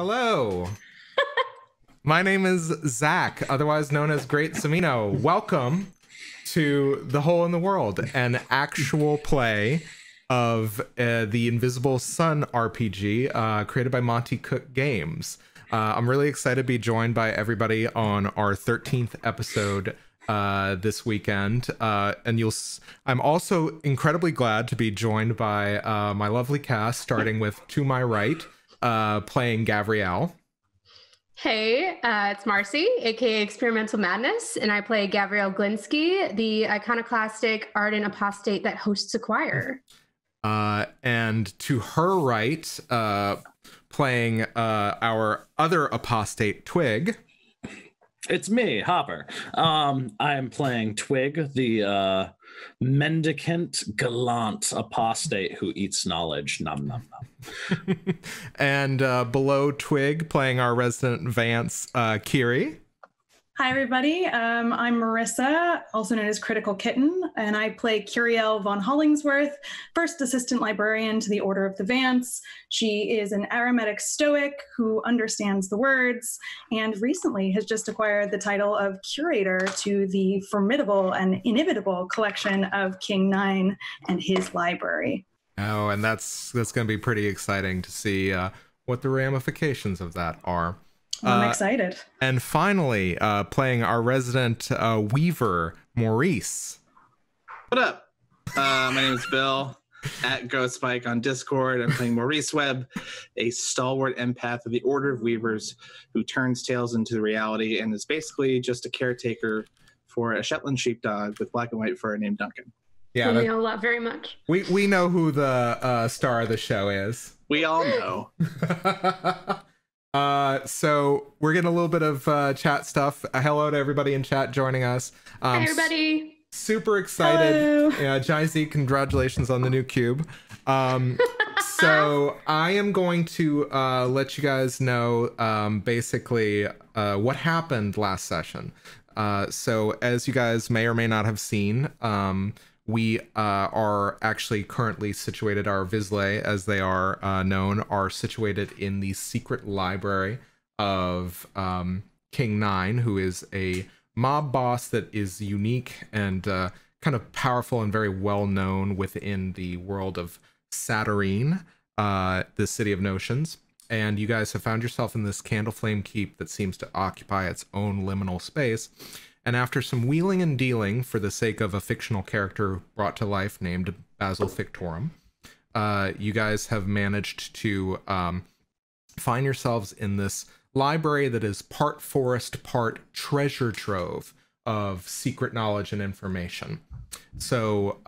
Hello. My name is Zach, otherwise known as Great Semino. Welcome to The Hole in the World, an actual play of the Invisible Sun RPG created by Monty Cook Games. I'm really excited to be joined by everybody on our 13th episode this weekend, and I'm also incredibly glad to be joined by my lovely cast, starting with, to my right, playing Gavriel. Hey, it's Marcy, aka Experimental Madness, and I play Gavriel Glinsky, the iconoclastic ardent apostate that hosts a choir. And to her right, playing our other apostate, Twig. It's me, Hopper. I'm playing Twig, the mendicant gallant apostate who eats knowledge. Nom nom nom. And below Twig, playing our resident Vance, Kyrrie. Hi everybody, I'm Marissa, also known as Critical Kitten, and I play Gavriel von Hollingsworth, first assistant librarian to the Order of the Vance. She is an Aromatic Stoic who understands the words, and recently has just acquired the title of curator to the formidable and inimitable collection of King Nine and his library. Oh, and that's going to be pretty exciting to see what the ramifications of that are. I'm excited. And finally, playing our resident Weaver, Maurice. What up? My name is Bill, at GoSpike on Discord. I'm playing Maurice Webb, a stalwart empath of the Order of Weavers who turns tales into reality and is basically just a caretaker for a Shetland sheepdog with black and white fur named Duncan. Yeah, we know a lot very much. We know who the star of the show is. We all know. So we're getting a little bit of chat stuff. Hello to everybody in chat joining us. Hi everybody. Super excited. Hello. Yeah, Johnny Z, congratulations on the new cube. So I am going to let you guys know basically what happened last session. So as you guys may or may not have seen, we are actually currently situated, our Vislae, as they are known, are situated in the secret library of King Nine, who is a mob boss that is unique and kind of powerful and very well known within the world of Satyrine, the city of Notions. And you guys have found yourself in this Candle Flame Keep that seems to occupy its own liminal space. And after some wheeling and dealing for the sake of a fictional character brought to life named Basil Fictorum, you guys have managed to find yourselves in this library that is part forest, part treasure trove of secret knowledge and information. So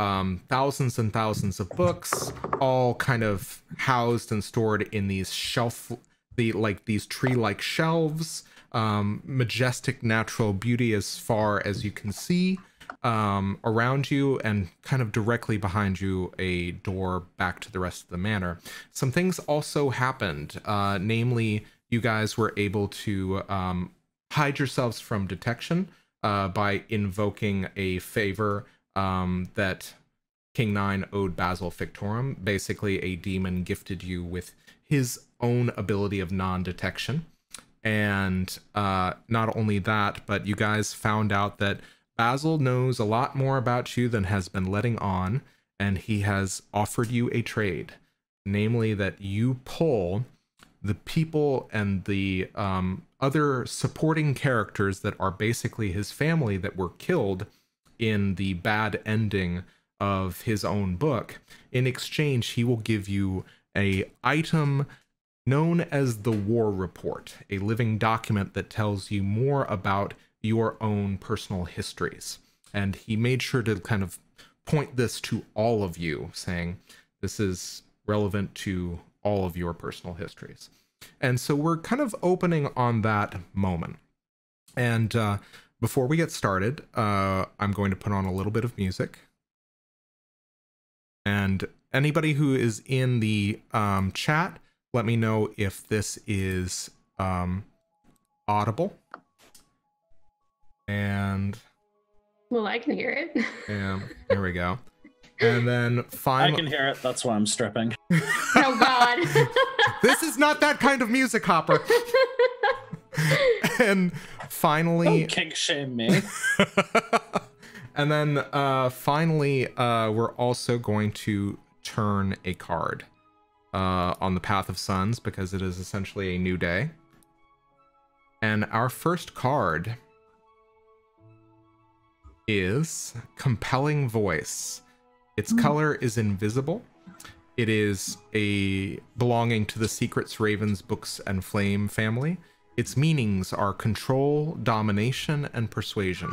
thousands and thousands of books, all kind of housed and stored in these tree-like shelves. Majestic natural beauty as far as you can see around you, and kind of directly behind you a door back to the rest of the manor. Some things also happened, namely you guys were able to hide yourselves from detection by invoking a favor that King Nine owed Basil Fictorum. Basically a demon gifted you with his own ability of non-detection. And not only that, but you guys found out that Basil knows a lot more about you than has been letting on, and he has offered you a trade, namely that you pull the people and the other supporting characters that are basically his family that were killed in the bad ending of his own book. In exchange, he will give you an item known as the War Report, a living document that tells you more about your own personal histories. And he made sure to kind of point this to all of you, saying this is relevant to all of your personal histories. And so we're kind of opening on that moment. And before we get started, I'm going to put on a little bit of music. And anybody who is in the chat, let me know if this is audible. And well, I can hear it. Yeah, there we go. And then I can hear it. That's why I'm stripping. Oh, God. This is not that kind of music, Hopper. And finally... Don't kink shame me. And then finally, we're also going to turn a card on the Path of Suns, because it is essentially a new day. And our first card is Compelling Voice. Its color is invisible. It is a belonging to the Secrets, Ravens, Books, and Flame family. Its meanings are control, domination, and persuasion.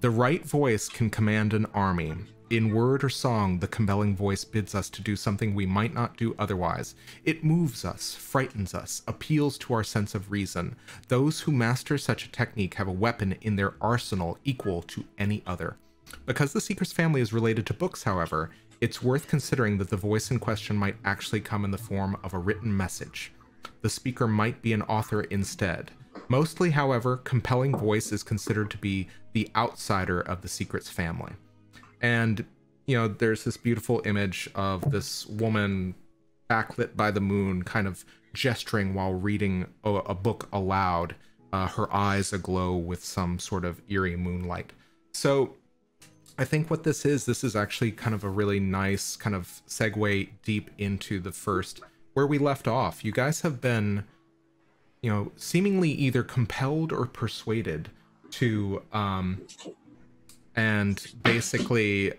The right voice can command an army. In word or song, the compelling voice bids us to do something we might not do otherwise. It moves us, frightens us, appeals to our sense of reason. Those who master such a technique have a weapon in their arsenal equal to any other. Because the Secrets family is related to books, however, it's worth considering that the voice in question might actually come in the form of a written message. The speaker might be an author instead. Mostly, however, compelling voice is considered to be the outsider of the Secrets family. And, you know, there's this beautiful image of this woman backlit by the moon, kind of gesturing while reading a book aloud, her eyes aglow with some sort of eerie moonlight. So I think what this is actually kind of a really nice kind of segue deep into the first, where we left off. You guys have been, you know, seemingly either compelled or persuaded to, and basically,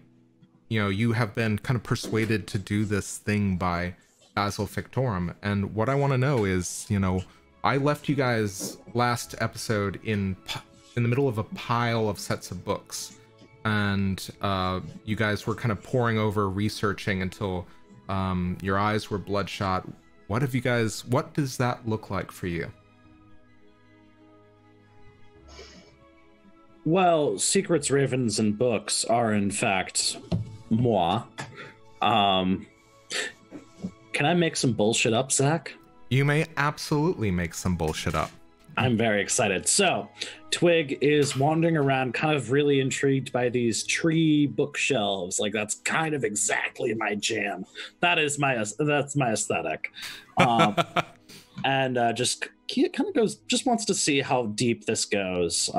you know, you have been kind of persuaded to do this thing by Basil Fictorum. And what I want to know is, you know, I left you guys last episode in the middle of a pile of sets of books, and you guys were kind of poring over, researching until your eyes were bloodshot. What have you guys, what does that look like for you? Well, Secrets, Ravens, and Books are, in fact, moi. Can I make some bullshit up, Zach? You may absolutely make some bullshit up. I'm very excited. So, Twig is wandering around, kind of really intrigued by these tree bookshelves. Like, that's kind of exactly my jam. That's my aesthetic. And just kind of goes, just wants to see how deep this goes.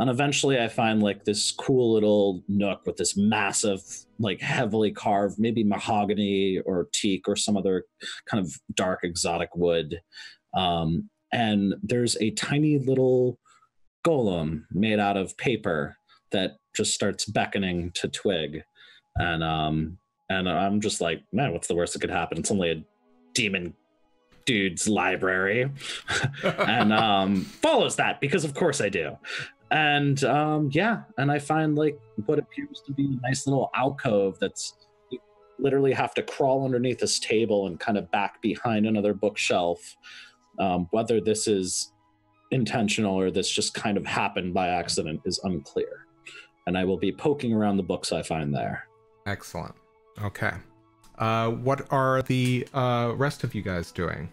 And eventually I find like this cool little nook with this massive, like heavily carved, maybe mahogany or teak or some other kind of dark exotic wood. And there's a tiny little golem made out of paper that just starts beckoning to Twig. And I'm just like, man, what's the worst that could happen? It's only a demon dude's library. And follows that, because of course I do. And yeah, and I find like what appears to be a nice little alcove that's, you literally have to crawl underneath this table and kind of back behind another bookshelf. Whether this is intentional or this just kind of happened by accident is unclear. And I will be poking around the books I find there. Excellent. Okay. What are the rest of you guys doing?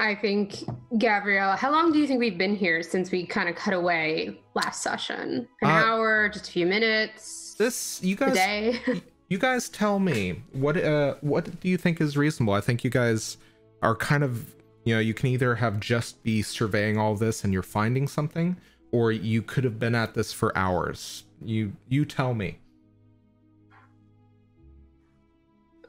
I think, Gavriel, how long do you think we've been here since we kind of cut away last session? An hour, just a few minutes? You guys, today? You guys tell me. What do you think is reasonable? I think you guys are kind of... You know, you can either have just be surveying all this and you're finding something, or you could have been at this for hours. You tell me.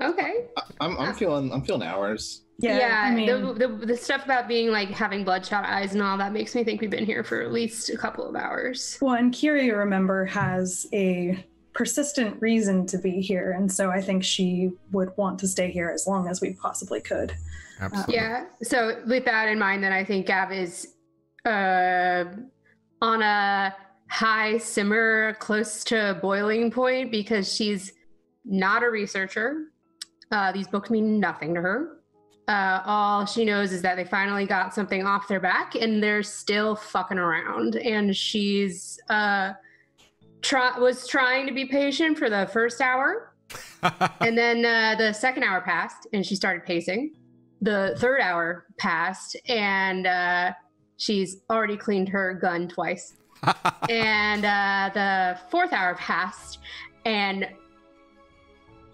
Okay. I'm feeling hours. Yeah. I mean, the stuff about being like having bloodshot eyes and all that makes me think we've been here for at least a couple of hours. Well, and Kyrrie, remember, has a persistent reason to be here, and so I think she would want to stay here as long as we possibly could. Absolutely. Yeah, so with that in mind, then I think Gav is on a high simmer close to boiling point, because she's not a researcher. These books mean nothing to her. All she knows is that they finally got something off their back and they're still fucking around, and she's was trying to be patient for the first hour. And then the second hour passed and she started pacing. The third hour passed and she's already cleaned her gun twice. And the fourth hour passed and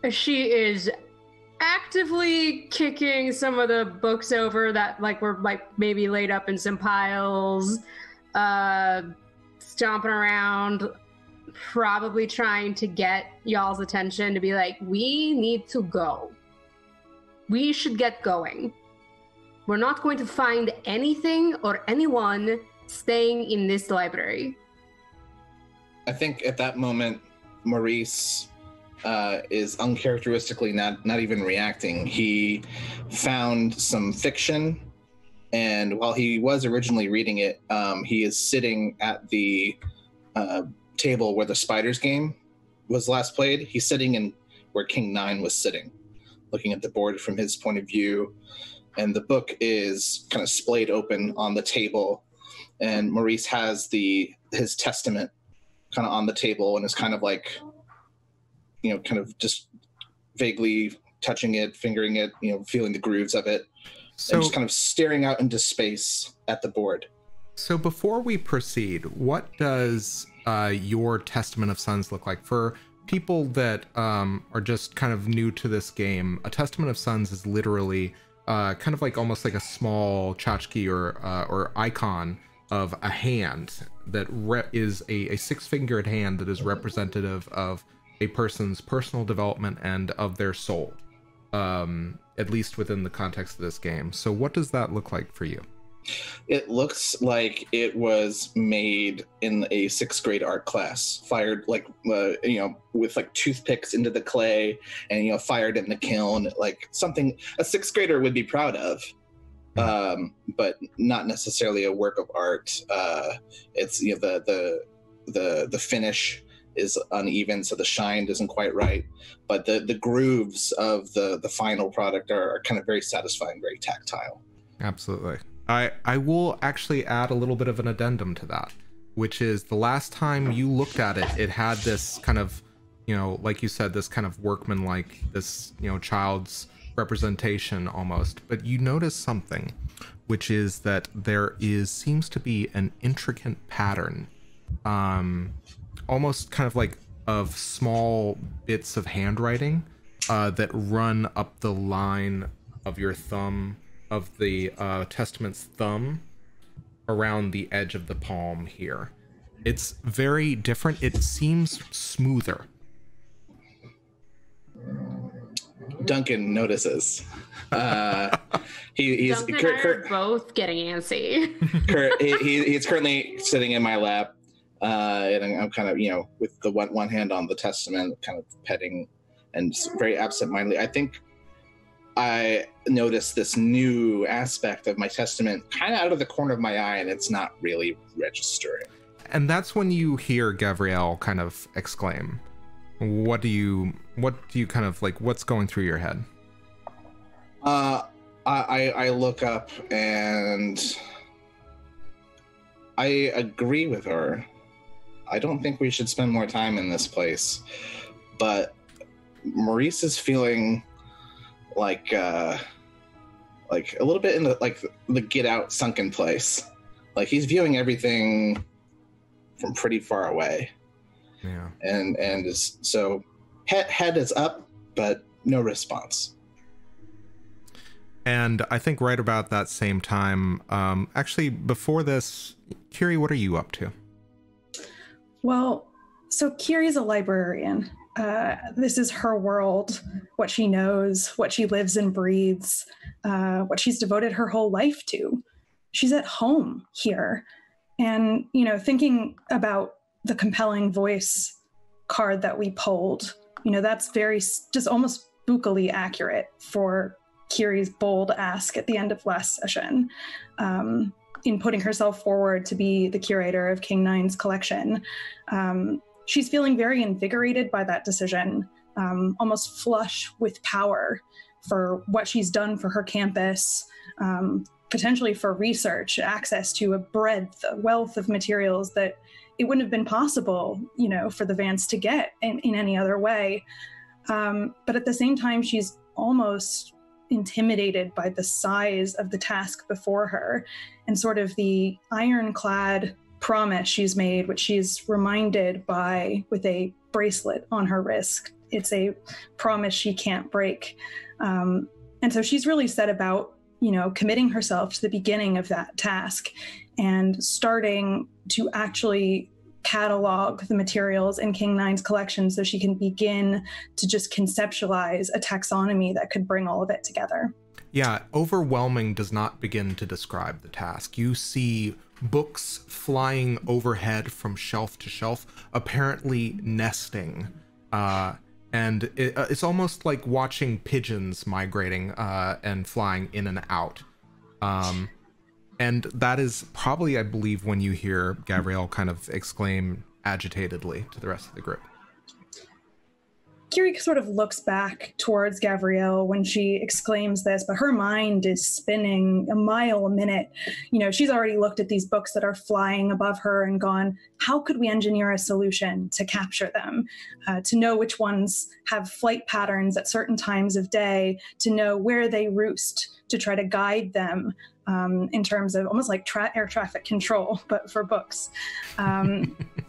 she is actively kicking some of the books over that were maybe laid up in some piles, stomping around, probably trying to get y'all's attention to be like, we need to go. We should get going. We're not going to find anything or anyone staying in this library. I think at that moment, Maurice is uncharacteristically not even reacting. He found some fiction, and while he was originally reading it, he is sitting at the table where the Spiders game was last played. He's sitting in where King Nine was sitting, looking at the board from his point of view, and the book is kind of splayed open on the table, and Maurice has his testament kind of on the table and is kind of like, you know, kind of just vaguely touching it, fingering it, you know, feeling the grooves of it, and just kind of staring out into space at the board. So before we proceed, what does your Testament of Sons look like? For people that are just kind of new to this game, a Testament of Sons is literally kind of like almost like a small tchotchke or icon of a hand that is a six-fingered hand that is representative of a person's personal development and of their soul, at least within the context of this game. So what does that look like for you? It looks like it was made in a 6th grade art class, fired with toothpicks into the clay and, you know, fired in the kiln, like something a 6th grader would be proud of. But not necessarily a work of art. It's, you know, the finish is uneven, so the shine isn't quite right. But the grooves of the final product are kind of very satisfying, very tactile. Absolutely. I will actually add a little bit of an addendum to that, which is the last time you looked at it, it had this kind of, you know, like you said, this kind of workmanlike, this, you know, child's representation almost. But you notice something, which is that there seems to be an intricate pattern, almost kind of like of small bits of handwriting that run up the line of your thumb, of the testament's thumb, around the edge of the palm here. It's very different. It seems smoother. Duncan notices. He's Duncan and I are both getting antsy. He's currently sitting in my lap, and I'm kind of, you know, with the one hand on the testament, kind of petting and very absent-mindedly. I think I noticed this new aspect of my testament kind of out of the corner of my eye, and it's not really registering. And that's when you hear Gavriel kind of exclaim, what do you kind of like, what's going through your head? I look up and I agree with her. I don't think we should spend more time in this place, but Maurice is feeling like a little bit in the Get Out sunken place. Like he's viewing everything from pretty far away. Yeah. And so head is up, but no response. And I think right about that same time, actually before this, Kyrrie, what are you up to? Well, so Kyrie's a librarian. This is her world, what she knows, what she lives and breathes, what she's devoted her whole life to. She's at home here. And, you know, thinking about the compelling voice card that we pulled, you know, that's very just almost spookily accurate for Kyrie's bold ask at the end of last session, in putting herself forward to be the curator of King Nine's collection. She's feeling very invigorated by that decision, almost flush with power for what she's done for her campus, potentially for research, access to a breadth, a wealth of materials that it wouldn't have been possible, you know, for the Vance to get in any other way. But at the same time, she's almost intimidated by the size of the task before her and sort of the ironclad promise she's made, which she's reminded by with a bracelet on her wrist. It's a promise she can't break. And so she's really set about, you know, committing herself to the beginning of that task and starting to actually catalog the materials in King Nine's collection so she can begin to just conceptualize a taxonomy that could bring all of it together. Yeah, overwhelming does not begin to describe the task. You see books flying overhead from shelf to shelf, apparently nesting. And it's almost like watching pigeons migrating and flying in and out. And that is probably, I believe, when you hear Gavriel kind of exclaim agitatedly to the rest of the group. Kyrrie sort of looks back towards Gavriel when she exclaims this, but her mind is spinning a mile a minute. You know, she's already looked at these books that are flying above her and gone, how could we engineer a solution to capture them? To know which ones have flight patterns at certain times of day, to know where they roost, to try to guide them in terms of almost like air traffic control, but for books.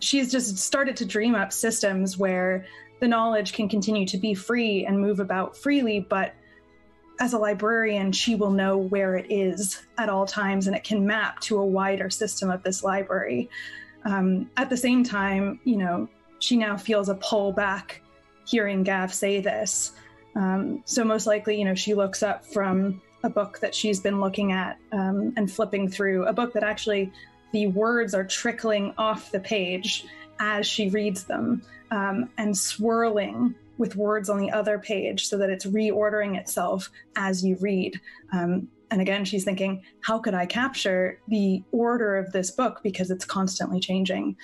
She's just started to dream up systems where the knowledge can continue to be free and move about freely, but as a librarian, she will know where it is at all times, and it can map to a wider system of this library. At the same time, you know, she now feels a pull back hearing Gav say this. So most likely, you know, she looks up from a book that she's been looking at and flipping through, a book that actually the words are trickling off the page as she reads them, and swirling with words on the other page so that it's reordering itself as you read. And again, she's thinking, how could I capture the order of this book because it's constantly changing?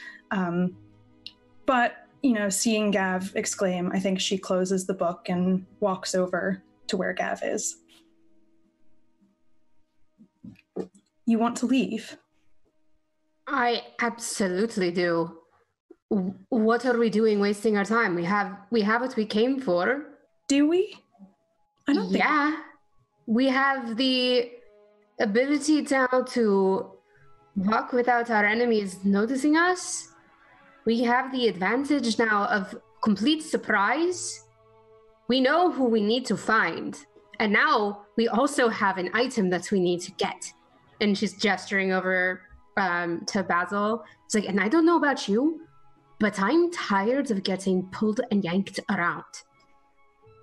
But, you know, seeing Gav exclaim, I think she closes the book and walks over to where Gav is. You want to leave? I absolutely do. What are we doing wasting our time? We have what we came for. Do we? I don't think. Yeah. We have the ability now to walk without our enemies noticing us. We have the advantage now of complete surprise. We know who we need to find. And now we also have an item that we need to get. And she's gesturing over to Basil. It's like, and I don't know about you, but I'm tired of getting pulled and yanked around.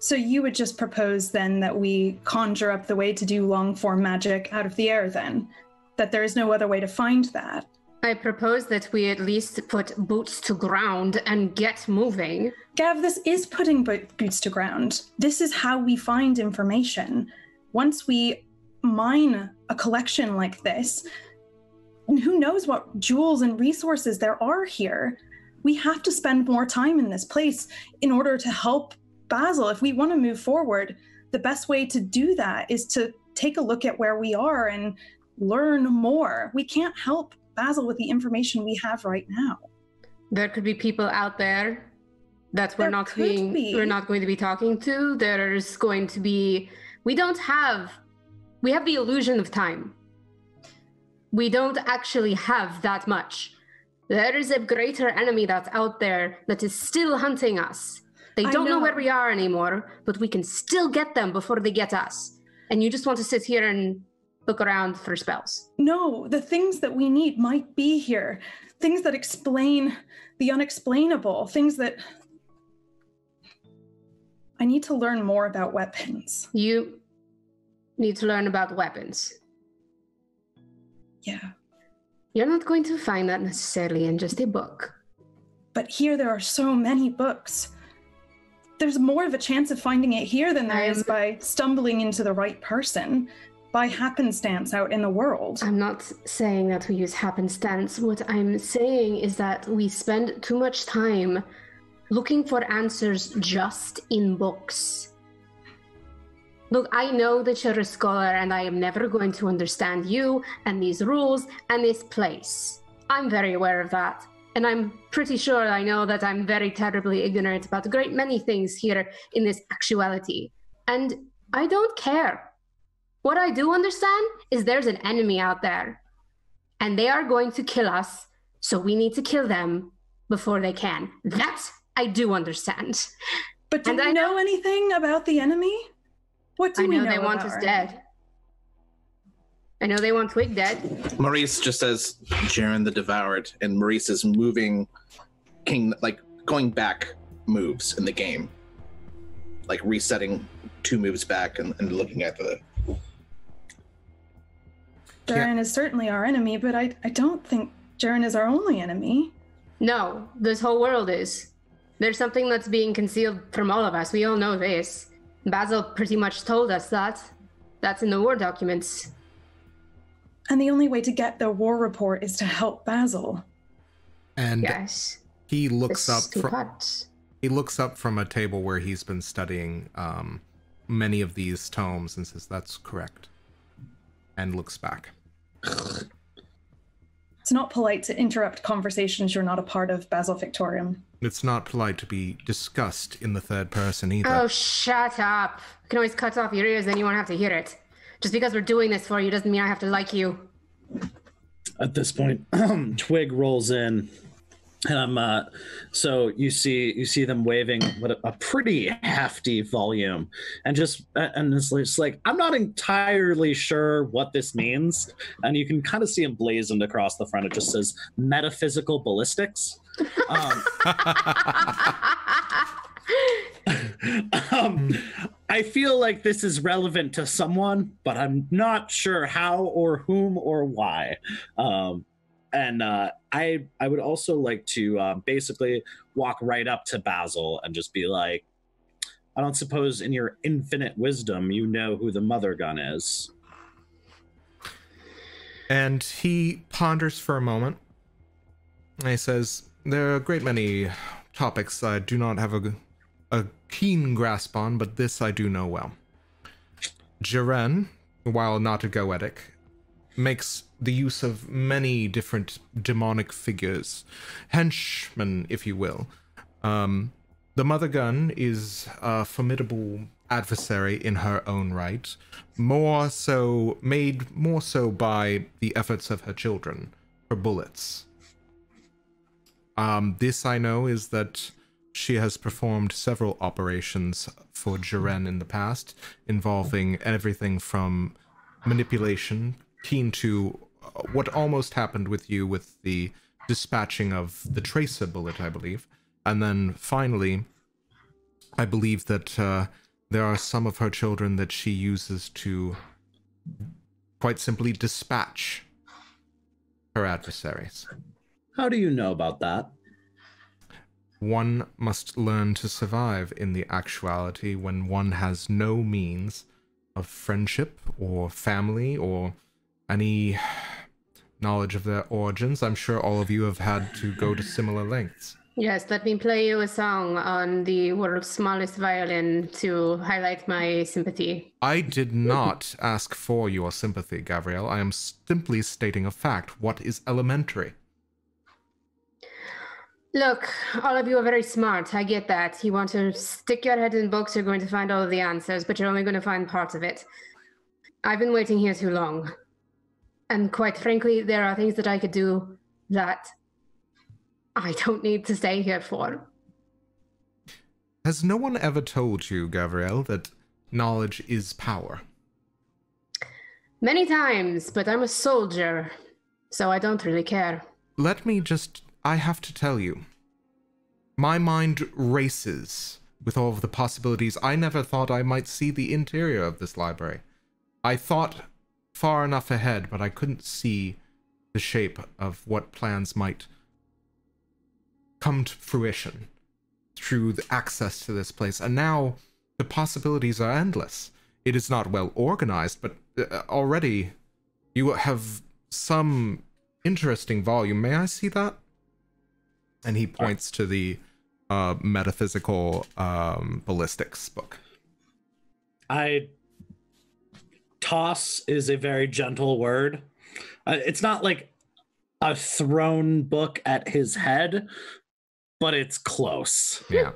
So you would just propose then that we conjure up the way to do long-form magic out of the air then? That there is no other way to find that? I propose that we at least put boots to ground and get moving. Gav, this is putting boots to ground. This is how we find information. Once we mine a collection like this, who knows what jewels and resources there are here? We have to spend more time in this place in order to help Basil. If we want to move forward, the best way to do that is to take a look at where we are and learn more. We can't help Basil with the information we have right now. There could be people out there that we're not going to be talking to. There's going to be, we have the illusion of time. We don't actually have that much. There is a greater enemy that's out there that is still hunting us. They don't know where we are anymore, but we can still get them before they get us. And you just want to sit here and look around for spells. No, the things that we need might be here. Things that explain the unexplainable. Things that... I need to learn more about weapons. You need to learn about weapons. Yeah. You're not going to find that necessarily in just a book. But here there are so many books. There's more of a chance of finding it here than there is by stumbling into the right person, by happenstance out in the world. I'm not saying that we use happenstance. What I'm saying is that we spend too much time looking for answers just in books. Look, I know that you're a scholar and I am never going to understand you and these rules and this place. I'm very aware of that. And I'm pretty sure I know that I'm very terribly ignorant about a great many things here in this actuality. And I don't care. What I do understand is there's an enemy out there and they are going to kill us. So we need to kill them before they can. That I do understand. But do you know anything about the enemy? What do we know? I know they want us dead. I know they want Twig dead. Maurice just says, Jaren the Devoured, and Maurice is moving, going back moves in the game. Like resetting 2 moves back and looking at the... Jaren is certainly our enemy, but I don't think Jaren is our only enemy. No, this whole world is. There's something that's being concealed from all of us. We all know this. Basil pretty much told us that. That's in the war documents. And the only way to get the war report is to help Basil. And yes. He looks up from a table where he's been studying many of these tomes and says, that's correct. And looks back. It's not polite to interrupt conversations you're not a part of, Basil Fictorum. It's not polite to be discussed in the third person either. Oh, shut up. You can always cut off your ears, then you won't have to hear it. Just because we're doing this for you doesn't mean I have to like you. At this point, Twig rolls in. And I'm so you see them waving with a pretty hefty volume, and it's like, I'm not entirely sure what this means, and you can kind of see them blazoned across the front. It just says metaphysical ballistics. I feel like this is relevant to someone, but I'm not sure how or whom or why. And I would also like to basically walk right up to Basil and just be like, I don't suppose in your infinite wisdom you know who the Mother Gun is. And he ponders for a moment. And he says, there are a great many topics I do not have a keen grasp on, but this I do know well. Jaren, while not a Goetic, makes the use of many different demonic figures, henchmen, if you will. The Mother Gun is a formidable adversary in her own right, made more so by the efforts of her children, her bullets. This I know is that she has performed several operations for Jaren in the past, involving everything from manipulation, keen to what almost happened with you with the dispatching of the tracer bullet, I believe. And then finally, I believe that there are some of her children that she uses to quite simply dispatch her adversaries. How do you know about that? One must learn to survive in the actuality when one has no means of friendship or family or any knowledge of their origins. I'm sure all of you have had to go to similar lengths. Yes, let me play you a song on the world's smallest violin to highlight my sympathy. I did not ask for your sympathy, Gavriel. I am simply stating a fact. What is elementary? Look, all of you are very smart. I get that. You want to stick your head in books, you're going to find all of the answers, but you're only going to find parts of it. I've been waiting here too long. And quite frankly, there are things that I could do that I don't need to stay here for. Has no one ever told you, Gavriel, that knowledge is power? Many times, but I'm a soldier, so I don't really care. I have to tell you, my mind races with all of the possibilities. I never thought I might see the interior of this library. I thought far enough ahead, but I couldn't see the shape of what plans might come to fruition through the access to this place. And now the possibilities are endless. It is not well organized, but already you have some interesting volume. May I see that? And he points to the metaphysical ballistics book. Toss is a very gentle word. It's not like a thrown book at his head, but it's close. Yeah.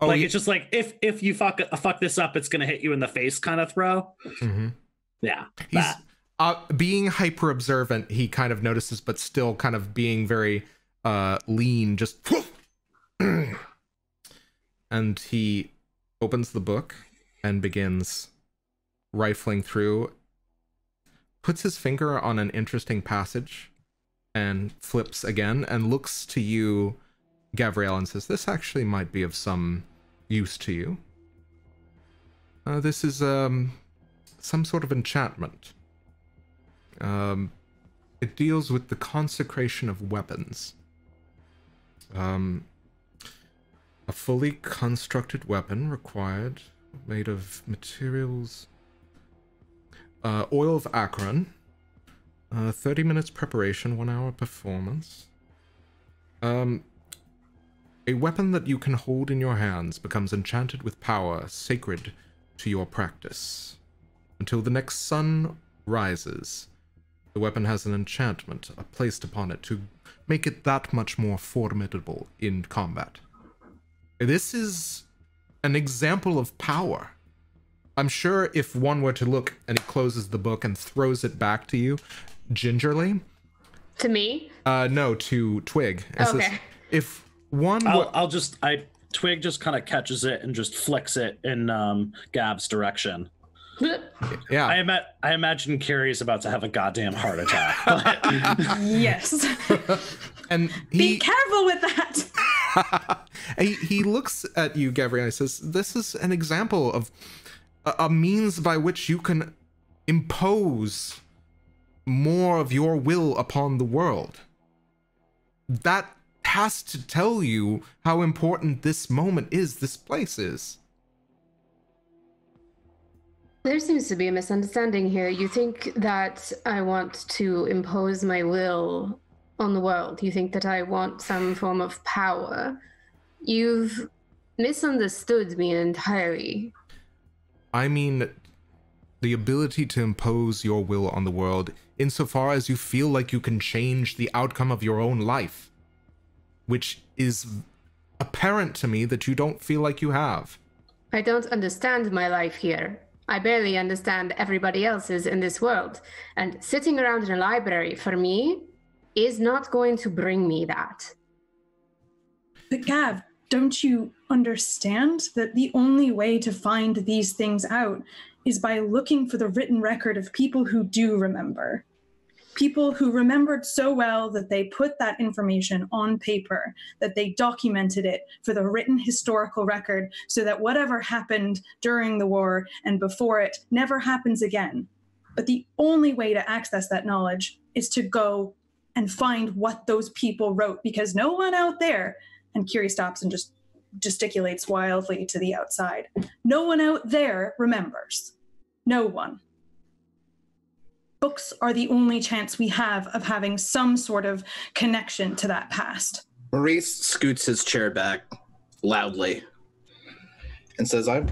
Oh, like, it's just like, if you fuck this up, it's going to hit you in the face kind of throw. Mm-hmm. Yeah. He's being hyper observant. He kind of notices, but still kind of being very lean, just and he opens the book and begins rifling through, puts his finger on an interesting passage and flips again and looks to you, Gavriel, and says, this actually might be of some use to you. This is some sort of enchantment. It deals with the consecration of weapons. A fully constructed weapon required, made of materials, oil of Acheron, 30 minutes preparation, 1 hour performance. A weapon that you can hold in your hands becomes enchanted with power sacred to your practice. Until the next sun rises, the weapon has an enchantment placed upon it to make it that much more formidable in combat. This is an example of power. I'm sure if one were to look, and he closes the book and throws it back to you gingerly. To me? No, to Twig. It's okay. If one Twig just kind of catches it and just flicks it in Gav's direction. Yeah. I imagine Kyrrie's about to have a goddamn heart attack. But... Yes. And be careful with that. He looks at you, Gavriel, and says, this is an example of a means by which you can impose more of your will upon the world. That has to tell you how important this moment is, this place is. There seems to be a misunderstanding here. You think that I want to impose my will on the world. You think that I want some form of power. You've misunderstood me entirely. I mean, the ability to impose your will on the world insofar as you feel like you can change the outcome of your own life, which is apparent to me that you don't feel like you have. I don't understand my life here. I barely understand everybody else's in this world. And sitting around in a library, for me, is not going to bring me that. But Gav, don't you understand that the only way to find these things out is by looking for the written record of people who do remember? People who remembered so well that they put that information on paper, that they documented it for the written historical record so that whatever happened during the war and before it never happens again. But the only way to access that knowledge is to go and find what those people wrote, because no one out there, and Kyrrie stops and just gesticulates wildly to the outside, no one out there remembers. No one. Books are the only chance we have of having some sort of connection to that past. Maurice scoots his chair back loudly and says, I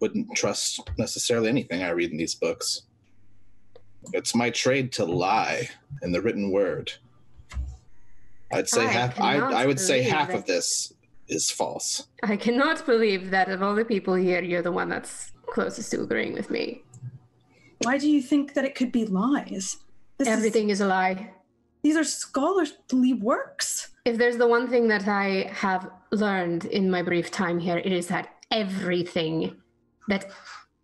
wouldn't trust necessarily anything I read in these books. It's my trade to lie in the written word. I'd say I would say half of this is false. I cannot believe that of all the people here, you're the one that's closest to agreeing with me. Why do you think that it could be lies? Everything is a lie. These are scholarly works. If there's the one thing that I have learned in my brief time here, it is that everything that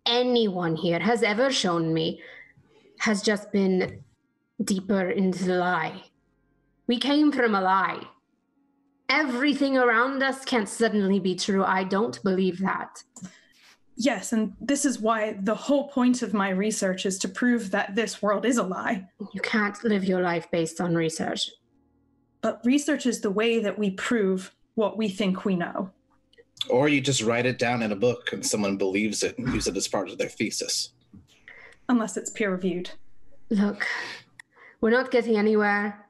anyone here has ever shown me has just been deeper into the lie. We came from a lie. Everything around us can't suddenly be true. I don't believe that. Yes, and this is why the whole point of my research is to prove that this world is a lie. You can't live your life based on research. But research is the way that we prove what we think we know. Or you just write it down in a book and someone believes it and uses it as part of their thesis. Unless it's peer-reviewed. Look, we're not getting anywhere.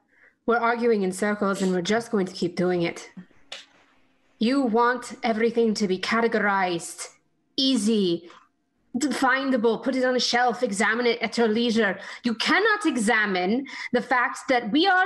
We're arguing in circles and we're just going to keep doing it. You want everything to be categorized. Easy, findable, put it on a shelf, examine it at your leisure. You cannot examine the fact that we are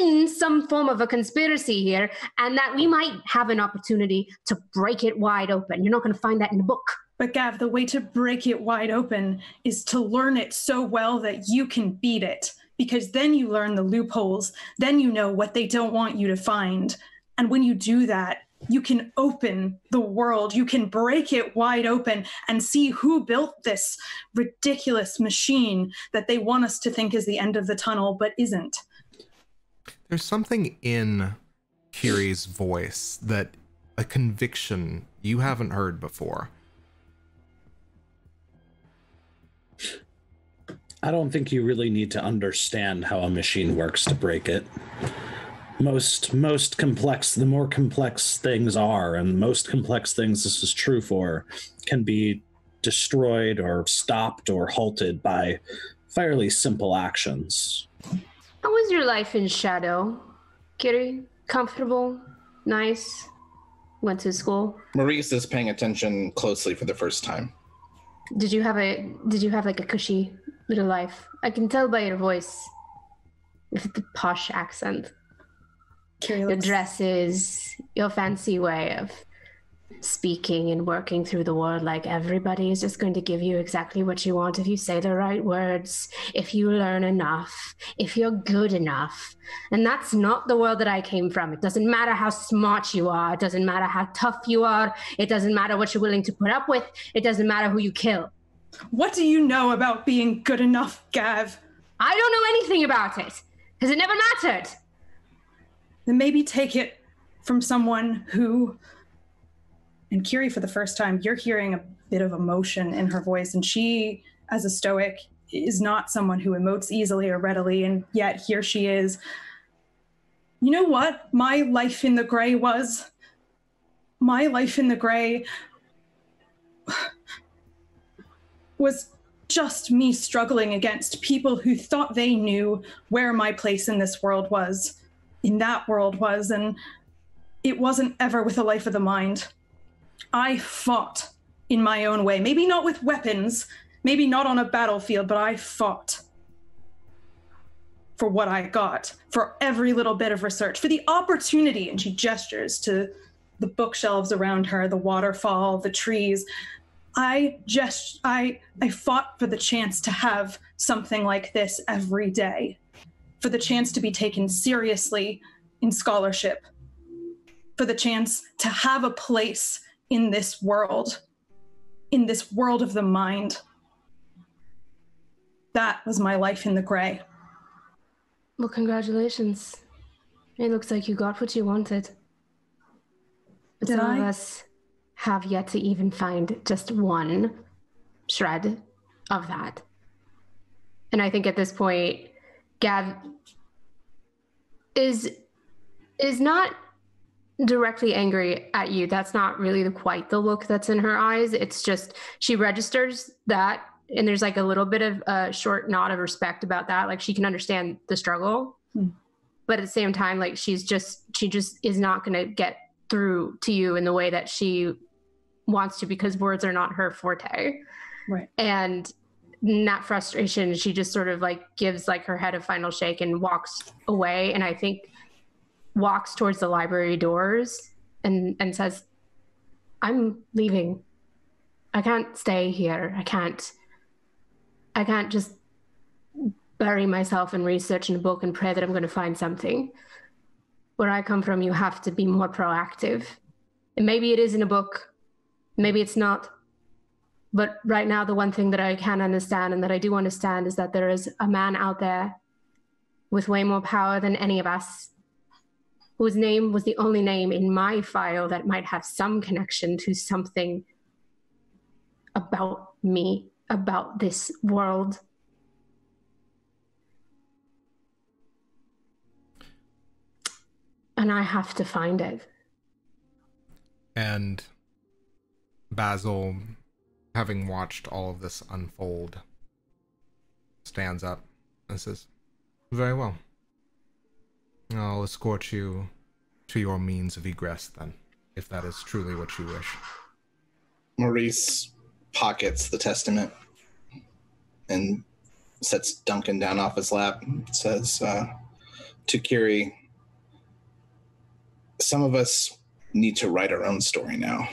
in some form of a conspiracy here and that we might have an opportunity to break it wide open. You're not going to find that in the book. But Gav, the way to break it wide open is to learn it so well that you can beat it, because then you learn the loopholes, then you know what they don't want you to find. And when you do that, you can open the world, you can break it wide open and see who built this ridiculous machine that they want us to think is the end of the tunnel, but isn't. There's something in Kyrie's voice that a conviction you haven't heard before. I don't think you really need to understand how a machine works to break it. The more complex things are, and most complex things this is true for, can be destroyed or stopped or halted by fairly simple actions. How was your life in Shadow, Kyrrie? Comfortable? Nice? Went to school? Maurice is paying attention closely for the first time. Did you have like a cushy little life? I can tell by your voice, with the posh accent, your dresses, your fancy way of speaking and working through the world. Like, everybody is just going to give you exactly what you want if you say the right words, if you learn enough, if you're good enough. And that's not the world that I came from. It doesn't matter how smart you are. It doesn't matter how tough you are. It doesn't matter what you're willing to put up with. It doesn't matter who you kill. What do you know about being good enough, Gav? I don't know anything about it, because it never mattered. Then maybe take it from someone who... And Kyrrie, for the first time, you're hearing a bit of emotion in her voice, and she, as a Stoic, is not someone who emotes easily or readily, and yet here she is. You know what my life in the Grey was? My life in the Grey was just me struggling against people who thought they knew where my place in this world was, in that world was, and it wasn't ever with a life of the mind. I fought in my own way, maybe not with weapons, maybe not on a battlefield, but I fought for what I got, for every little bit of research, for the opportunity. And she gestures to the bookshelves around her, the waterfall, the trees. I fought for the chance to have something like this every day, for the chance to be taken seriously in scholarship, for the chance to have a place in this world of the mind. That was my life in the Grey. Well, congratulations. It looks like you got what you wanted. But some of us have yet to even find just one shred of that. And I think at this point, Gav is not directly angry at you. That's not really quite the look that's in her eyes. It's just she registers that, and there's like a little bit of a short nod of respect about that. Like, she can understand the struggle, but at the same time, like, she just is not going to get through to you in the way that she wants to, because words are not her forte, right? And in that frustration, she just sort of like gives like her head a final shake and walks away, and I think walks towards the library doors and says, I'm leaving. I can't stay here. I can't just bury myself in research in a book and pray that I'm going to find something. Where I come from, you have to be more proactive. And maybe it is in a book, maybe it's not. But right now, the one thing that I can understand and that I do understand is that there is a man out there with way more power than any of us, whose name was the only name in my file that might have some connection to something about me, about this world. And I have to find it. And Basil, having watched all of this unfold, stands up and says, very well. I'll escort you to your means of egress, then, if that is truly what you wish. Maurice pockets the testament and sets Duncan down off his lap and says to Kyrrie, some of us need to write our own story now.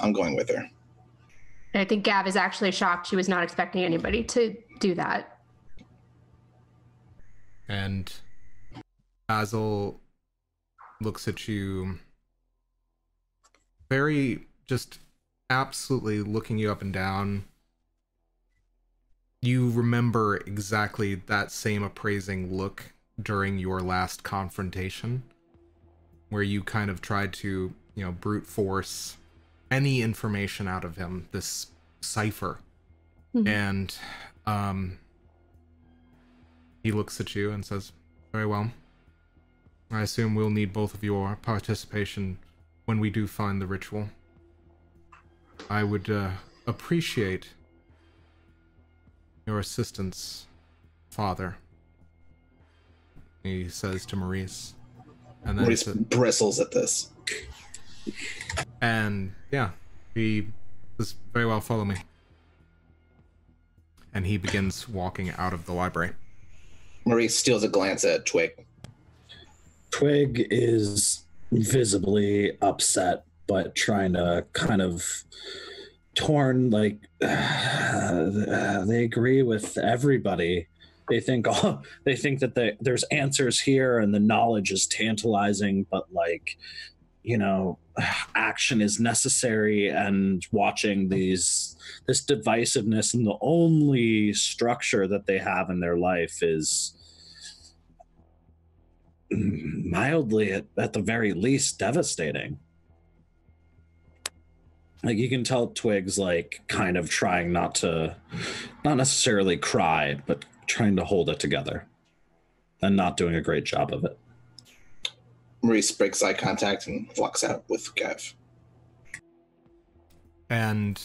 I'm going with her. I think Gav is actually shocked. She was not expecting anybody to do that. And Basil looks at you, very just absolutely looking you up and down. You remember exactly that same appraising look during your last confrontation, where you kind of tried to, you know, brute force any information out of him, this cipher. Mm-hmm. And he looks at you and says, "Very well. I assume we'll need both of your participation when we do find the ritual. I would appreciate your assistance, Father," he says to Maurice. And then Maurice bristles at this. And yeah, he says, "Very well, follow me." And he begins walking out of the library. Maurice steals a glance at Twig. Twig is visibly upset, but trying to kind of torn, like, they agree with everybody. They think, oh, they think that there's answers here and the knowledge is tantalizing, but, like, you know, action is necessary, and watching this divisiveness and the only structure that they have in their life is mildly, at the very least, devastating. Like, you can tell Twig's, like, kind of trying not to, not necessarily cry, but trying to hold it together and not doing a great job of it. Maurice breaks eye contact and walks out with Gav. And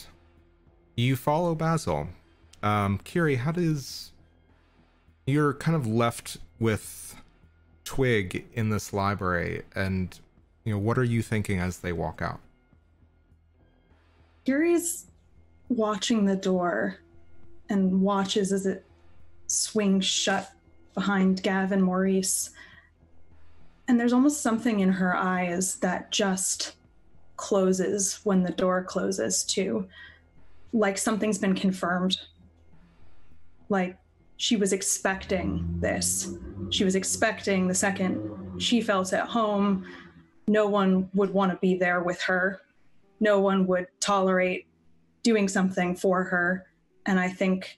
you follow Basil. Kyrrie, how does... You're kind of left with Twig in this library, and, you know, what are you thinking as they walk out? Kyrie's watching the door and watches as it swings shut behind Gav and Maurice. And there's almost something in her eyes that just closes when the door closes too. Like something's been confirmed. Like she was expecting this. She was expecting the second she felt at home, no one would want to be there with her. No one would tolerate doing something for her. And I think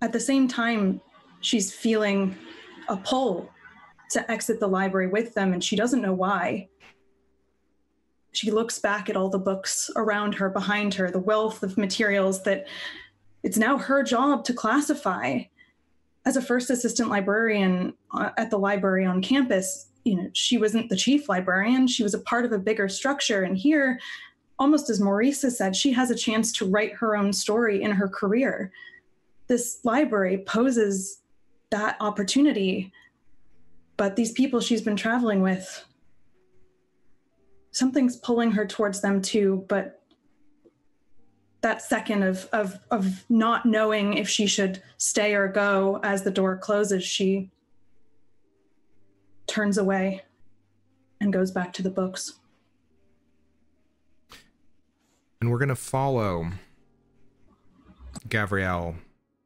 at the same time, she's feeling a pull to exit the library with them, and she doesn't know why. She looks back at all the books around her, behind her, the wealth of materials that it's now her job to classify. As a first assistant librarian at the library on campus, you know, she wasn't the chief librarian. She was a part of a bigger structure. And here, almost as Maurice has said, she has a chance to write her own story in her career. This library poses that opportunity, but these people she's been traveling with, something's pulling her towards them too, but that second of not knowing if she should stay or go as the door closes, she turns away and goes back to the books. And we're going to follow Gavriel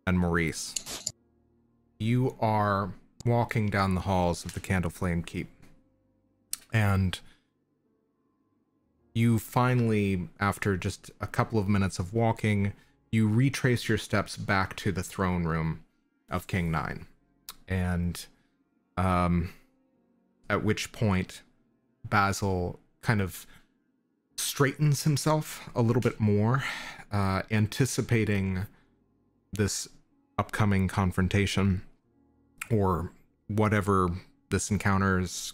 and Maurice. You are walking down the halls of the Candle Flame Keep, and you finally, after just a couple of minutes of walking, you retrace your steps back to the throne room of King Nine. And at which point Basil kind of straightens himself a little bit more, anticipating this upcoming confrontation, or whatever this encounter is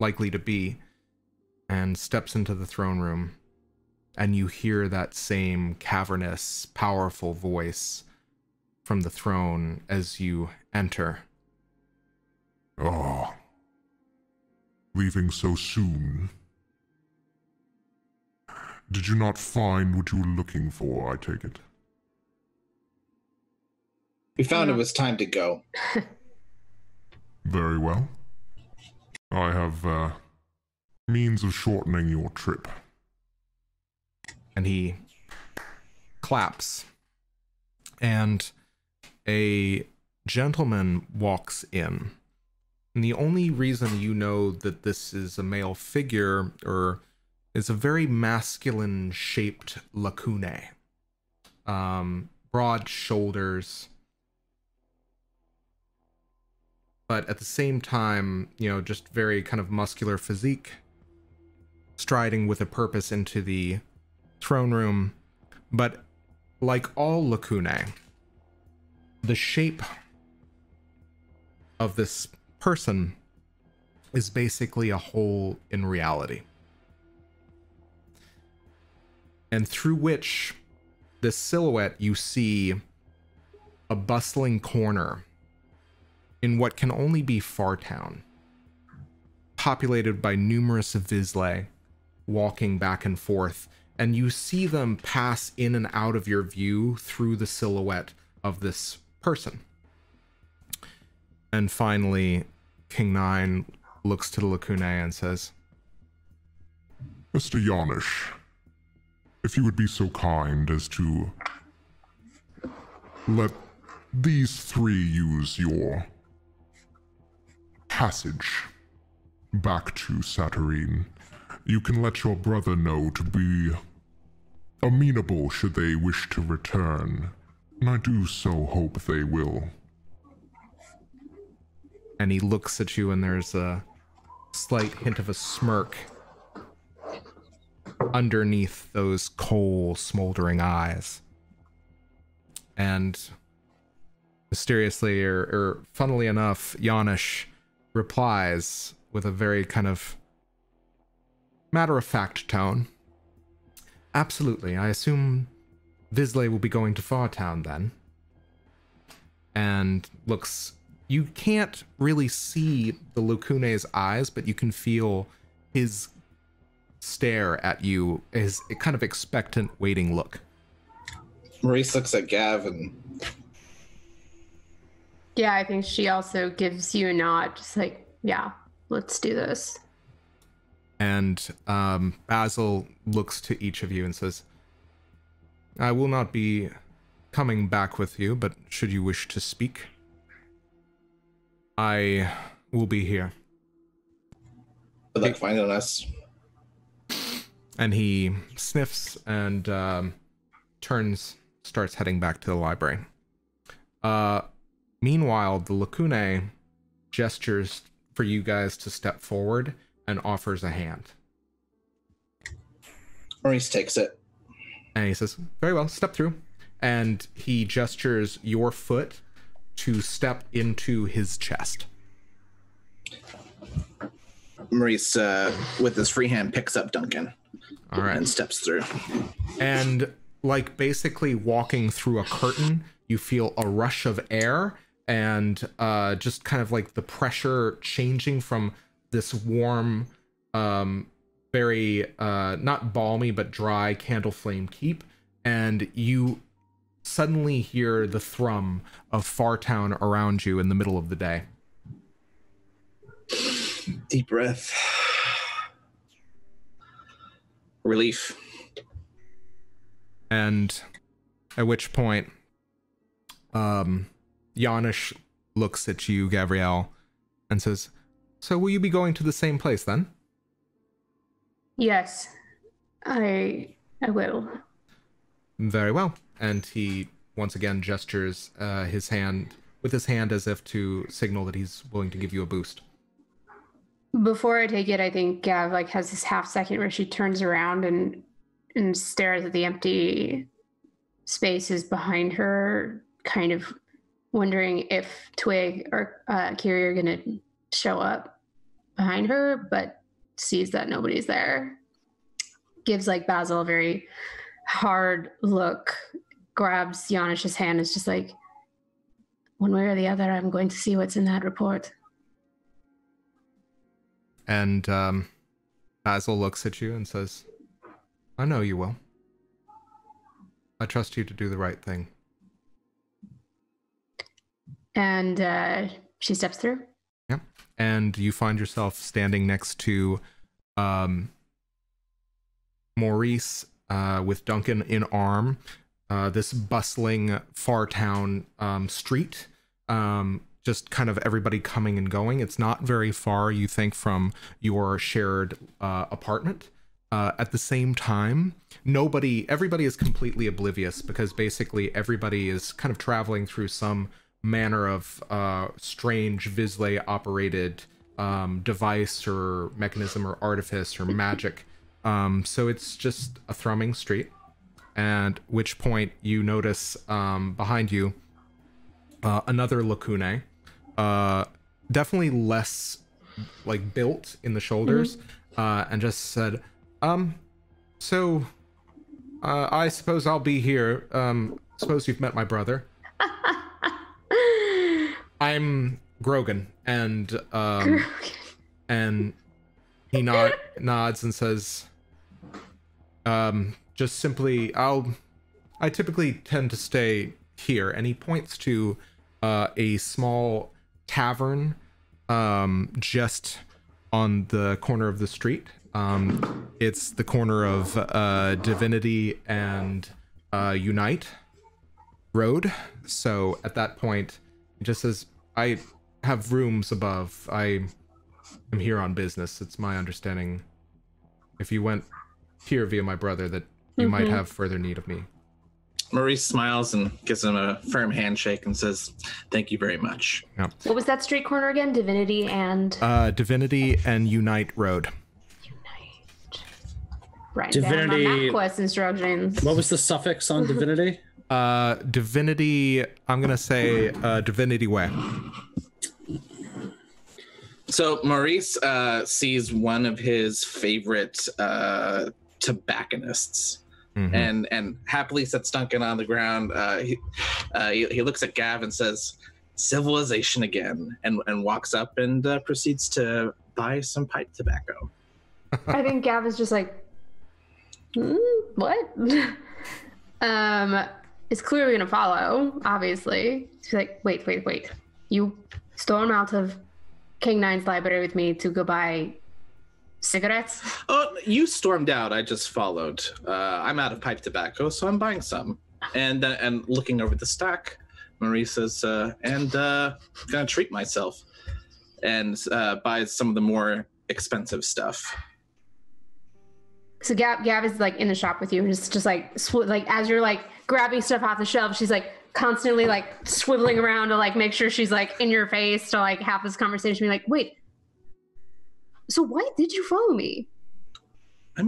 likely to be, and steps into the throne room. And you hear that same cavernous, powerful voice from the throne as you enter. "Oh, leaving so soon. Did you not find what you were looking for, I take it?" "We found it was time to go." "Very well. I have means of shortening your trip." And he claps, and a gentleman walks in. And the only reason you know that this is a male figure, or it's a very masculine-shaped Lacunae. Broad shoulders. But at the same time, you know, just very kind of muscular physique. Striding with a purpose into the throne room. But like all Lacunae, the shape of this person is basically a hole in reality, and through which this silhouette, you see a bustling corner in what can only be Fartown, populated by numerous Vislae walking back and forth, and you see them pass in and out of your view through the silhouette of this person. And finally, King Nine looks to the Lacunae and says, "Mr. Yannish, if you would be so kind as to let these three use your passage back to Satyrine, you can let your brother know to be amenable should they wish to return. And I do so hope they will." And he looks at you, and there's a slight hint of a smirk underneath those coal smoldering eyes. And mysteriously, or funnily enough, Yannish replies with a very kind of matter-of-fact tone. "Absolutely. I assume Vislae will be going to Fartown then." And looks... You can't really see the Lacunae's eyes, but you can feel his stare at you, his kind of expectant, waiting look. Maurice looks at Gavin. Yeah, I think she also gives you a nod, just like, yeah, let's do this. And Basil looks to each of you and says, "I will not be coming back with you, but should you wish to speak, I will be here." Good luck finding us. And he sniffs and turns, starts heading back to the library. Meanwhile, the Lacunae gestures for you guys to step forward and offers a hand. Maurice takes it. And he says, "Very well, step through." And he gestures your foot to step into his chest. Maurice, with his free hand, picks up Duncan. All right. And steps through. And, like, basically walking through a curtain, you feel a rush of air, and just kind of like the pressure changing from this warm, very, not balmy, but dry Candle Flame Keep, and you suddenly hear the thrum of Fartown around you in the middle of the day. Deep breath. Relief. And at which point, Yannish looks at you, Gavriel, and says, "So will you be going to the same place then?" "Yes, I will." "Very well." And he once again gestures with his hand as if to signal that he's willing to give you a boost. Before I take it, I think Gav like has this half second where she turns around and stares at the empty spaces behind her, kind of wondering if Twig or Kyrrie are gonna show up behind her, but sees that nobody's there. Gives like Basil a very hard look, grabs Yannish's hand, is just like, "One way or the other, I'm going to see what's in that report." And Basil looks at you and says, "I know you will. I trust you to do the right thing." And she steps through. Yeah. And you find yourself standing next to Maurice with Duncan in arm, this bustling Fartown street, just kind of everybody coming and going. It's not very far, you think, from your shared apartment. At the same time, everybody is completely oblivious, because basically everybody is kind of traveling through some manner of strange Vislae operated device or mechanism or artifice or magic. So it's just a thrumming street, and which point you notice behind you another Lacunae, definitely less like built in the shoulders, and just said, So, I suppose I'll be here. Suppose you've met my brother. I'm Grogan, and and he nods and says, just simply, I typically tend to stay here, and he points to a small tavern just on the corner of the street. It's the corner of Divinity and Unite Road. So at that point, it just says, I have rooms above. I am here on business. It's my understanding, if you went here via my brother, that you might have further need of me. Maurice smiles and gives him a firm handshake and says, thank you very much. Yeah. What was that street corner again? Divinity and Unite Road. Right, Divinity. Quest instructions. What was the suffix on Divinity? Divinity. I'm gonna say Divinity Way. So Maurice sees one of his favorite tobacconists, and happily sets Duncan on the ground. He looks at Gav and says, "Civilization again," and walks up and proceeds to buy some pipe tobacco. I think Gav is just like, what? It's clearly gonna follow, obviously. She's like, wait. You storm out of King Nine's library with me to go buy cigarettes? Oh, you stormed out. I just followed. I'm out of pipe tobacco, so I'm buying some. And looking over the stock, Marie says, gonna treat myself. And buys some of the more expensive stuff. So Gav is like in the shop with you, and just like as you're like grabbing stuff off the shelf, she's like constantly like swiveling around to like make sure she's like in your face to like have this conversation. Be like, wait, so why did you follow me? I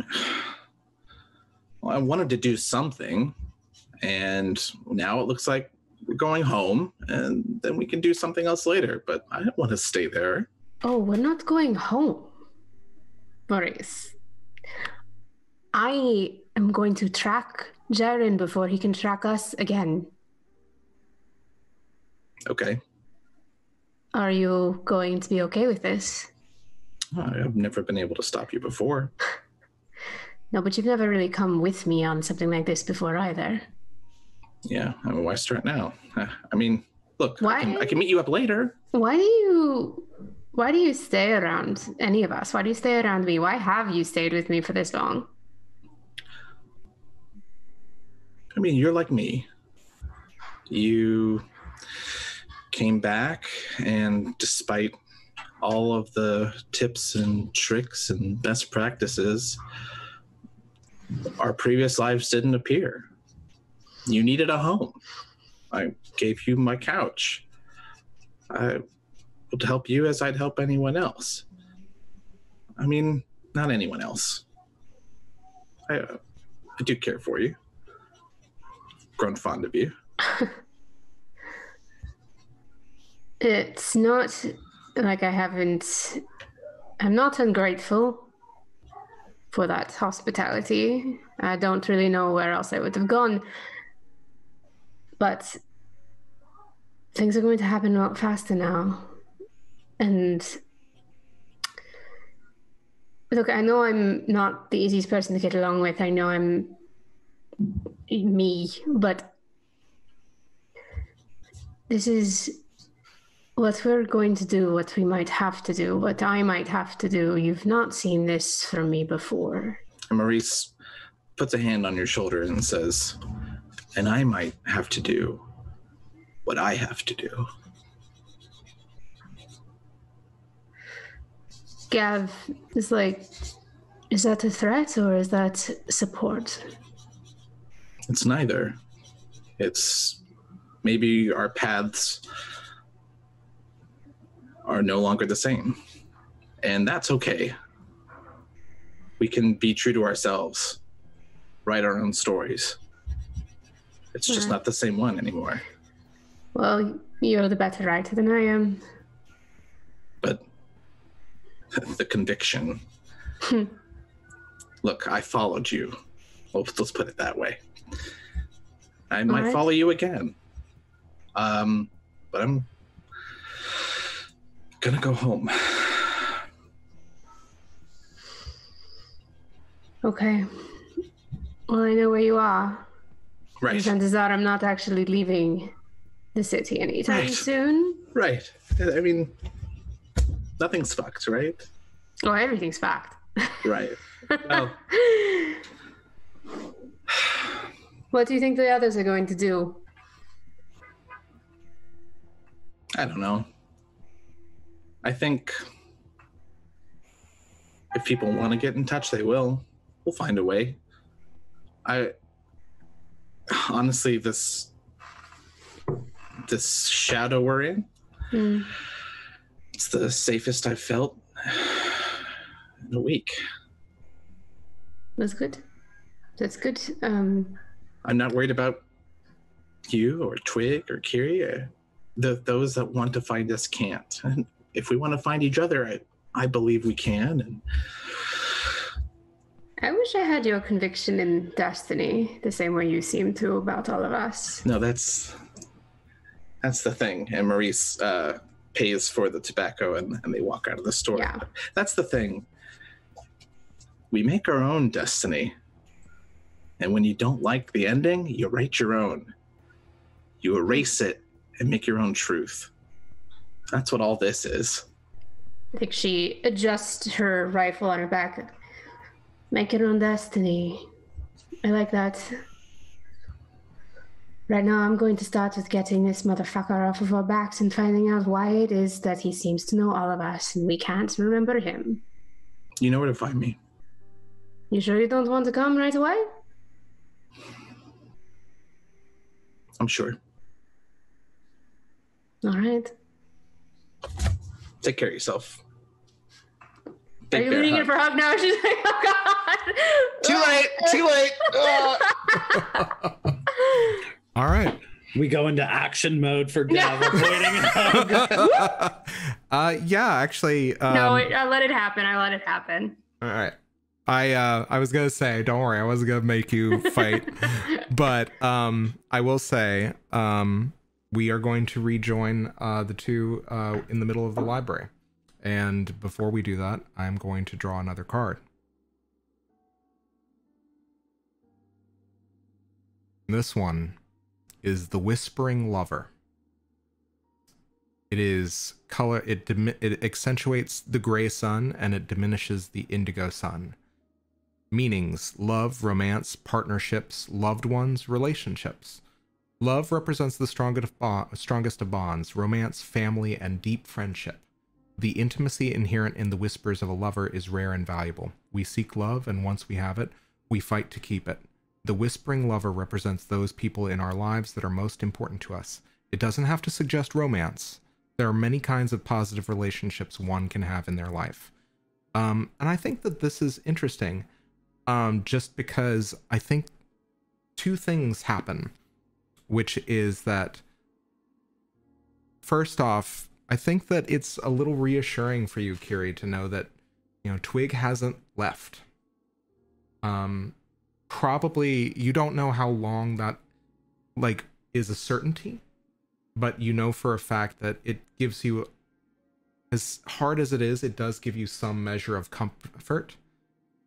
wanted to do something, and now it looks like we're going home, and then we can do something else later. But I don't want to stay there. Oh, we're not going home, Maurice. I am going to track Jaren before he can track us again. Okay. Are you going to be okay with this? I've never been able to stop you before. No, but you've never really come with me on something like this before either. Yeah, I mean, why start now? I mean, look, I can meet you up later. Why do you stay around any of us? Why do you stay around me? Why have you stayed with me for this long? I mean, you're like me. You came back, and despite all of the tips and tricks and best practices, our previous lives didn't appear. You needed a home. I gave you my couch. I would help you as I'd help anyone else. I mean, not anyone else. I do care for you. Grown fond of you. It's not like I'm not ungrateful for that hospitality. I don't really know where else I would have gone, but things are going to happen a lot faster now. And look, I know I'm not the easiest person to get along with. I know I'm me, but this is what we're going to do, what we might have to do, what I might have to do. You've not seen this from me before. And Maurice puts a hand on your shoulder and says, and I might have to do what I have to do. Gav is like, is that a threat or is that support? It's neither. It's maybe our paths are no longer the same. And that's okay. We can be true to ourselves, write our own stories. It's just not the same one anymore. Well, you're the better writer than I am. But the conviction. Look, I followed you. Let's put it that way. I might follow you again. But I'm gonna go home. Okay. Well, I know where you are. Right. The chances are I'm not actually leaving the city anytime soon. Right. I mean, nothing's fucked, right? Oh, everything's fucked. Right. Well, what do you think the others are going to do? I don't know. I think if people want to get in touch, they will. We'll find a way. I honestly, this shadow we're in, it's the safest I've felt in a week. That's good. That's good. I'm not worried about you or Twig or Kyrrie. Those that want to find us can't. And if we want to find each other, I believe we can. And I wish I had your conviction in destiny the same way you seem to about all of us. No, that's the thing. And Maurice pays for the tobacco and they walk out of the store. Yeah. That's the thing. We make our own destiny. And when you don't like the ending, you write your own. You erase it and make your own truth. That's what all this is. I think she adjusts her rifle on her back. Make your own destiny. I like that. Right now, I'm going to start with getting this motherfucker off of our backs and finding out why it is that he seems to know all of us and we can't remember him. You know where to find me. You sure you don't want to come right away? I'm sure. All right. Take care of yourself. Big Are you leaving it for hug now? She's like, oh God. Too late. Oh. All right. We go into action mode for Gav avoiding a hug. Yeah, actually. No, I let it happen. All right. I was gonna say, don't worry, I wasn't gonna make you fight, but I will say we are going to rejoin the two in the middle of the library, and before we do that, I'm going to draw another card. This one is the Whispering Lover. It is color. It accentuates the gray sun and it diminishes the indigo sun. Meanings: love, romance, partnerships, loved ones, relationships. Love represents the strongest of bonds, romance, family, and deep friendship. The intimacy inherent in the whispers of a lover is rare and valuable. We seek love, and once we have it, we fight to keep it. The Whispering Lover represents those people in our lives that are most important to us. It doesn't have to suggest romance. There are many kinds of positive relationships one can have in their life. And I think that this is interesting. Just because I think two things happen, which is that, first off, I think that it's a little reassuring for you, Kyrrie, to know that, you know, Twig hasn't left. Probably, you don't know how long that, like, is a certainty, but you know for a fact that it gives you, as hard as it is, it does give you some measure of comfort.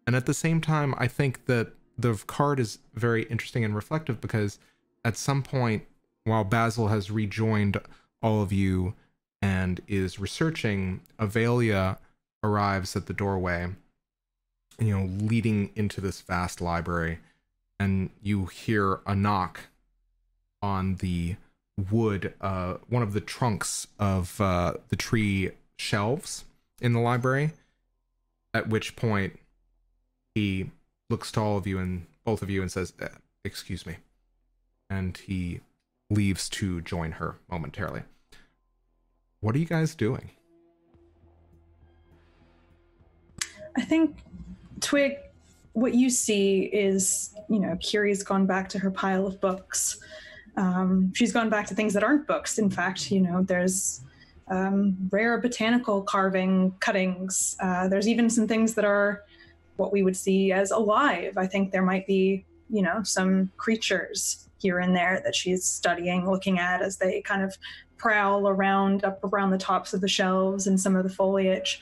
And at the same time, I think that the card is very interesting and reflective because at some point, while Basil has rejoined all of you and is researching, Avelia arrives at the doorway, you know, leading into this vast library, and you hear a knock on the wood, one of the trunks of the tree shelves in the library. At which point, he looks to all of you and both of you and says, "Excuse me," and he leaves to join her momentarily. What are you guys doing? I think, Twig, what you see is, you know, Kyrie's gone back to her pile of books. She's gone back to things that aren't books. In fact, you know, there's rare botanical cuttings. There's even some things that are what we would see as alive. I think there might be, you know, some creatures here and there that she's studying, looking at as they kind of prowl around up around the tops of the shelves and some of the foliage.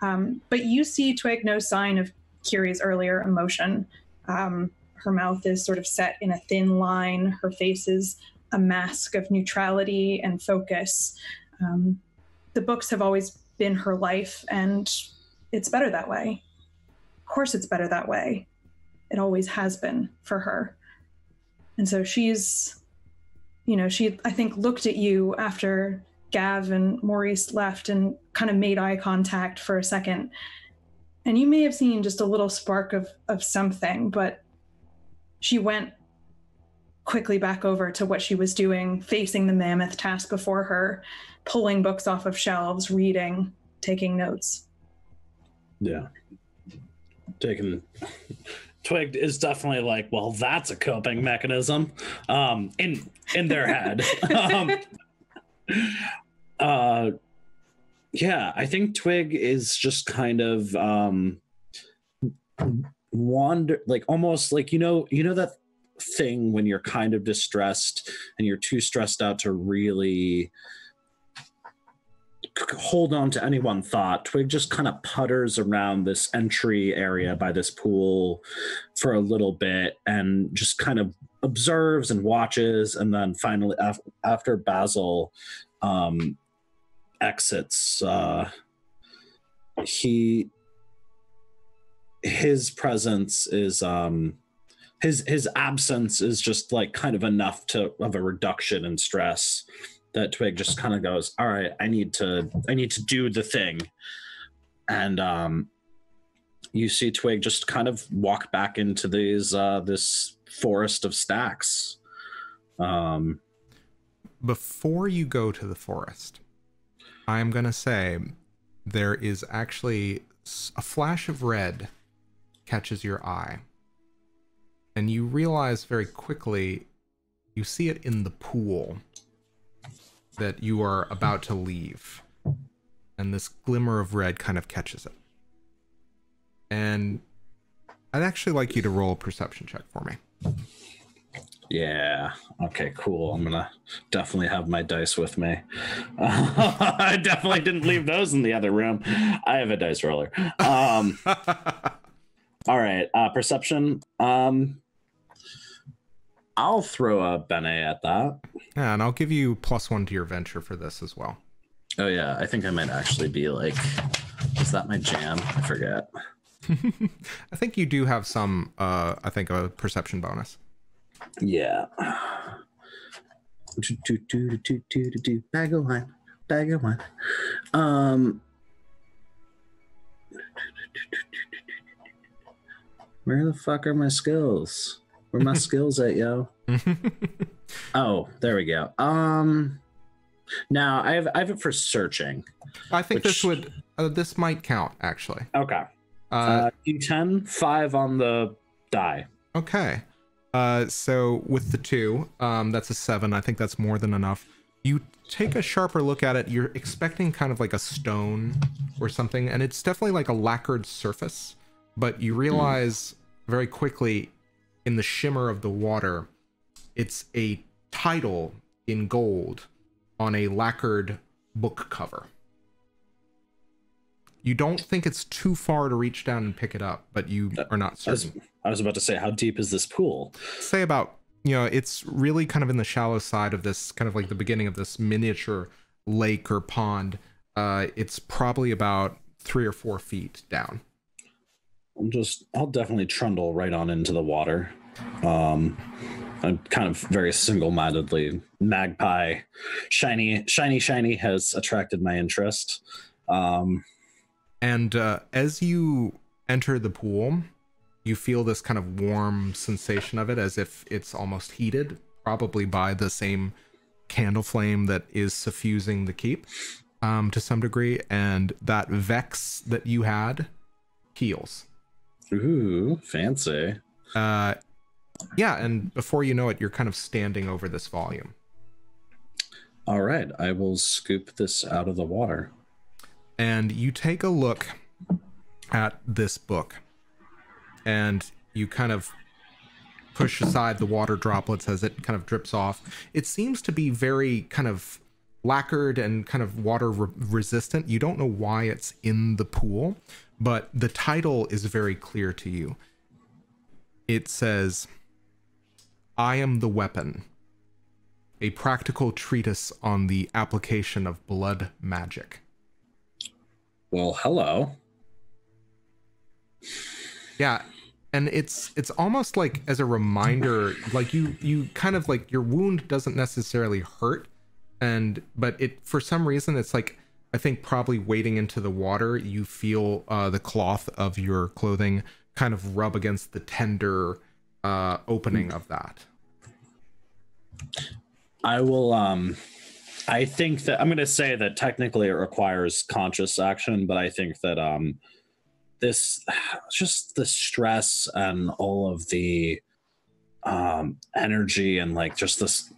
But you see, Twig, no sign of Kyrie's earlier emotion. Her mouth is sort of set in a thin line. Her face is a mask of neutrality and focus. The books have always been her life, and it's better that way. Of course it's better that way. It always has been for her. And so she's, you know, she, I think, looked at you after Gav and Maurice left and kind of made eye contact for a second. And you may have seen just a little spark of something, but she went quickly back over to what she was doing, facing the mammoth task before her, pulling books off of shelves, reading, taking notes. Yeah. Taking... Twig is definitely like, well, that's a coping mechanism in their head. Yeah, I think Twig is just kind of almost like that thing when you're kind of distressed and you're too stressed out to really hold on to any one thought. Twig just kind of putters around this entry area by this pool for a little bit and just kind of observes and watches, and then finally after Basil exits, his presence is his absence is just like kind of enough of a reduction in stress that Twig just kind of goes, all right, I need to do the thing. And you see Twig just kind of walk back into these this forest of stacks. Before you go to the forest, I'm gonna say there is actually a flash of red catches your eye, and you realize very quickly you see it in the pool that you are about to leave, and this glimmer of red kind of catches it. And I'd actually like you to roll a perception check for me. Yeah, okay, cool. I'm gonna definitely have my dice with me. I definitely didn't leave those in the other room. I have a dice roller. All right, perception. I'll throw a Bene at that. Yeah, and I'll give you +1 to your venture for this as well. Oh, yeah. I think I might actually be like, is that my jam? I forget. I think you do have some, I think, a perception bonus. Yeah. Bag of wine. Bag of wine. Where the fuck are my skills? Where are my skills at, yo? Oh, there we go. Now I have it for searching. I think this might count actually. Okay. D10, 5 on the die. Okay. So with the 2, that's a 7. I think that's more than enough. You take a sharper look at it. You're expecting kind of like a stone or something, and it's definitely like a lacquered surface. But you realize very quickly, in the shimmer of the water, it's a title in gold on a lacquered book cover. You don't think it's too far to reach down and pick it up, but you are not certain. I was about to say, how deep is this pool? Say about, you know, it's really kind of in the shallow side of this, kind of like the beginning of this miniature lake or pond. It's probably about 3 or 4 feet down. I'll definitely trundle right on into the water. I'm kind of very single-mindedly. Magpie, shiny has attracted my interest. And as you enter the pool, you feel this kind of warm sensation of it, as if it's almost heated, probably by the same candle flame that is suffusing the keep to some degree. And that vex that you had heals. Ooh, fancy. Yeah, and before you know it, you're kind of standing over this volume. All right, I will scoop this out of the water. And you take a look at this book, and you kind of push aside the water droplets as it kind of drips off. It seems to be very kind of lacquered and kind of water resistant. You don't know why it's in the pool, but the title is very clear to you. It says, "I am the weapon, a practical treatise on the application of blood magic." Well, hello. Yeah. And it's almost like as a reminder, like you kind of like your wound doesn't necessarily hurt. But it, for some reason, it's like, I think probably wading into the water, you feel the cloth of your clothing kind of rub against the tender opening of that. I will, I think that I'm going to say that technically it requires conscious action, but I think that this, just the stress and all of the energy and like just this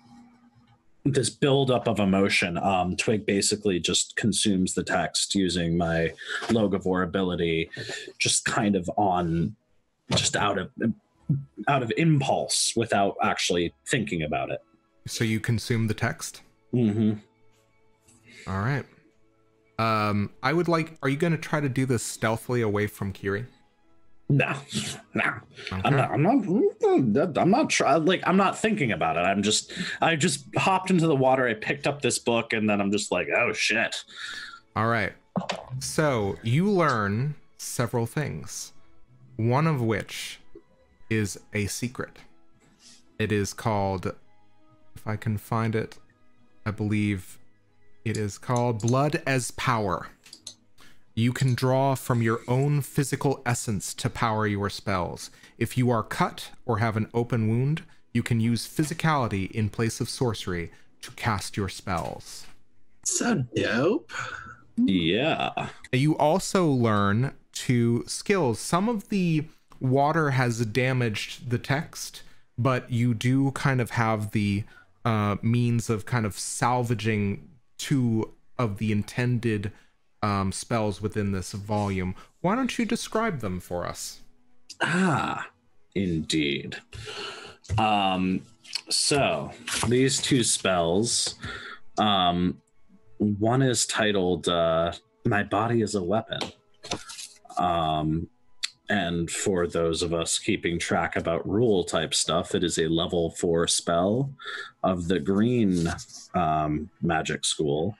buildup of emotion, Twig basically just consumes the text using my Logivore ability, just kind of on, just out of impulse without actually thinking about it. So you consume the text? Mm-hmm. All right. I would like, are you going to try to do this stealthily away from Kyrrie? No. Okay. I'm not thinking about it. I just hopped into the water. I picked up this book and then I'm just like, oh shit. All right. So you learn several things. One of which is a secret. It is called, if I can find it, I believe it is called Blood as Power. You can draw from your own physical essence to power your spells. If you are cut or have an open wound, you can use physicality in place of sorcery to cast your spells. So dope. Yeah. You also learn two skills. Some of the water has damaged the text, but you do kind of have the means of kind of salvaging two of the intended spells within this volume. Why don't you describe them for us? Ah, indeed. So these two spells, one is titled My Body is a Weapon. And for those of us keeping track about rule type stuff, it is a level 4 spell of the green magic school.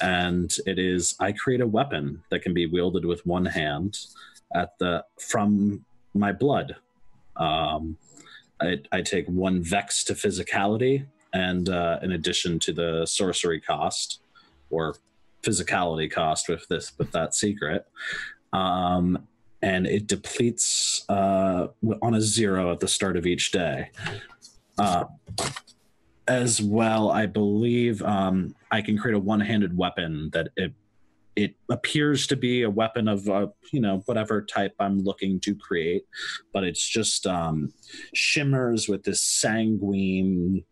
And it is, I create a weapon that can be wielded with one hand from my blood. I take 1 vex to physicality, and in addition to the sorcery cost or physicality cost with that secret. And it depletes on a 0 at the start of each day. As well, I believe I can create a one-handed weapon that it appears to be a weapon of whatever type I'm looking to create, but it's just shimmers with this sanguine.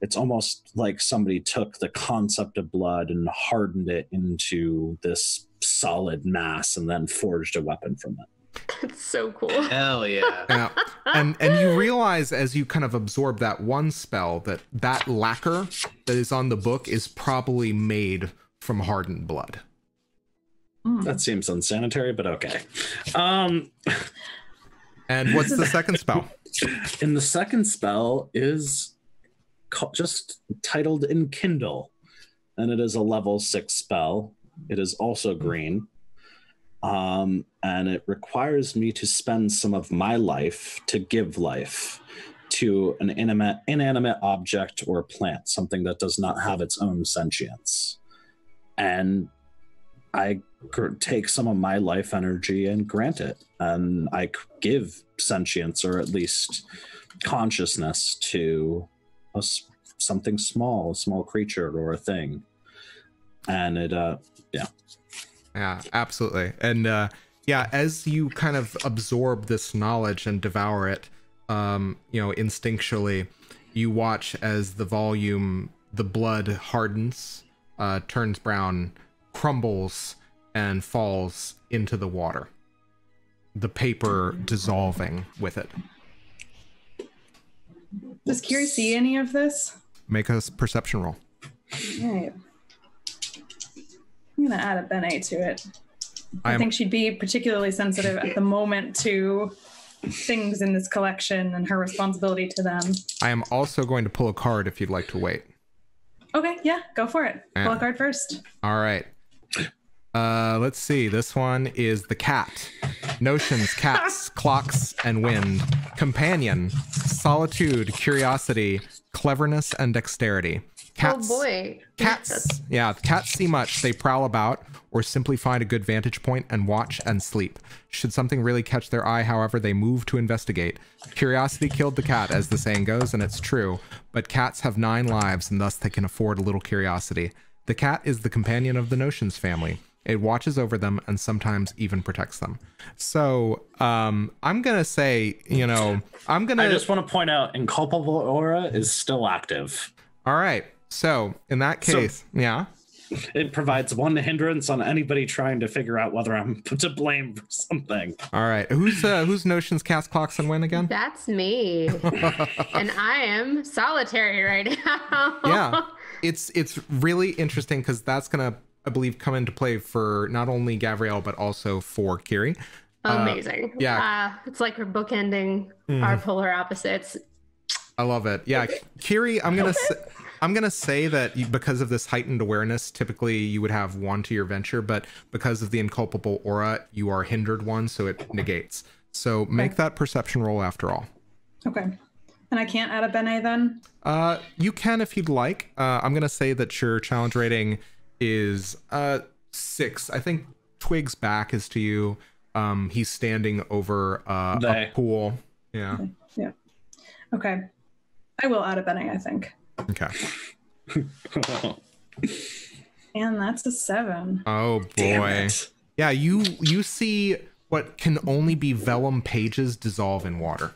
It's almost like somebody took the concept of blood and hardened it into this solid mass and then forged a weapon from it. That's so cool. Hell yeah. Yeah. And you realize as you kind of absorb that one spell that lacquer that is on the book is probably made from hardened blood. Mm. That seems unsanitary, but okay. And what's the second spell? And the second spell is just titled Enkindle, and it is a level 6 spell. It is also green, and it requires me to spend some of my life to give life to an inanimate object or plant, something that does not have its own sentience. And I take some of my life energy and grant it, and I give sentience, or at least consciousness, to something small, a small creature or a thing. And it, yeah, absolutely. And yeah, as you kind of absorb this knowledge and devour it, you know, instinctually, you watch as the volume, the blood hardens, turns brown, crumbles, and falls into the water, the paper dissolving with it. Does Kyrrie see any of this? Make a perception roll. All right. I'm going to add a Bene to it. I think she'd be particularly sensitive at the moment to things in this collection and her responsibility to them. I am also going to pull a card if you'd like to wait. Okay, yeah, go for it. Pull a card first. All right. Let's see. This one is the cat. Notions, cats, clocks, and wind. Companion, solitude, curiosity, cleverness, and dexterity. Cats, oh boy. Cats. Yeah, cats see much. They prowl about or simply find a good vantage point and watch and sleep. Should something really catch their eye, however, they move to investigate. Curiosity killed the cat, as the saying goes, and it's true. But cats have 9 lives, and thus they can afford a little curiosity. The cat is the companion of the Notions family. It watches over them and sometimes even protects them. So I'm going to say, you know, I just want to point out Inculpable Aura is still active. All right. So in that case, so, yeah. It provides 1 hindrance on anybody trying to figure out whether I'm to blame for something. All right. Who's Notions, cast, clocks, and win again? That's me. And I am solitary right now. Yeah. It's really interesting because that's going to, I believe, come into play for not only Gavriel, but also for Kyrrie. Amazing. Yeah. It's like we're bookending our polar opposites. I love it. Yeah. Kyrrie, I'm gonna say that because of this heightened awareness, typically you would have 1 to your venture, but because of the Inculpable Aura, you are hindered 1, so it negates. So make that perception roll after all. Okay. And I can't add a Bene then? You can if you'd like. I'm gonna say that your challenge rating is 6. I think Twig's back is to you. He's standing over a pool. Yeah. Okay. Yeah. Okay. I will add a Bene, I think. Okay. And that's a 7. Oh boy. Yeah, you see what can only be vellum pages dissolve in water.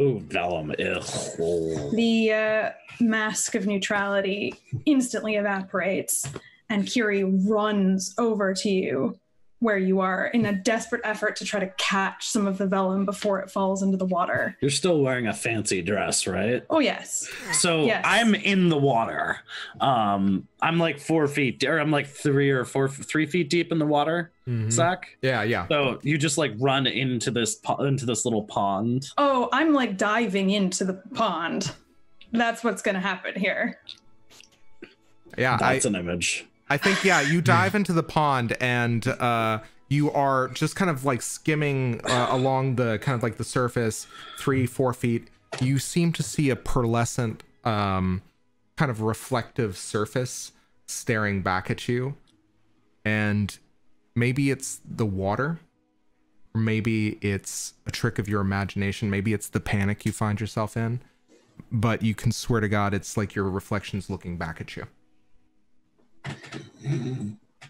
Ooh, vellum. Ugh. The mask of neutrality instantly evaporates, and Kyrrie runs over to you where you are in a desperate effort to try to catch some of the vellum before it falls into the water. You're still wearing a fancy dress, right? Oh, yes. So yes. I'm in the water. I'm like 4 feet, or I'm like 3 or 4, 3 feet deep in the water, Zach. Yeah, yeah. So you just like run into this little pond. Oh, I'm like diving into the pond. That's what's going to happen here. Yeah. That's an image. I think, yeah, you dive into the pond and you are just kind of like skimming along the kind of like the surface 3-4 feet. You seem to see a pearlescent kind of reflective surface staring back at you. And maybe it's the water. Or maybe it's a trick of your imagination. Maybe it's the panic you find yourself in. But you can swear to God, it's like your reflection's looking back at you.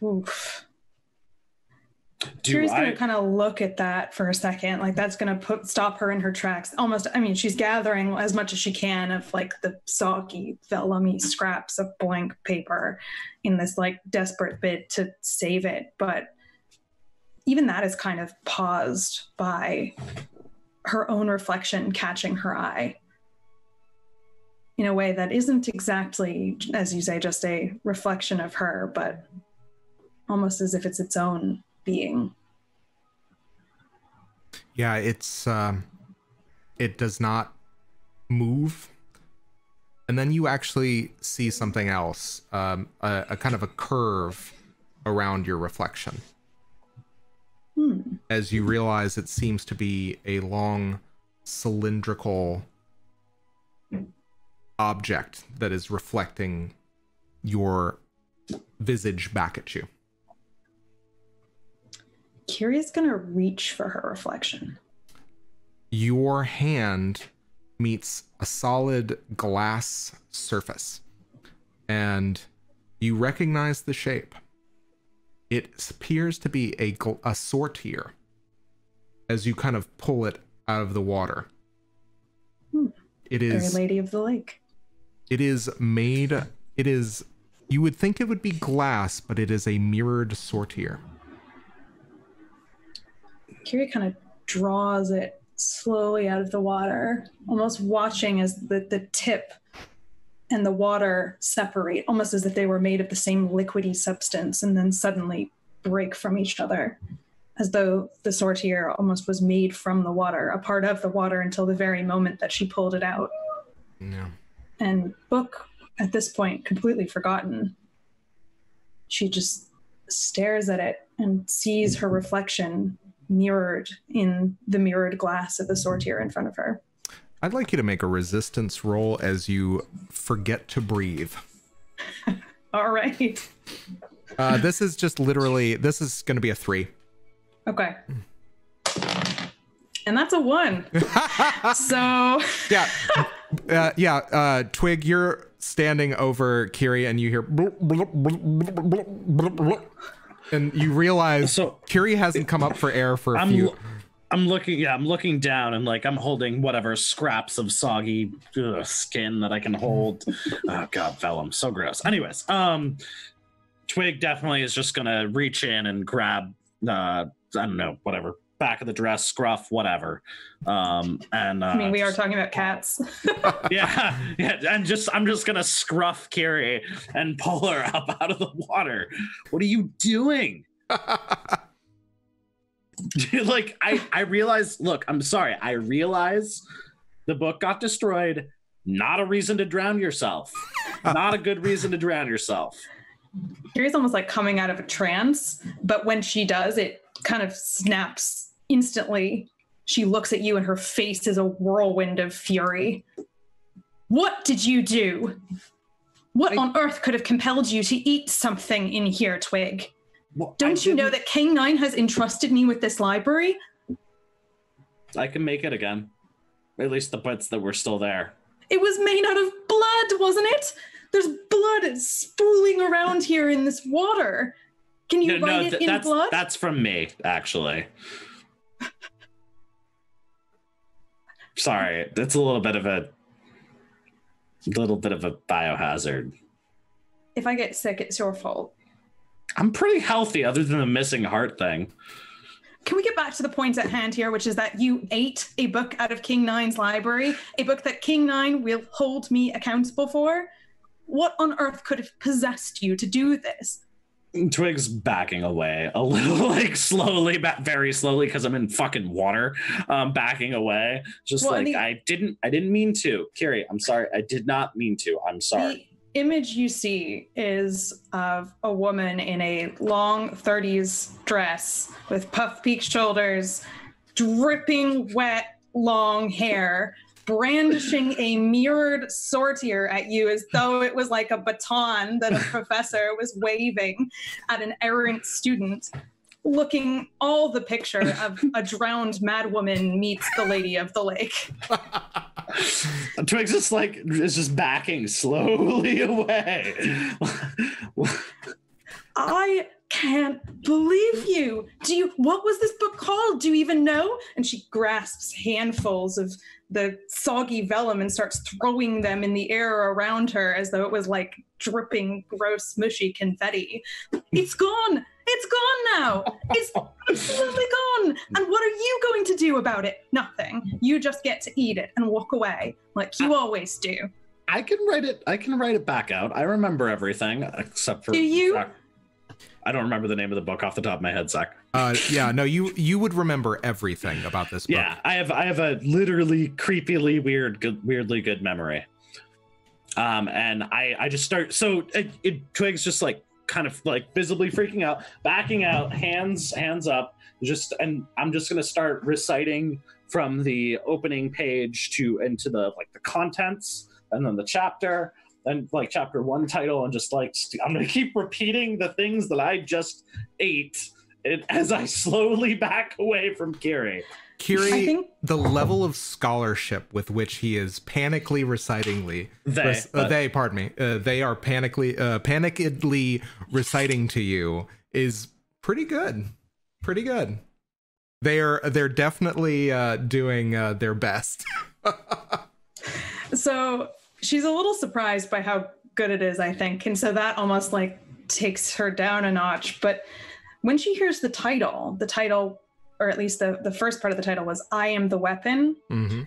Oof. Kyrie's gonna kind of look at that for a second, like that's gonna stop her in her tracks. Almost, I mean, she's gathering as much as she can of like the soggy, vellumy scraps of blank paper in this like desperate bid to save it. But even that is kind of paused by her own reflection catching her eye. In a way that isn't exactly, as you say, just a reflection of her, but almost as if it's its own being. Yeah, it's it does not move. And then you actually see something else, a kind of a curve around your reflection. As you realize it seems to be a long cylindrical object that is reflecting your visage back at you. Kyrie's gonna reach for her reflection. Your hand meets a solid glass surface, and you recognize the shape. It appears to be a sortier as you kind of pull it out of the water. It is Fair Lady of the Lake. It is made, it is, you would think it would be glass, but it is a mirrored sortier. Kyrrie kind of draws it slowly out of the water, almost watching as the tip and the water separate, almost as if they were made of the same liquidy substance, and then suddenly break from each other, as though the sortier almost was made from the water, a part of the water, until the very moment that she pulled it out. Yeah. And Book, at this point, completely forgotten. She just stares at it and sees her reflection mirrored in the mirrored glass of the sortier in front of her. I'd like you to make a resistance roll as you forget to breathe. All right. This is just literally, this is going to be a 3. Okay. And that's a 1. So. Yeah. Twig, you're standing over Kyrrie and you hear bloop, bloop, bloop, bloop, bloop, bloop, bloop, and you realize so, Kyrrie hasn't come up for air for a few. I'm looking down and like I'm holding whatever scraps of soggy skin that I can hold. Oh God, vellum, so gross. Anyways, Twig definitely is just gonna reach in and grab I don't know, whatever, back of the dress, scruff, whatever. And I mean, we are talking about cats. yeah. And I'm just gonna scruff Kyrrie and pull her up out of the water. What are you doing? Like, I realize, look, I'm sorry. I realize the book got destroyed. Not a reason to drown yourself. Not a good reason to drown yourself. Kyrie's almost like coming out of a trance, but when she does, it kind of snaps instantly. She looks at you and her face is a whirlwind of fury. What did you do? What on earth could have compelled you to eat something in here, Twig? Well, don't you know that King Nine has entrusted me with this library? I can make it again. At least the bits that were still there. It was made out of blood, wasn't it? There's blood spooling around here in this water. Can you write it in blood? That's from me, actually. Sorry, that's a little bit of a biohazard. If I get sick, it's your fault. I'm pretty healthy other than the missing heart thing. Can we get back to the point at hand here, which is that you ate a book out of King Nine's library, a book that King Nine will hold me accountable for? What on earth could have possessed you to do this? Twig's backing away a little, like slowly, very slowly, because I'm in fucking water, backing away. Just well, like, I didn't mean to. Kyrrie, I'm sorry. I did not mean to. I'm sorry. Image you see is of a woman in a long 30s dress with puff peak shoulders, dripping wet long hair, brandishing a mirrored sortier at you as though it was like a baton that a professor was waving at an errant student, looking all the picture of a drowned madwoman meets the Lady of the Lake. Twig's just like, is just backing slowly away. I can't believe you. What was this book called? Do you even know? And she grasps handfuls of the soggy vellum and starts throwing them in the air around her as though it was like dripping, gross, mushy confetti. It's gone. It's gone now. It's absolutely gone. And what are you going to do about it? Nothing. You just get to eat it and walk away like you always do. I can write it back out. I remember everything except for... Do you? I don't remember the name of the book off the top of my head, Zach. Yeah, no, you would remember everything about this book. Yeah, I have a literally creepily weirdly good memory. And I just start... So Twig's just like, kind of like visibly freaking out, backing out, hands up, just, and I'm just gonna start reciting from the opening page to into the like the contents, and then the chapter, and like chapter 1 title, and just like I'm gonna keep repeating the things that I just ate as I slowly back away from Kyrrie. Kyrrie, the level of scholarship with which he is panically recitingly they are panickedly reciting to you is pretty good. Pretty good. They're definitely doing their best. So she's a little surprised by how good it is, I think, and so that almost like takes her down a notch. But when she hears the title, or at least the first part of the title was "I am the weapon," mm-hmm.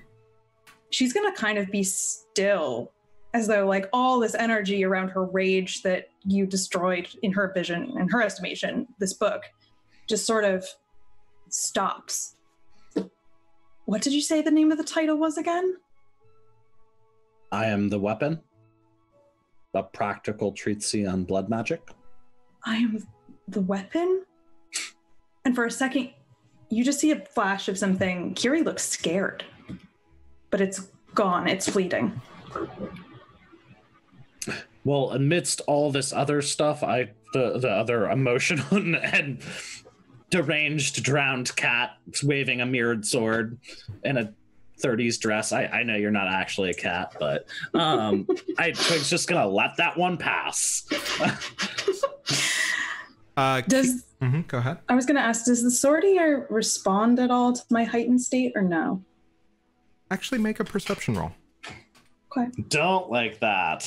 she's gonna kind of be still, as though like all this energy around her rage that you destroyed in her vision, in her estimation, this book, just sort of stops. What did you say the name of the title was again? I am the weapon. A practical treatise on blood magic. I am the weapon? And for a second, you just see a flash of something. Kyrrie looks scared, but it's gone. It's fleeting. Well, amidst all this other stuff, the other emotional and deranged drowned cat waving a mirrored sword and a 30s dress. I know you're not actually a cat, but I was just gonna let that one pass. Go ahead. I was gonna ask, does the sortier respond at all to my heightened state or no? Actually make a perception roll. Okay. Don't like that.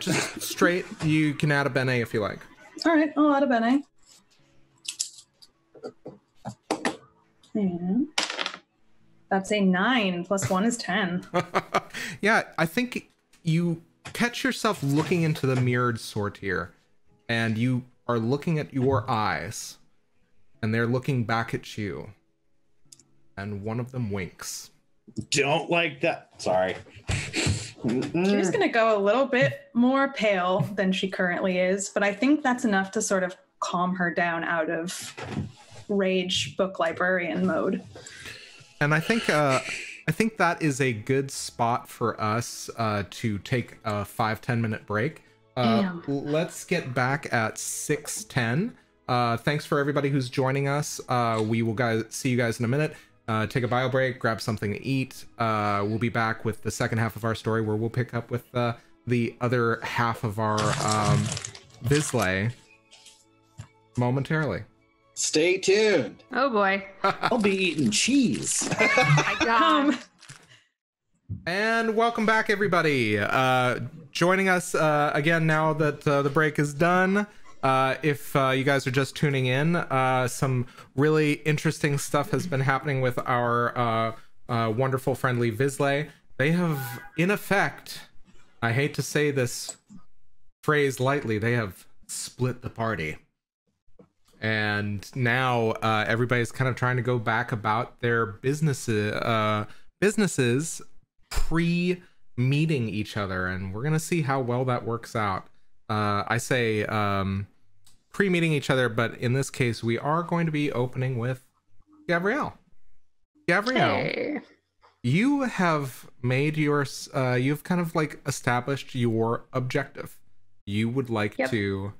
Just straight, you can add a bene if you like. All right, I'll add a bene. And that's a 9 plus 1 is 10. Yeah, I think you catch yourself looking into the mirrored sortier, and you are looking at your eyes, and they're looking back at you, and one of them winks. Don't like that. Sorry. She's gonna go a little bit more pale than she currently is, but I think that's enough to sort of calm her down out of rage book librarian mode. And I think that is a good spot for us to take a 5-10 minute break. Let's get back at 6:10. Thanks for everybody who's joining us. We will see you guys in a minute. Take a bio break, grab something to eat. We'll be back with the second half of our story, where we'll pick up with the other half of our Vislae momentarily. Stay tuned. Oh boy. I'll be eating cheese. Oh my God. And welcome back, everybody. Joining us again now that the break is done. If you guys are just tuning in, some really interesting stuff has been happening with our wonderful friendly Vislae. They have, in effect, I hate to say this phrase lightly, they have split the party. And now everybody's kind of trying to go back about their businesses pre-meeting each other, and we're gonna see how well that works out. I say pre-meeting each other, but in this case, we are going to be opening with Gavriel. Gavriel, hey. You have made your you've kind of like established your objective. You would like to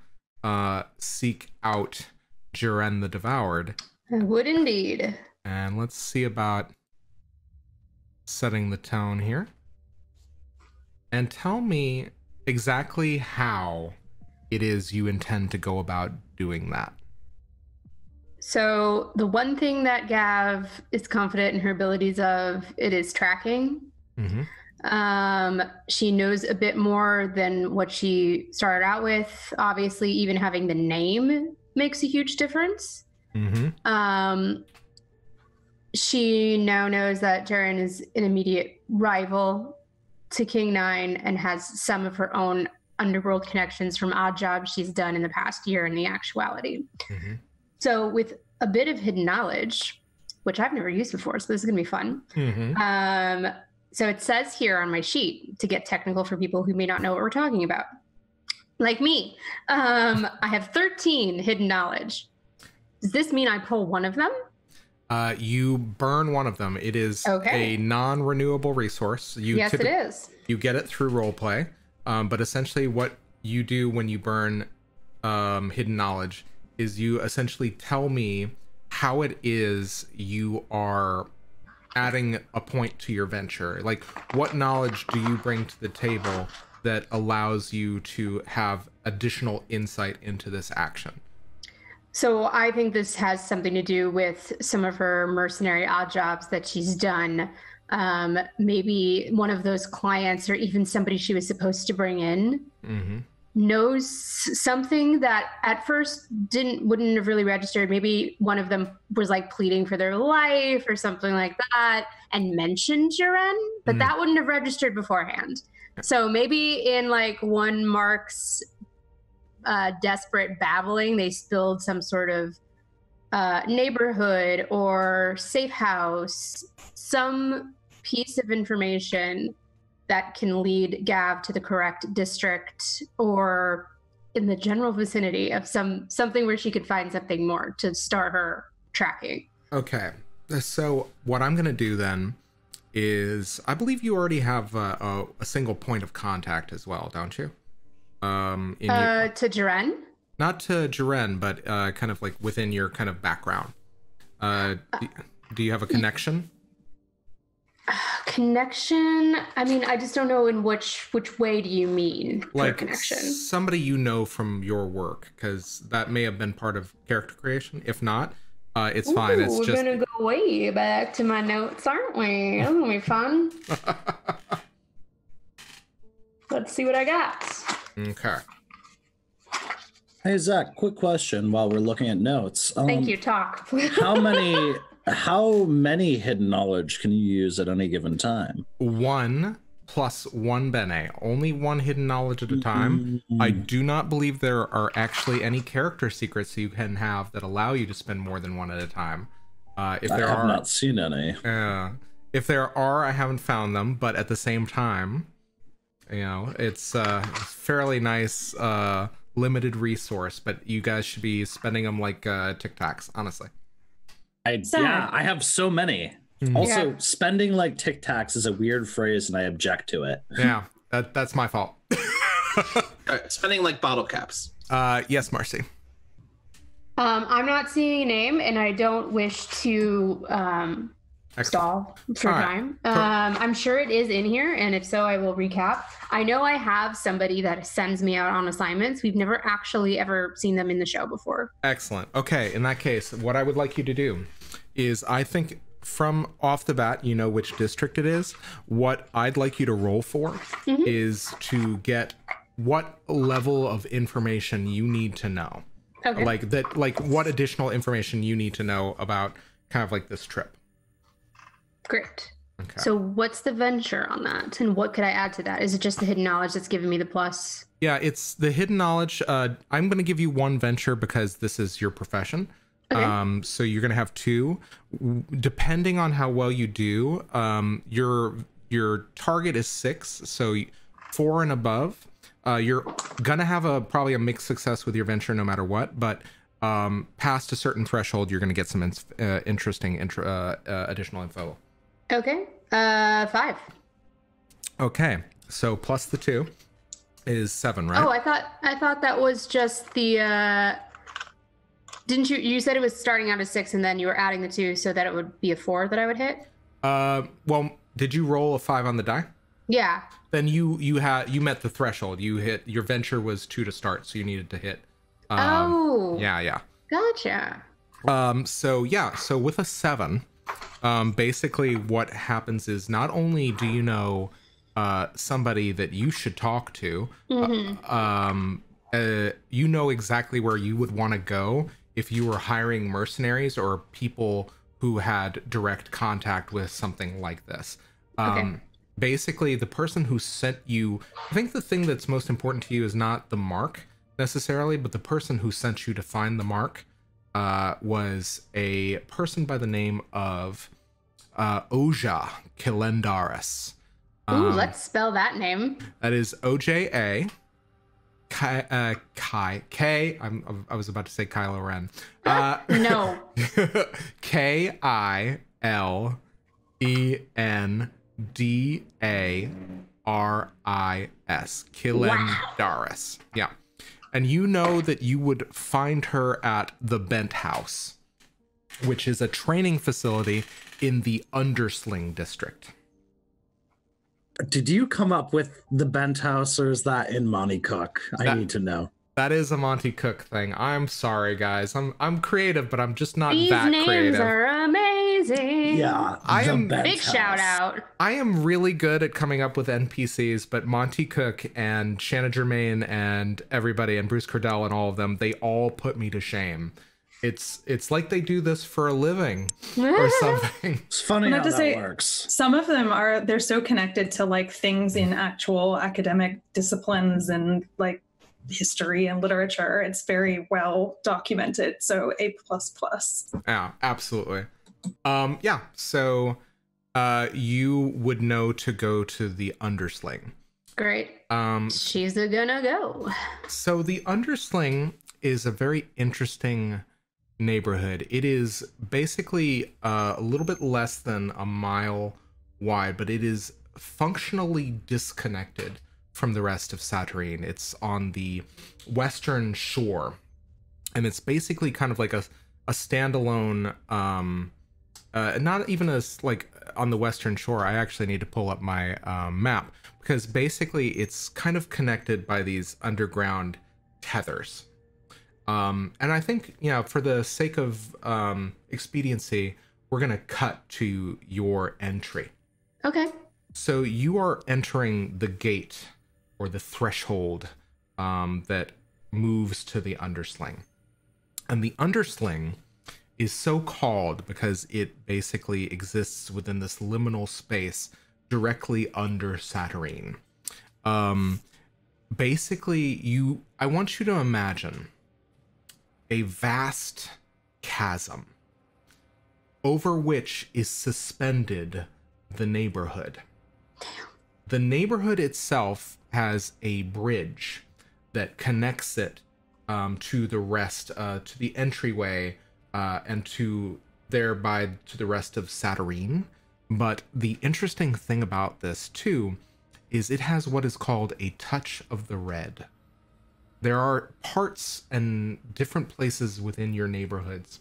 seek out Jaren the Devoured. I would indeed. And let's see about setting the tone here. And tell me exactly how it is you intend to go about doing that. So the one thing that Gav is confident in her abilities of, it is tracking. Mm-hmm. She knows a bit more than what she started out with. Obviously, even having the name makes a huge difference. Mm-hmm. She now knows that Jaren is an immediate rival to King Nine and has some of her own underworld connections from odd jobs she's done in the past year in the actuality. Mm-hmm. So with a bit of hidden knowledge, which I've never used before, so this is going to be fun. Mm-hmm. So it says here on my sheet, to get technical for people who may not know what we're talking about, like me, I have 13 hidden knowledge. Does this mean I pull one of them? You burn one of them. It is a non-renewable resource. Yes, it is. You get it through roleplay, but essentially what you do when you burn hidden knowledge is you essentially tell me how it is you are adding a point to your venture. Like, what knowledge do you bring to the table that allows you to have additional insight into this action? So I think this has something to do with some of her mercenary odd jobs that she's done. Maybe one of those clients, or even somebody she was supposed to bring in, mm-hmm. knows something that at first wouldn't have really registered. Maybe one of them was like pleading for their life or something like that, and mentioned Jaren, but mm-hmm. that wouldn't have registered beforehand. So maybe in like one Mark's desperate babbling, they spilled some sort of neighborhood or safe house, some piece of information that can lead Gav to the correct district or in the general vicinity of something where she could find something more to start her tracking. Okay, so what I'm gonna do then is, I believe you already have a single point of contact as well, don't you? To Jaren? Not to Jaren, but kind of like within your kind of background. Do you have a connection? Connection? I mean, I just don't know in which way do you mean? Like connection? Somebody you know from your work, because that may have been part of character creation. If not, it's fine. It's just... We're going to go way back to my notes, aren't we? That's going to be fun. Let's see what I got. Okay. Hey, Zach, quick question while we're looking at notes. Thank you, talk. How many hidden knowledge can you use at any given time? One plus one Bene. Only one hidden knowledge at a time. Mm-hmm. I do not believe there are actually any character secrets you can have that allow you to spend more than one at a time. I have not seen any. If there are, I haven't found them, but at the same time, you know, it's fairly nice limited resource, but you guys should be spending them like Tic Tacs, honestly. I have so many. Mm-hmm. Also, yeah. Spending like Tic Tacs is a weird phrase and I object to it. Yeah, that's my fault. Spending like bottle caps. Yes, Marcy. I'm not seeing a name and I don't wish to... stall for time. I'm sure it is in here, and if so, I will recap. I know I have somebody that sends me out on assignments. We've never actually ever seen them in the show before. Excellent. Okay, in that case, what I would like you to do is, I think from off the bat, you know which district it is. What I'd like you to roll for mm-hmm. is to get what level of information you need to know. Okay. Like what additional information you need to know about kind of like this trip. Great. Okay. So what's the venture on that? And what could I add to that? Is it just the hidden knowledge that's giving me the plus? Yeah, it's the hidden knowledge. I'm going to give you one venture because this is your profession. Okay. So you're going to have two. Depending on how well you do, your target is 6. So 4 and above, you're going to have probably a mixed success with your venture no matter what. But past a certain threshold, you're going to get some interesting additional info. Okay, 5. Okay, so plus the 2 is 7, right? Oh, I thought that was just the. Didn't you said it was starting out as 6 and then you were adding the 2 so that it would be a 4 that I would hit? Well, did you roll a 5 on the die? Yeah. Then you met the threshold. You hit your venture was 2 to start, so you needed to hit. Yeah. Gotcha. So with a 7. Basically what happens is not only do you know somebody that you should talk to, mm-hmm. You know exactly where you would want to go if you were hiring mercenaries or people who had direct contact with something like this. Okay. Basically the person who sent you, I think the thing that's most important to you is not the mark necessarily, but the person who sent you to find the mark was a person by the name of Oja Kilendaris. Ooh, let's spell that name. That is O-J-A K. I was about to say Kylo Ren. No. K-I-L-E-N-D-A-R-I-S. Kilendaris. Wow. Yeah. And you know that you would find her at the Bent House, which is a training facility in the Undersling district. Did you come up with the Bent House, or is that in Monty Cook? I need to know. That is a Monty Cook thing. I'm sorry, guys. I'm creative, but I'm just not that creative. These names are amazing. Yeah, I am. Big shout out. I am really good at coming up with NPCs, but Monty Cook and Shanna Germain and everybody and Bruce Cordell and all of them, they all put me to shame. It's like they do this for a living or something. It's funny how that works. Some of them are, they're so connected to like things in actual academic disciplines and like history and literature. It's very well documented. So A++. Yeah, absolutely. Yeah. So you would know to go to the Undersling. Great. She's gonna go. So the Undersling is a very interesting neighborhood. It is basically a little bit less than a mile wide, but it is functionally disconnected from the rest of Satyrine. It's on the western shore, and it's basically kind of like a standalone, not even as like on the western shore. I actually need to pull up my map, because basically it's kind of connected by these underground tethers. And I think, you know, for the sake of expediency, we're going to cut to your entry. Okay. So you are entering the gate or the threshold that moves to the Undersling. And the Undersling is so called because it basically exists within this liminal space directly under Satyrine. Basically, I want you to imagine a vast chasm over which is suspended the neighborhood. The neighborhood itself has a bridge that connects it to the rest, to the entryway, and thereby to the rest of Satyrine. But the interesting thing about this too is it has what is called a touch of the red. There are parts and different places within your neighborhoods,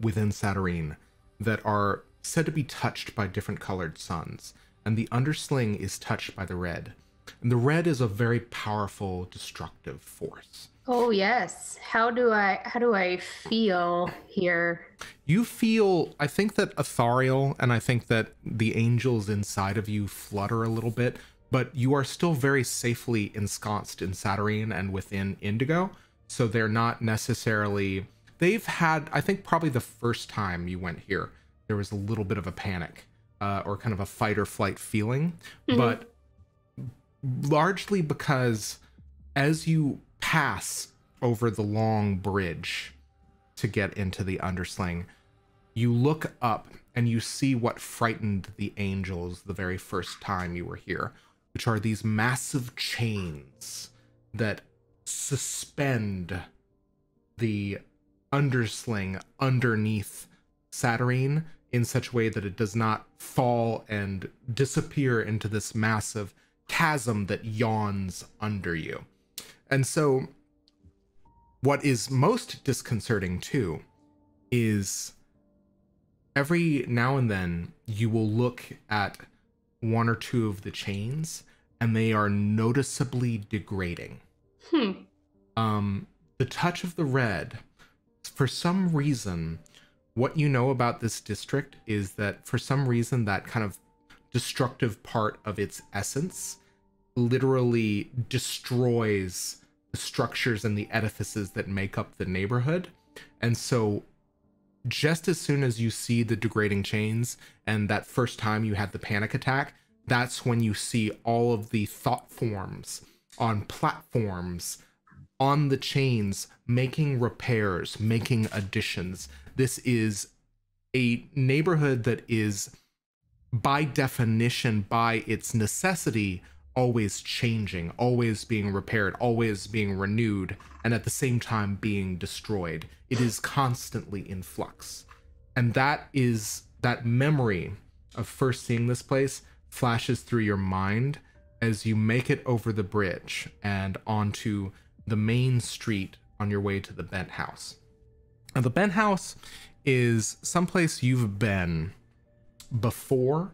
within Satyrine, that are said to be touched by different colored suns, and the Undersling is touched by the red. And the red is a very powerful, destructive force. Oh yes. How do I feel here? You feel, I think that Athariel, and I think that the angels inside of you flutter a little bit. But you are still very safely ensconced in Satyrine and within Indigo, so they're not necessarily... They've had, I think probably the first time you went here, there was a little bit of a panic, or kind of a fight or flight feeling. Mm-hmm. But largely because as you pass over the long bridge to get into the Undersling, you look up and you see what frightened the angels the very first time you were here, which are these massive chains that suspend the Undersling underneath Satyrine in such a way that it does not fall and disappear into this massive chasm that yawns under you. And so what is most disconcerting too is every now and then you will look at one or two of the chains, and they are noticeably degrading. The touch of the red, for some reason, what you know about this district is that for some reason that kind of destructive part of its essence literally destroys the structures and the edifices that make up the neighborhood. And so just as soon as you see the degrading chains and that first time you had the panic attack, that's when you see all of the thought forms on platforms on the chains making repairs, making additions. This is a neighborhood that is by definition, by its necessity, always changing, always being repaired, always being renewed, and at the same time being destroyed. It is constantly in flux. And that is, that memory of first seeing this place flashes through your mind as you make it over the bridge and onto the main street on your way to the Bent House. Now, the Bent House is someplace you've been before.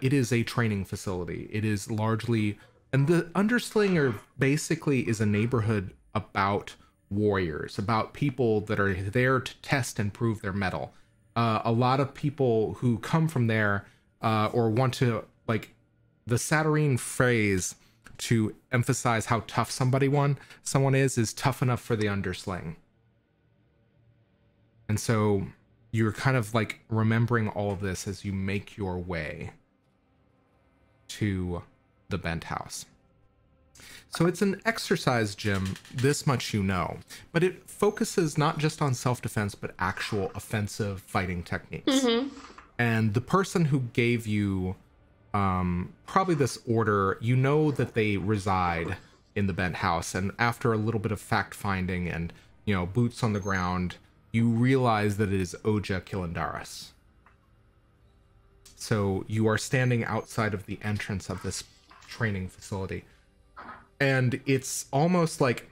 It is a training facility. It is largely, and the Underslinger basically is a neighborhood about warriors, about people that are there to test and prove their mettle. A lot of people who come from there or want to, like, the Satyrine phrase to emphasize how tough someone is tough enough for the Undersling. And so you're kind of like remembering all of this as you make your way to the Bent House. So it's an exercise gym, this much you know, but it focuses not just on self-defense, but actual offensive fighting techniques. Mm-hmm. And the person who gave you probably this order, you know that they reside in the Bent House. And after a little bit of fact-finding and, you know, boots on the ground, you realize that it is Oja Kilendaris. So you are standing outside of the entrance of this training facility. And it's almost like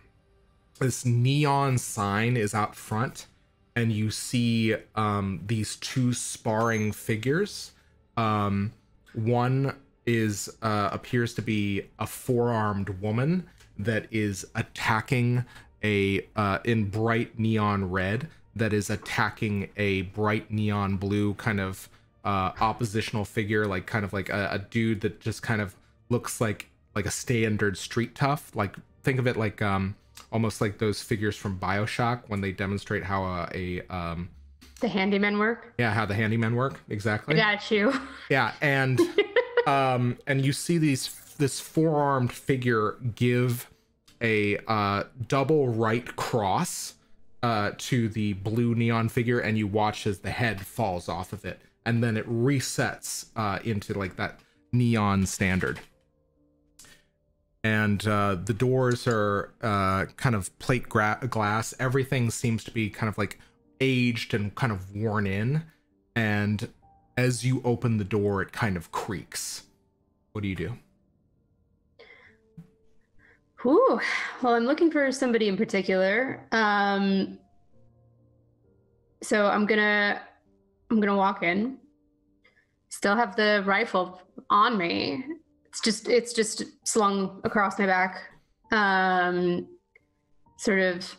this neon sign is out front, and you see these two sparring figures. One is appears to be a four-armed woman that is attacking a in bright neon red, that is attacking a bright neon blue kind of oppositional figure, like kind of like a dude that just kind of looks like a standard street tough. Like, think of it like almost like those figures from BioShock when they demonstrate how the handymen work. Yeah, how the handymen work, exactly. I got you. Yeah, and and you see this four-armed figure give a double right cross to the blue neon figure, and you watch as the head falls off of it, and then it resets into like that neon standard. And the doors are kind of plate glass. Everything seems to be kind of like aged and kind of worn in. And as you open the door, it kind of creaks. What do you do? Ooh, well, I'm looking for somebody in particular. So I'm gonna walk in. Still have the rifle on me. It's just slung across my back. Sort of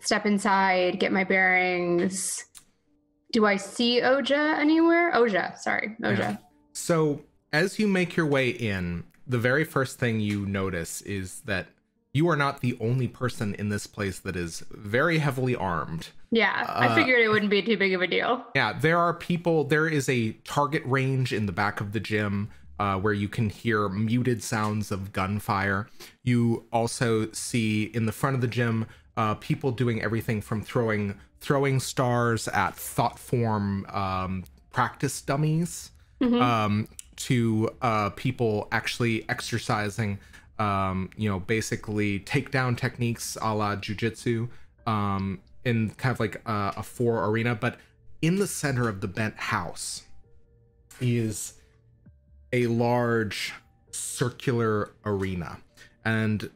step inside, get my bearings. Do I see Oja anywhere? Oja, sorry, Oja. Yeah. So as you make your way in, the very first thing you notice is that you are not the only person in this place that is very heavily armed. Yeah, I figured it wouldn't be too big of a deal. Yeah, there are people, there is a target range in the back of the gym, where you can hear muted sounds of gunfire. You also see in the front of the gym people doing everything from throwing stars at thought form practice dummies, mm-hmm. To people actually exercising, you know, basically takedown techniques a la jujitsu, in kind of like a four arena. But in the center of the Bent House is a large circular arena, and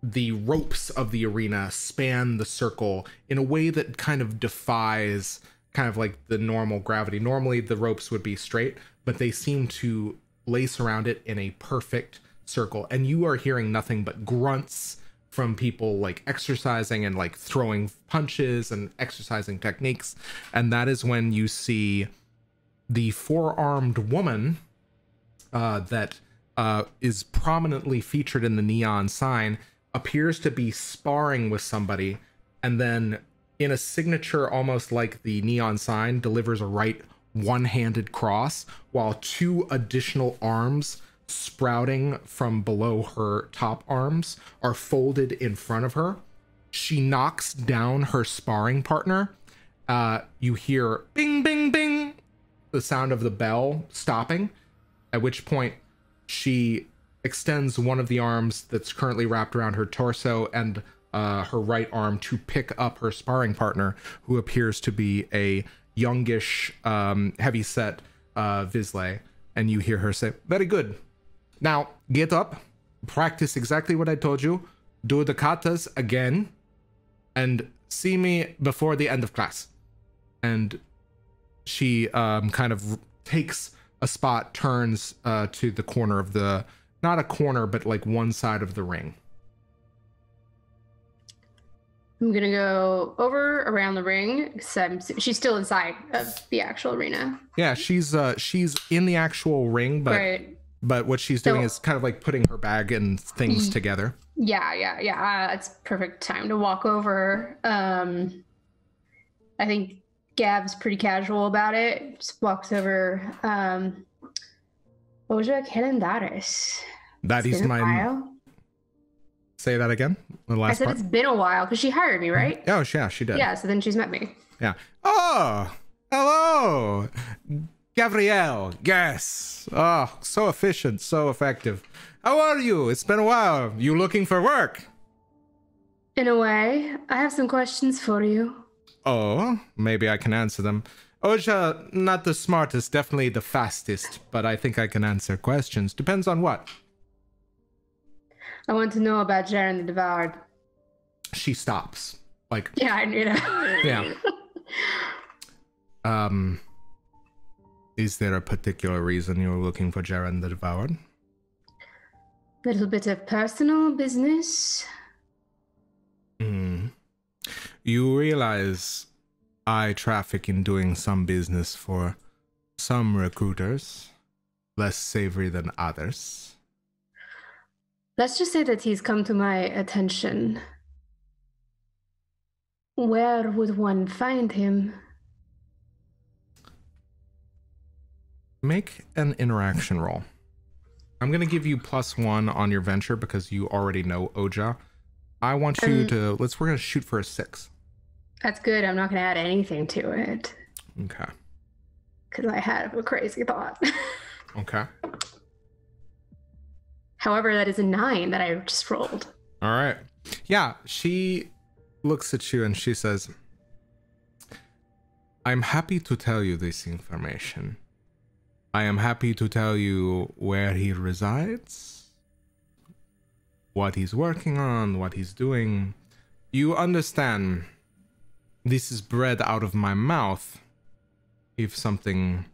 the ropes of the arena span the circle in a way that kind of defies kind of like the normal gravity. Normally the ropes would be straight, but they seem to lace around it in a perfect circle, and you are hearing nothing but grunts from people like exercising and like throwing punches and exercising techniques. And that is when you see the four-armed woman that is prominently featured in the neon sign, appears to be sparring with somebody, and then in a signature almost like the neon sign, delivers a right one-handed cross, while two additional arms sprouting from below her top arms are folded in front of her. She knocks down her sparring partner. You hear bing, bing, bing, the sound of the bell stopping, at which point she extends one of the arms that's currently wrapped around her torso and her right arm to pick up her sparring partner, who appears to be a youngish, heavyset Vislae. And you hear her say, "Very good. Now get up, practice exactly what I told you. do the katas again, and see me before the end of class. And she kind of takes a spot, turns to the corner of the, not a corner, but like one side of the ring. I'm gonna go over around the ring because she's still inside of the actual arena. Yeah, she's in the actual ring, but right. But what she's doing is kind of like putting her bag and things together. Yeah. It's perfect time to walk over. I think Gav's pretty casual about it. Just walks over. Oja Kilendaris. That is my bio. Say that again. The last I said part. It's been a while because she hired me, right? Oh, yeah, she did. Yeah, so then she's met me. Yeah. Oh, hello, Gavriel. Yes. Oh, so efficient, so effective. How are you? It's been a while. You looking for work? In a way, I have some questions for you. Oh, maybe I can answer them. Oja, not the smartest, definitely the fastest, but I think I can answer questions. Depends on what. I want to know about Jaren the Devoured. She stops. Like, yeah, I knew that. Yeah. Is there a particular reason you're looking for Jaren the Devoured? A little bit of personal business. You realize I traffic in doing some business for some recruiters, less savory than others. Let's just say that he's come to my attention. Where would one find him? Make an interaction roll. I'm going to give you +1 on your venture because you already know Oja. I want you to... We're going to shoot for a 6. That's good. I'm not going to add anything to it. Okay. Because I had a crazy thought. Okay. However, that is a 9 that I just rolled. All right. Yeah, she looks at you and she says, I'm happy to tell you this information. I am happy to tell you where he resides, what he's working on, what he's doing. You understand, this is bread out of my mouth. If something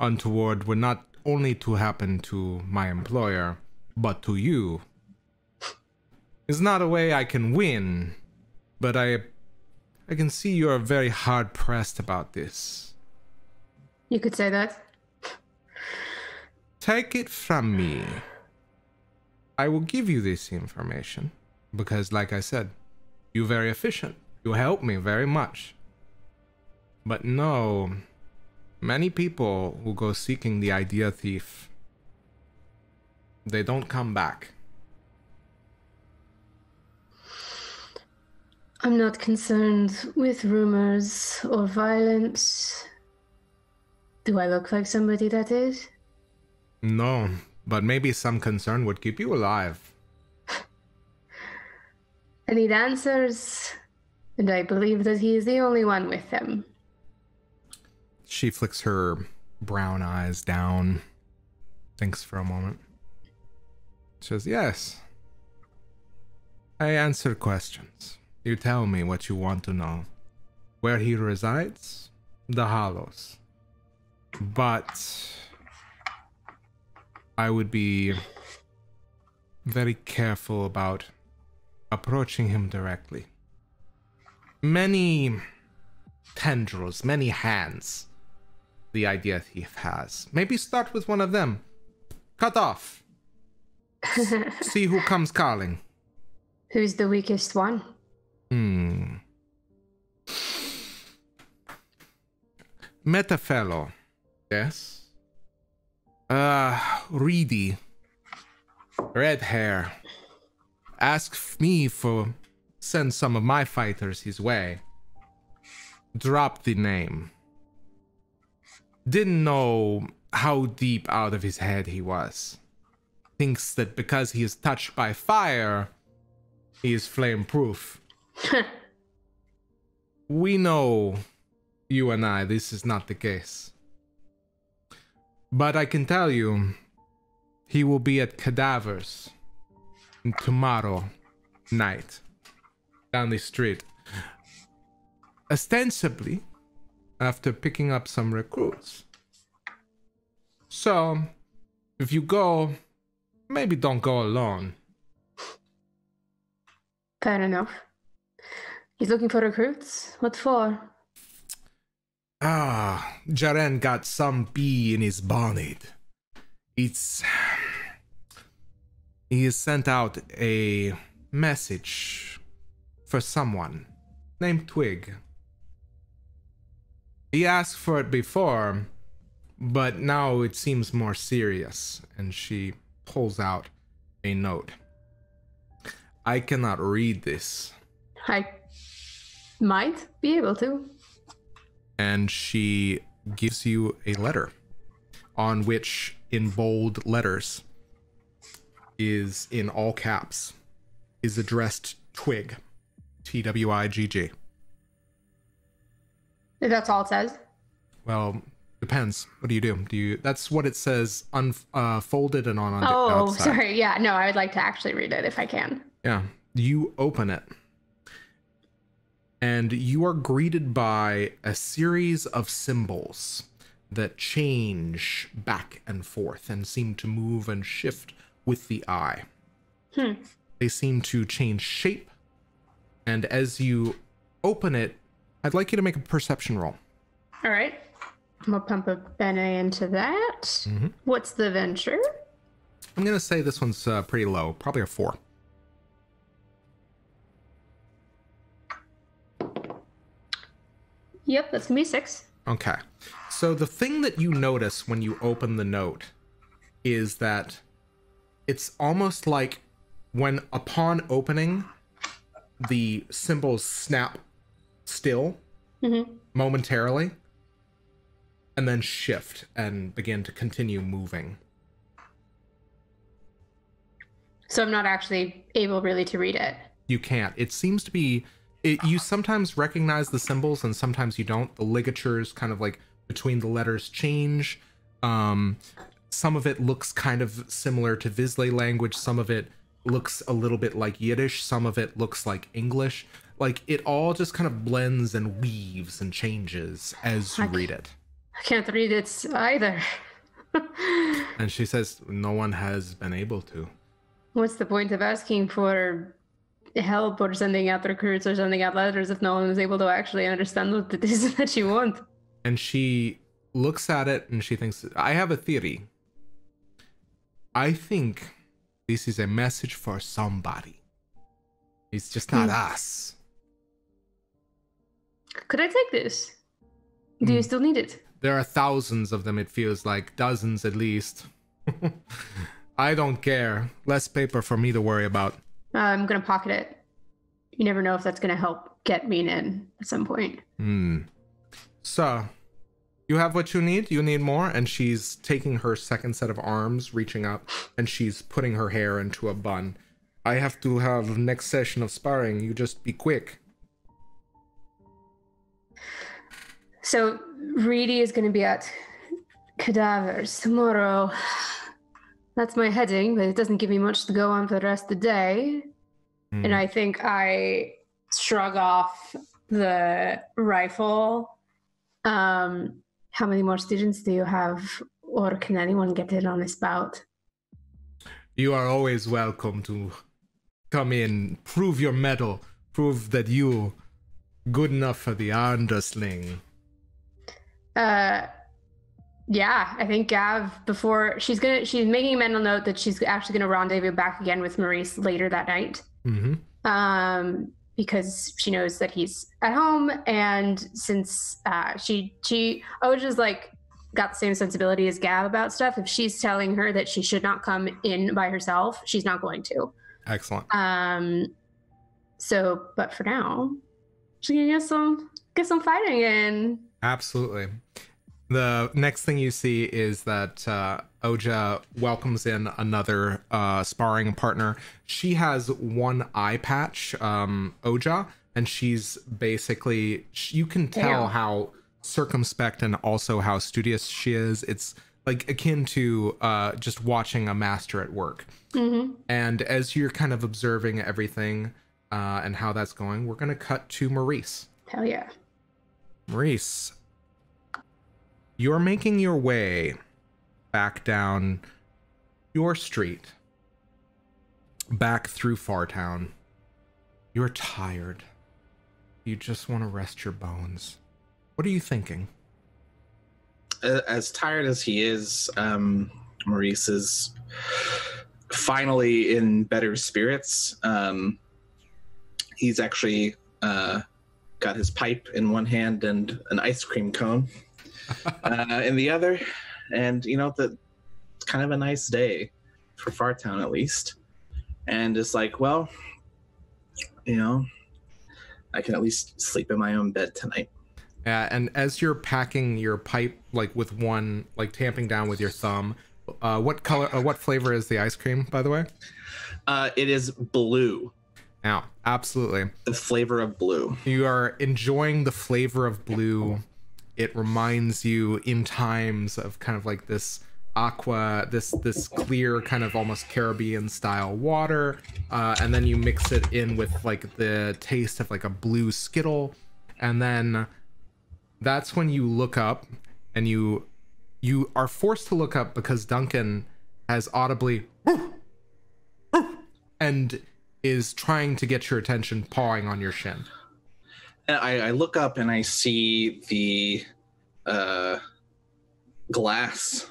untoward were not only to happen to my employer, but to you. It's not a way I can win, but I can see you're very hard-pressed about this. You could say that. Take it from me. I will give you this information, because like I said, you're very efficient. You help me very much. But no, many people will go seeking the idea thief. They don't come back. I'm not concerned with rumors or violence. Do I look like somebody that is? No, but maybe some concern would keep you alive. I need answers, and I believe that he is the only one with them. She flicks her brown eyes down, thinks for a moment. Says, yes, I answer questions. You tell me what you want to know. Where he resides? The Hollows. But I would be very careful about approaching him directly. Many tendrils, many hands, the idea thief has. Maybe start with one of them. Cut off. See who comes calling. Who's the weakest one? Met a fellow. Yes. Reedy. Red hair. Asked me for... Send some of my fighters his way. Dropped the name. Didn't know how deep out of his head he was. Thinks that because he is touched by fire, he is flame-proof. We know, you and I, this is not the case. But I can tell you, he will be at Cadavers tomorrow night down the street, ostensibly after picking up some recruits. So if you go, maybe don't go alone. Fair enough. He's looking for recruits? What for? Ah, Jaren got some bee in his bonnet. He has sent out a message for someone named Twig. He asked for it before, but now it seems more serious, and she pulls out a note. I cannot read this. I might be able to. And she gives you a letter on which, in bold letters, is in all caps, is addressed Twig, Twigg. That's all it says? Well, depends. What do you do? That's what it says, unfolded and on the outside. Sorry. Yeah, no, I would like to actually read it if I can. Yeah. You open it, and you are greeted by a series of symbols that change back and forth and seem to move and shift with the eye. They seem to change shape, and as you open it, I'd like you to make a perception roll. All right. I'm going to pump a Bene into that. What's the venture? I'm going to say this one's pretty low, probably a 4. Yep, that's going to be 6. Okay. So the thing that you notice when you open the note is that it's almost like when, upon opening, the symbols snap still momentarily and then shift and begin to continue moving. So I'm not actually able really to read it. You can't. It seems to be... you sometimes recognize the symbols and sometimes you don't. The ligatures kind of like between the letters change. Some of it looks kind of similar to Vislae language. Some of it looks a little bit like Yiddish. Some of it looks like English. Like, it all just kind of blends and weaves and changes as you read it. I can't read it either. And she says, no one has been able to. What's the point of asking for help or sending out recruits or sending out letters if no one is able to actually understand what it is that you want? And she looks at it and she thinks, I have a theory. I think this is a message for somebody. It's just not us. Could I take this? Do you still need it? There are thousands of them, it feels like. Dozens at least. I don't care. Less paper for me to worry about. I'm going to pocket it. You never know if that's going to help get me in at some point. So, you have what you need? You need more? And she's taking her second set of arms, reaching up, and she's putting her hair into a bun. I have to have next session of sparring. You just be quick. So, Reedy is going to be at Cadavers tomorrow. That's my heading, but it doesn't give me much to go on for the rest of the day. And I think I shrug off the rifle. How many more students do you have, or can anyone get in on this bout? You are always welcome to come in, prove your mettle, prove that you good enough for the Undersling. Yeah, I think Gav, before she's making a mental note that she's actually gonna rendezvous back again with Maurice later that night, because she knows that he's at home, and since she Oja's like got the same sensibility as Gav about stuff. If she's telling her that she should not come in by herself, she's not going to. Excellent. So, but for now, she's gonna get some fighting in. Absolutely. The next thing you see is that Oja welcomes in another sparring partner. She has one eye patch, Oja, and she's basically, you can tell how circumspect and also how studious she is. It's like akin to just watching a master at work. Mm-hmm. And as you're kind of observing everything and how that's going, we're going to cut to Maurice. Hell yeah. Maurice, you're making your way back down your street, back through Fartown. You're tired. You just want to rest your bones. What are you thinking? As tired as he is, Maurice is finally in better spirits. He's actually got his pipe in one hand and an ice cream cone in the other. And, you know, it's kind of a nice day for Fartown, at least. And it's like, well, you know, I can at least sleep in my own bed tonight. Yeah, and as you're packing your pipe, like with one, like tamping down with your thumb, what flavor is the ice cream, by the way? It is blue. Now, absolutely. The flavor of blue. You are enjoying the flavor of blue. It reminds you in times of kind of like this aqua, this clear kind of almost Caribbean style water. And then you mix it in with like the taste of like a blue Skittle. And then that's when you look up, and you are forced to look up because Duncan has audibly and is trying to get your attention, pawing on your shin. I look up and I see the glass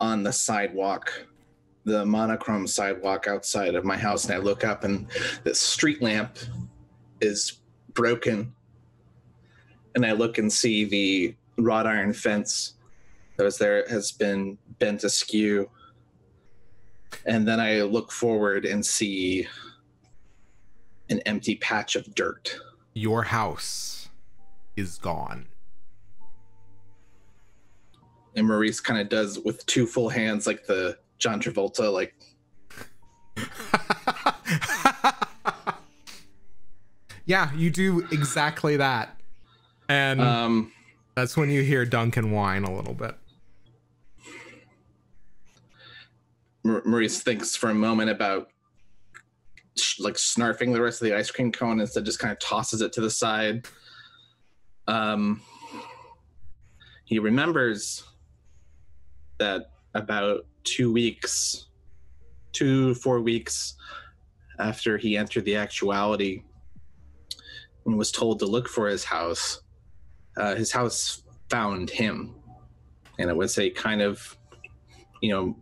on the sidewalk, the monochrome sidewalk outside of my house, and I look up and the street lamp is broken. And I look and see the wrought iron fence that was there has been bent askew. And then I look forward and see an empty patch of dirt. Your house is gone. And Maurice kind of does with two full hands, like the John Travolta, like. Yeah, you do exactly that. And that's when you hear Duncan whine a little bit. Maurice thinks for a moment about like snarfing the rest of the ice cream cone, instead just kind of tosses it to the side. He remembers that about 4 weeks after he entered the actuality and was told to look for his house, his house found him, and it was a kind of, you know,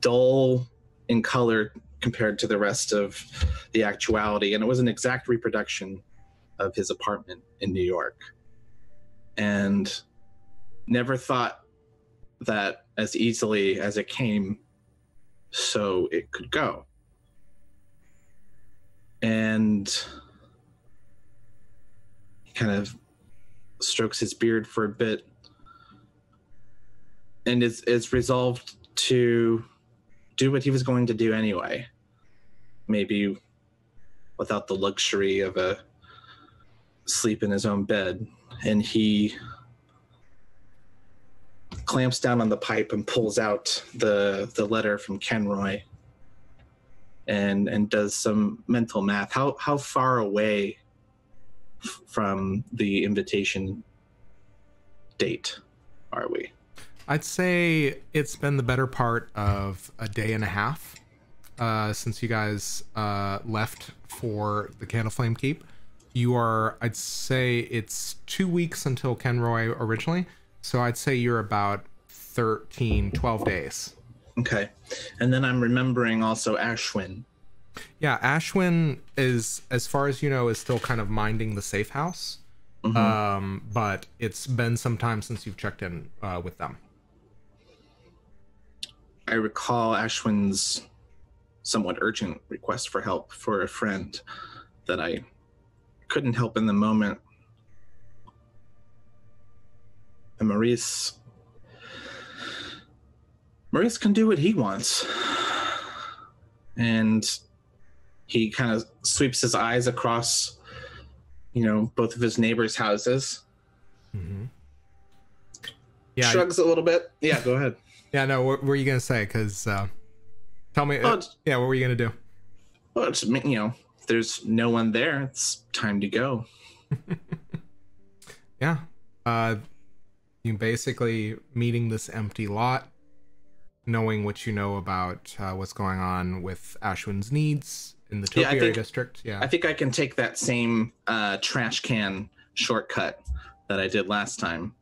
dull in color compared to the rest of the actuality, and it was an exact reproduction of his apartment in New York. And never thought that as easily as it came, so it could go. And he kind of strokes his beard for a bit and is resolved to do what he was going to do anyway, maybe without the luxury of a sleep in his own bed. And he clamps down on the pipe and pulls out the letter from Kenroy and does some mental math. How far away from the invitation date are we? I'd say it's been the better part of a day and a half since you guys left for the Candle Flame Keep. You are, I'd say it's 2 weeks until Kenroy originally, so I'd say you're about 12 days. Okay. And then I'm remembering also Ashwin. Yeah, Ashwin is, as far as you know, is still kind of minding the safe house. Mm-hmm. But it's been some time since you've checked in with them. I recall Ashwin's somewhat urgent request for help for a friend that I couldn't help in the moment. And Maurice can do what he wants. And he kind of sweeps his eyes across, you know, both of his neighbors' houses. Mm-hmm. Yeah, shrugs a little bit. Yeah, go ahead. Yeah, no, what were you going to say? Because tell me, yeah, what were you going to do? Well, it's, you know, if there's no one there, it's time to go. Yeah. You basically meeting this empty lot, knowing what you know about what's going on with Ashwin's needs in the Topiary District. Yeah, I think I can take that same trash can shortcut that I did last time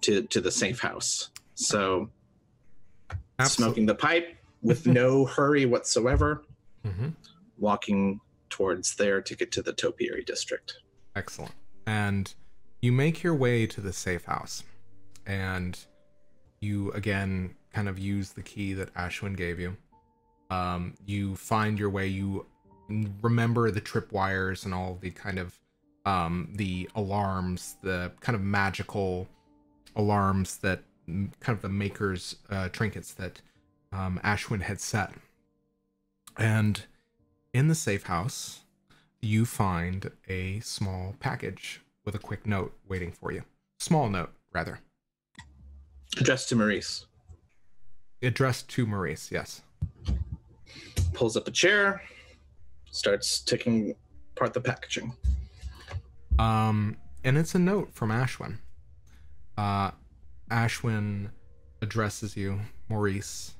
to the safe house. So smoking the pipe with no hurry whatsoever, walking towards there to get to the Topiary District. Excellent. And you make your way to the safe house, and you again kind of use the key that Ashwin gave you. You find your way. You remember the tripwires and all the kind of the alarms, the kind of magical alarms that kind of the maker's trinkets that Ashwin had set. And in the safe house, you find a small package with a quick note waiting for you. Small note, rather. Addressed to Maurice. Addressed to Maurice, yes. Pulls up a chair, starts taking apart the packaging. And it's a note from Ashwin. Ashwin addresses you, Maurice.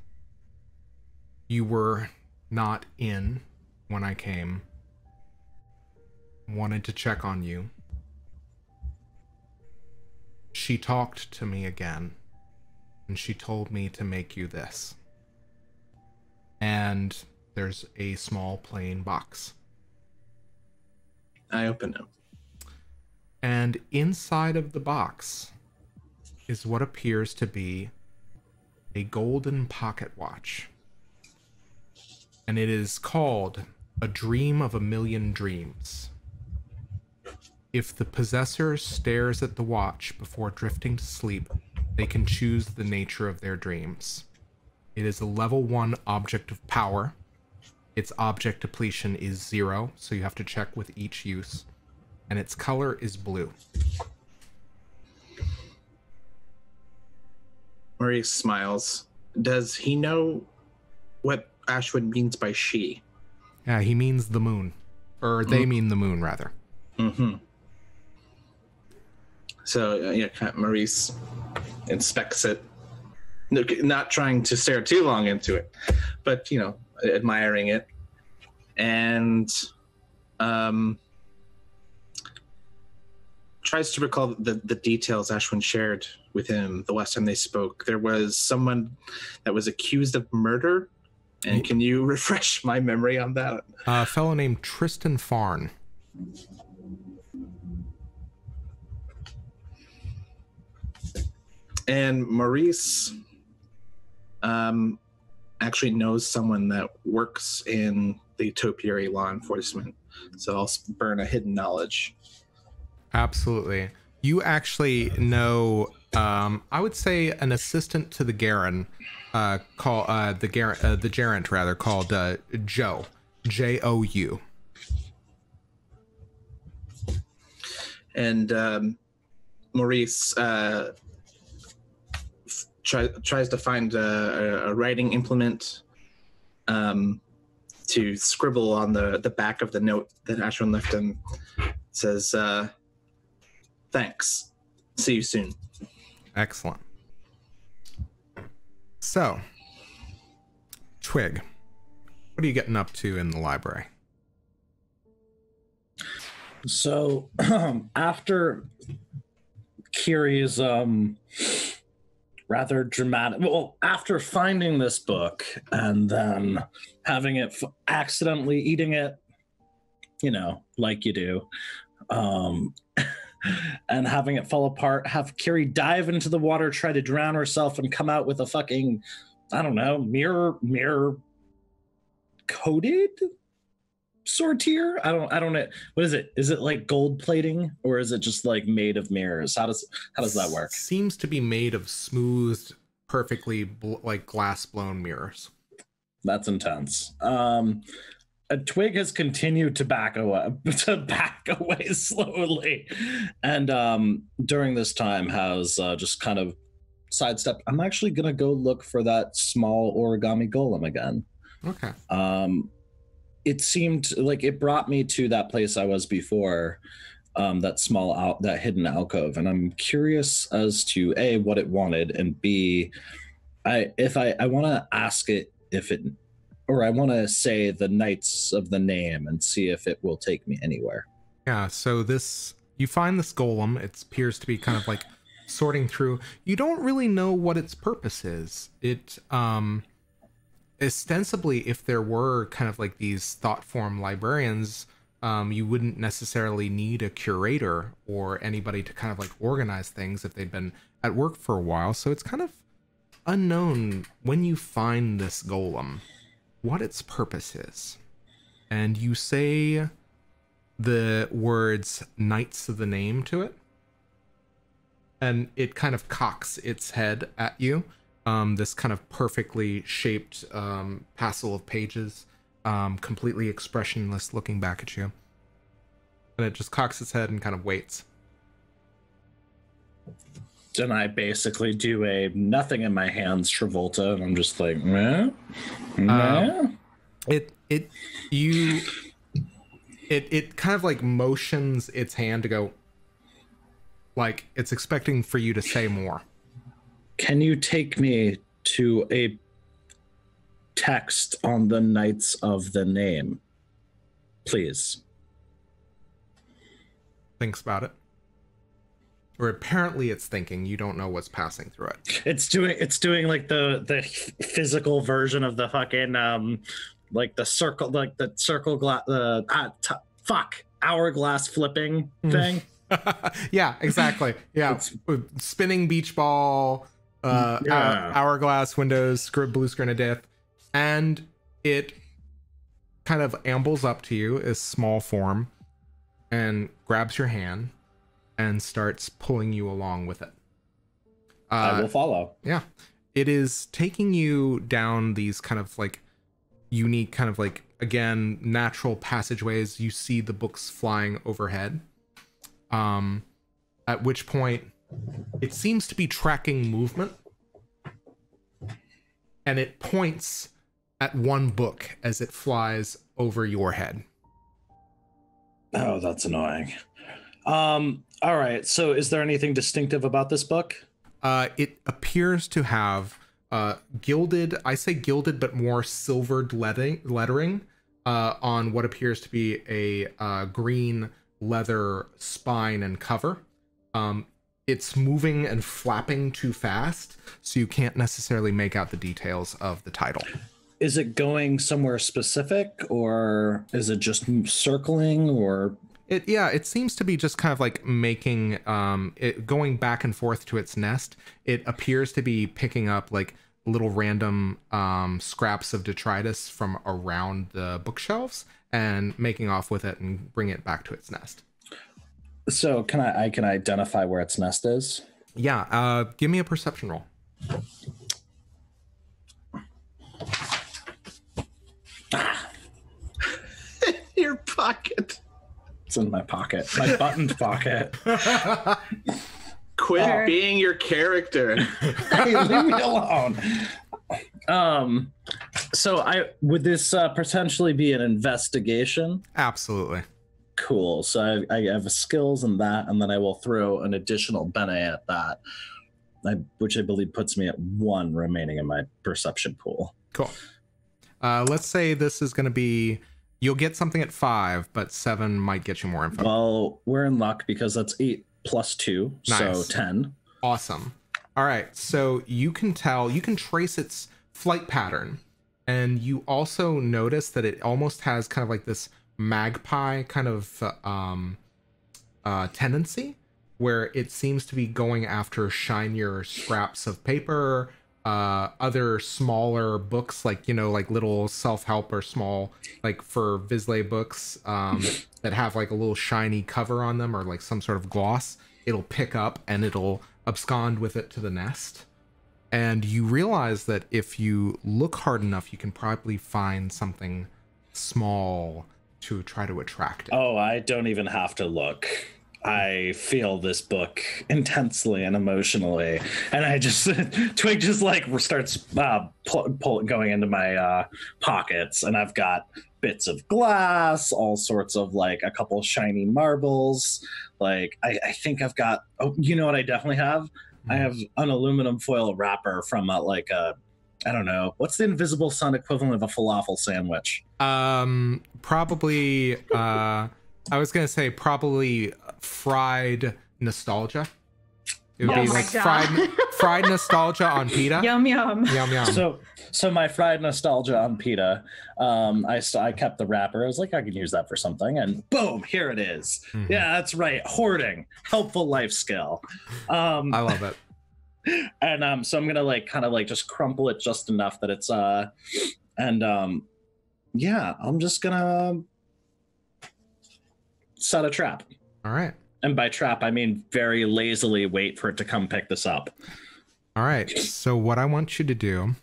You were not in when I came. Wanted to check on you. She talked to me again, and she told me to make you this. And there's a small plain box. I open it. And inside of the box is what appears to be a golden pocket watch. And it is called A Dream of a Million Dreams. If the possessor stares at the watch before drifting to sleep, they can choose the nature of their dreams. It is a level 1 object of power. Its object depletion is 0, so you have to check with each use. And its color is blue. Maurice smiles. Does he know what Ashwin means by she? Yeah, he means the moon. Or they mean the moon, rather. Mm-hmm. So, yeah, Maurice inspects it, not trying to stare too long into it, but, you know, admiring it. And tries to recall the details Ashwin shared with him the last time they spoke. There was someone that was accused of murder. And can you refresh my memory on that? A fellow named Tristan Farn. And Maurice actually knows someone that works in the Topiary law enforcement. So I'll burn a hidden knowledge. Absolutely. You actually know, I would say, an assistant to the Garen, the Gerant rather, called Joe, J-O-U. And Maurice tries to find a writing implement to scribble on the back of the note that Ashwin left him. It says, thanks. See you soon. Excellent. So, Twig, what are you getting up to in the library? So, after Kyrie's rather dramatic, well, after finding this book and then having it accidentally eating it, you know, like you do, and having it fall apart, have Kyrrie dive into the water, try to drown herself, and come out with a fucking, I don't know, mirror coated sortier? I don't know. What is it? Is it like gold plating, or is it just like made of mirrors? How does that work? Seems to be made of smooth, perfectly like glass blown mirrors. That's intense. Twig has continued to back away slowly, and during this time has just kind of sidestep, I'm actually going to go look for that small origami golem again. Okay. It seemed like it brought me to that place I was before, that small out, that hidden alcove. And I'm curious as to A, what it wanted, and B, I want to ask it if it, or I want to say the Knights of the Name and see if it will take me anywhere. Yeah. So this, you find this golem, it appears to be kind of like sorting through. You don't really know what its purpose is. It, ostensibly, if there were kind of like these thought form librarians, you wouldn't necessarily need a curator or anybody to kind of like organize things if they'd been at work for a while. So it's kind of unknown when you find this golem what its purpose is. And you say the words Knights of the Name to it, and it kind of cocks its head at you. This kind of perfectly shaped passel of pages, completely expressionless, looking back at you. And it just cocks its head and kind of waits. Then I basically do a nothing in my hands Travolta, and I'm just like, meh, meh. It kind of like motions its hand to go, like it's expecting for you to say more. Can you take me to a text on the Knights of the Name, please? Thinks about it. Or apparently it's thinking, you don't know what's passing through it. It's doing like the physical version of the fucking, like the circle, like the circle glass, hourglass flipping thing. Yeah, exactly. Yeah. Spinning beach ball. Hourglass windows, blue screen of death, and it kind of ambles up to you as small form and grabs your hand and starts pulling you along with it. I will follow. Yeah, it is taking you down these kind of like unique kind of like, again, natural passageways. You see the books flying overhead, at which point it seems to be tracking movement, and it points at one book as it flies over your head. Oh, that's annoying. All right. So is there anything distinctive about this book? It appears to have gilded, I say gilded, but more silvered lettering on what appears to be a green leather spine and cover. It's moving and flapping too fast, so you can't necessarily make out the details of the title. Is it going somewhere specific, or is it just circling, or? It seems to be just kind of like making, it going back and forth to its nest. It appears to be picking up like little random scraps of detritus from around the bookshelves and making off with it and bring it back to its nest. So can I can identify where its nest is? Yeah, give me a perception roll. Your pocket. It's in my pocket. My buttoned pocket. Quit being your character. Hey, leave me alone. So I would this potentially be an investigation? Absolutely. Cool. So I have skills in that, and then I will throw an additional Bene at that, which I believe puts me at 1 remaining in my perception pool. Cool. Let's say this is going to be, you'll get something at 5, but 7 might get you more info. Well, we're in luck because that's 8 plus 2, nice. So 10. Awesome. All right. So you can tell, you can trace its flight pattern, and you also notice that it almost has kind of like this magpie kind of tendency, where it seems to be going after shinier scraps of paper, other smaller books, like, you know, like little self-help or small, like for Vislae books, that have like a little shiny cover on them or like some sort of gloss. It'll pick up and it'll abscond with it to the nest. And you realize that if you look hard enough, you can probably find something small to try to attract it. Oh, I don't even have to look. I feel this book intensely and emotionally, and I just Twig just like starts going into my pockets, and I've got bits of glass, all sorts of like a couple shiny marbles. Like I think I've got, oh, you know what I definitely have? I have an aluminum foil wrapper from like a, I don't know, what's the Invisible Sun equivalent of a falafel sandwich? Probably. I was gonna say probably fried nostalgia. It would be like fried nostalgia on pita. Yum yum. Yum yum. So my fried nostalgia on pita. I kept the wrapper. I was like, I could use that for something, and boom, here it is. Mm-hmm. Yeah, that's right. Hoarding, helpful life skill. I love it. And so I'm gonna like kind of like just crumple it just enough that it's yeah, I'm just gonna set a trap. All right. And by trap, I mean very lazily wait for it to come pick this up. All right. So what I want you to do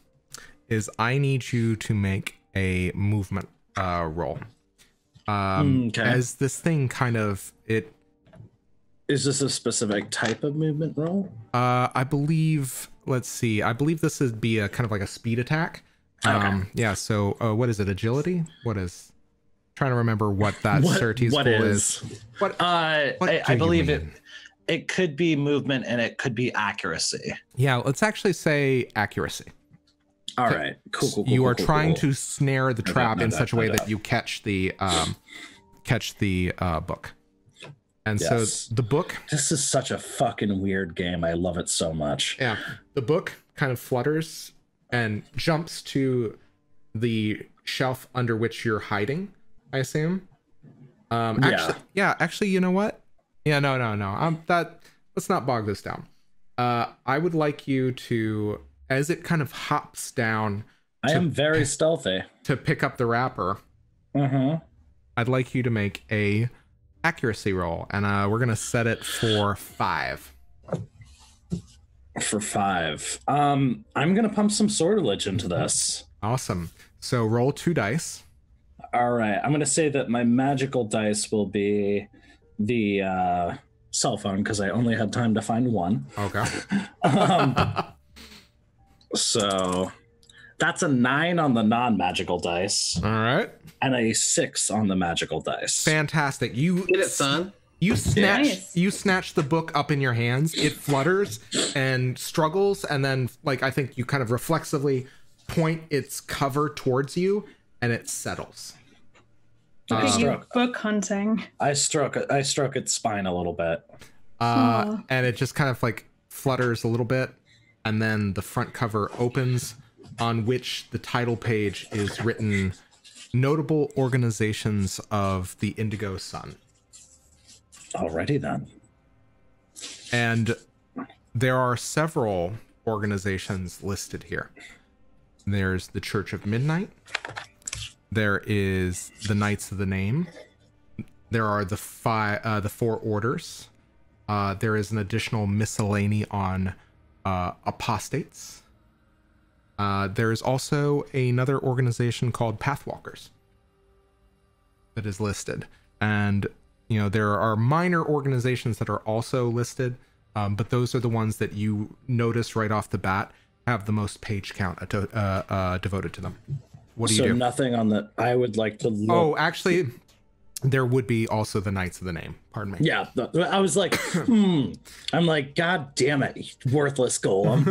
is I need you to make a movement roll. Okay. As this thing kind of it. Is this a specific type of movement roll? I believe. Let's see. I believe this would be a kind of like a speed attack. Okay. Yeah. So what is it? Agility? What is? Trying to remember what that certes goal is. I believe it could be movement and it could be accuracy. Yeah, let's actually say accuracy. All right, cool. You are trying to snare the trap in such a way that you catch the book. And so the book. This is such a fucking weird game. I love it so much. Yeah, the book kind of flutters and jumps to the shelf under which you're hiding. I assume. Actually, you know what? Yeah, no. Let's not bog this down. I would like you to, as it kind of hops down. I am very stealthy. To pick up the wrapper. Mm-hmm. I'd like you to make a accuracy roll, and we're gonna set it for 5. For 5. I'm gonna pump some sortilege into this. Awesome. So roll 2 dice. All right, I'm going to say that my magical dice will be the cell phone because I only had time to find one. Okay. So that's a 9 on the non-magical dice. All right. And a 6 on the magical dice. Fantastic. You get it, son. You snatch the book up in your hands. It flutters and struggles, and then like I think you kind of reflexively point its cover towards you, and it settles. Book hunting. I stroke its spine a little bit. And it just kind of like flutters a little bit, and then the front cover opens, on which the title page is written, Notable Organizations of the Indigo Sun. Alrighty then. And there are several organizations listed here. There's the Church of Midnight. There is the Knights of the Name. There are the 4 orders. There is an additional miscellany on apostates. There is also another organization called Pathwalkers that is listed. And, you know, there are minor organizations that are also listed, but those are the ones that you notice right off the bat have the most page count devoted to them. What do you do? Nothing on the. I would like to look. Oh, actually, there would be also the Knights of the Name. Pardon me. Yeah, I was like, I'm like, God damn it, worthless golem.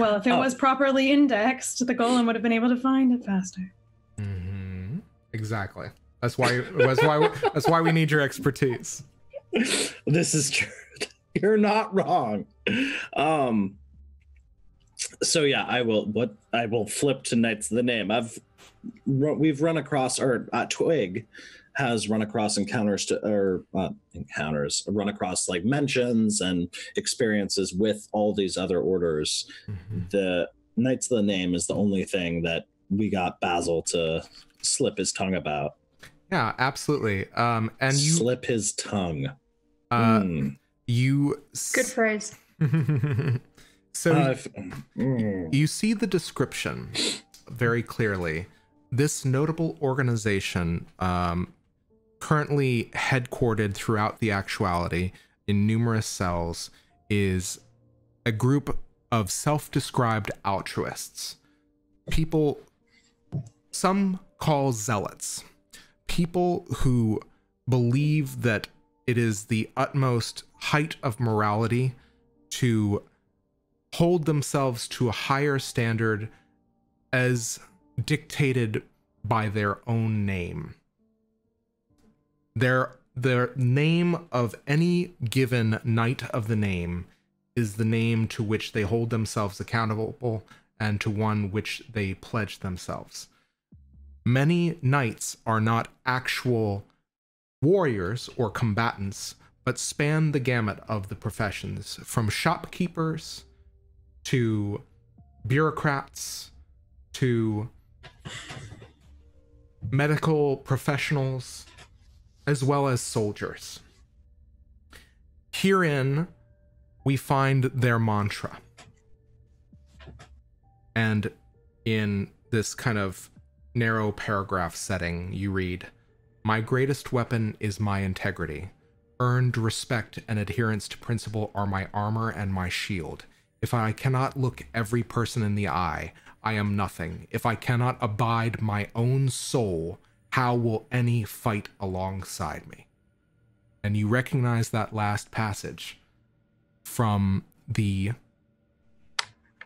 Well, if it was properly indexed, the golem would have been able to find it faster. Mm-hmm. Exactly. That's why we need your expertise. This is true. You're not wrong. So yeah, I will flip to Knights of the Name. We've run across, or Twig has run across run across like mentions and experiences with all these other orders. Mm-hmm. The Knights of the Name is the only thing that we got Basil to slip his tongue about. Yeah, absolutely. And you slip his tongue. You good phrase. So you see the description very clearly. This notable organization currently headquartered throughout the actuality in numerous cells, is a group of self-described altruists. People, some call zealots, people who believe that it is the utmost height of morality to hold themselves to a higher standard as dictated by their own name. Their name of any given Knight of the Name is the name to which they hold themselves accountable and to one which they pledge themselves. Many knights are not actual warriors or combatants, but span the gamut of the professions, from shopkeepers to bureaucrats to medical professionals, as well as soldiers. Herein, we find their mantra. And in this kind of narrow paragraph setting, you read, "My greatest weapon is my integrity. Earned respect and adherence to principle are my armor and my shield. If I cannot look every person in the eye, I am nothing. If I cannot abide my own soul, how will any fight alongside me?" And you recognize that last passage from the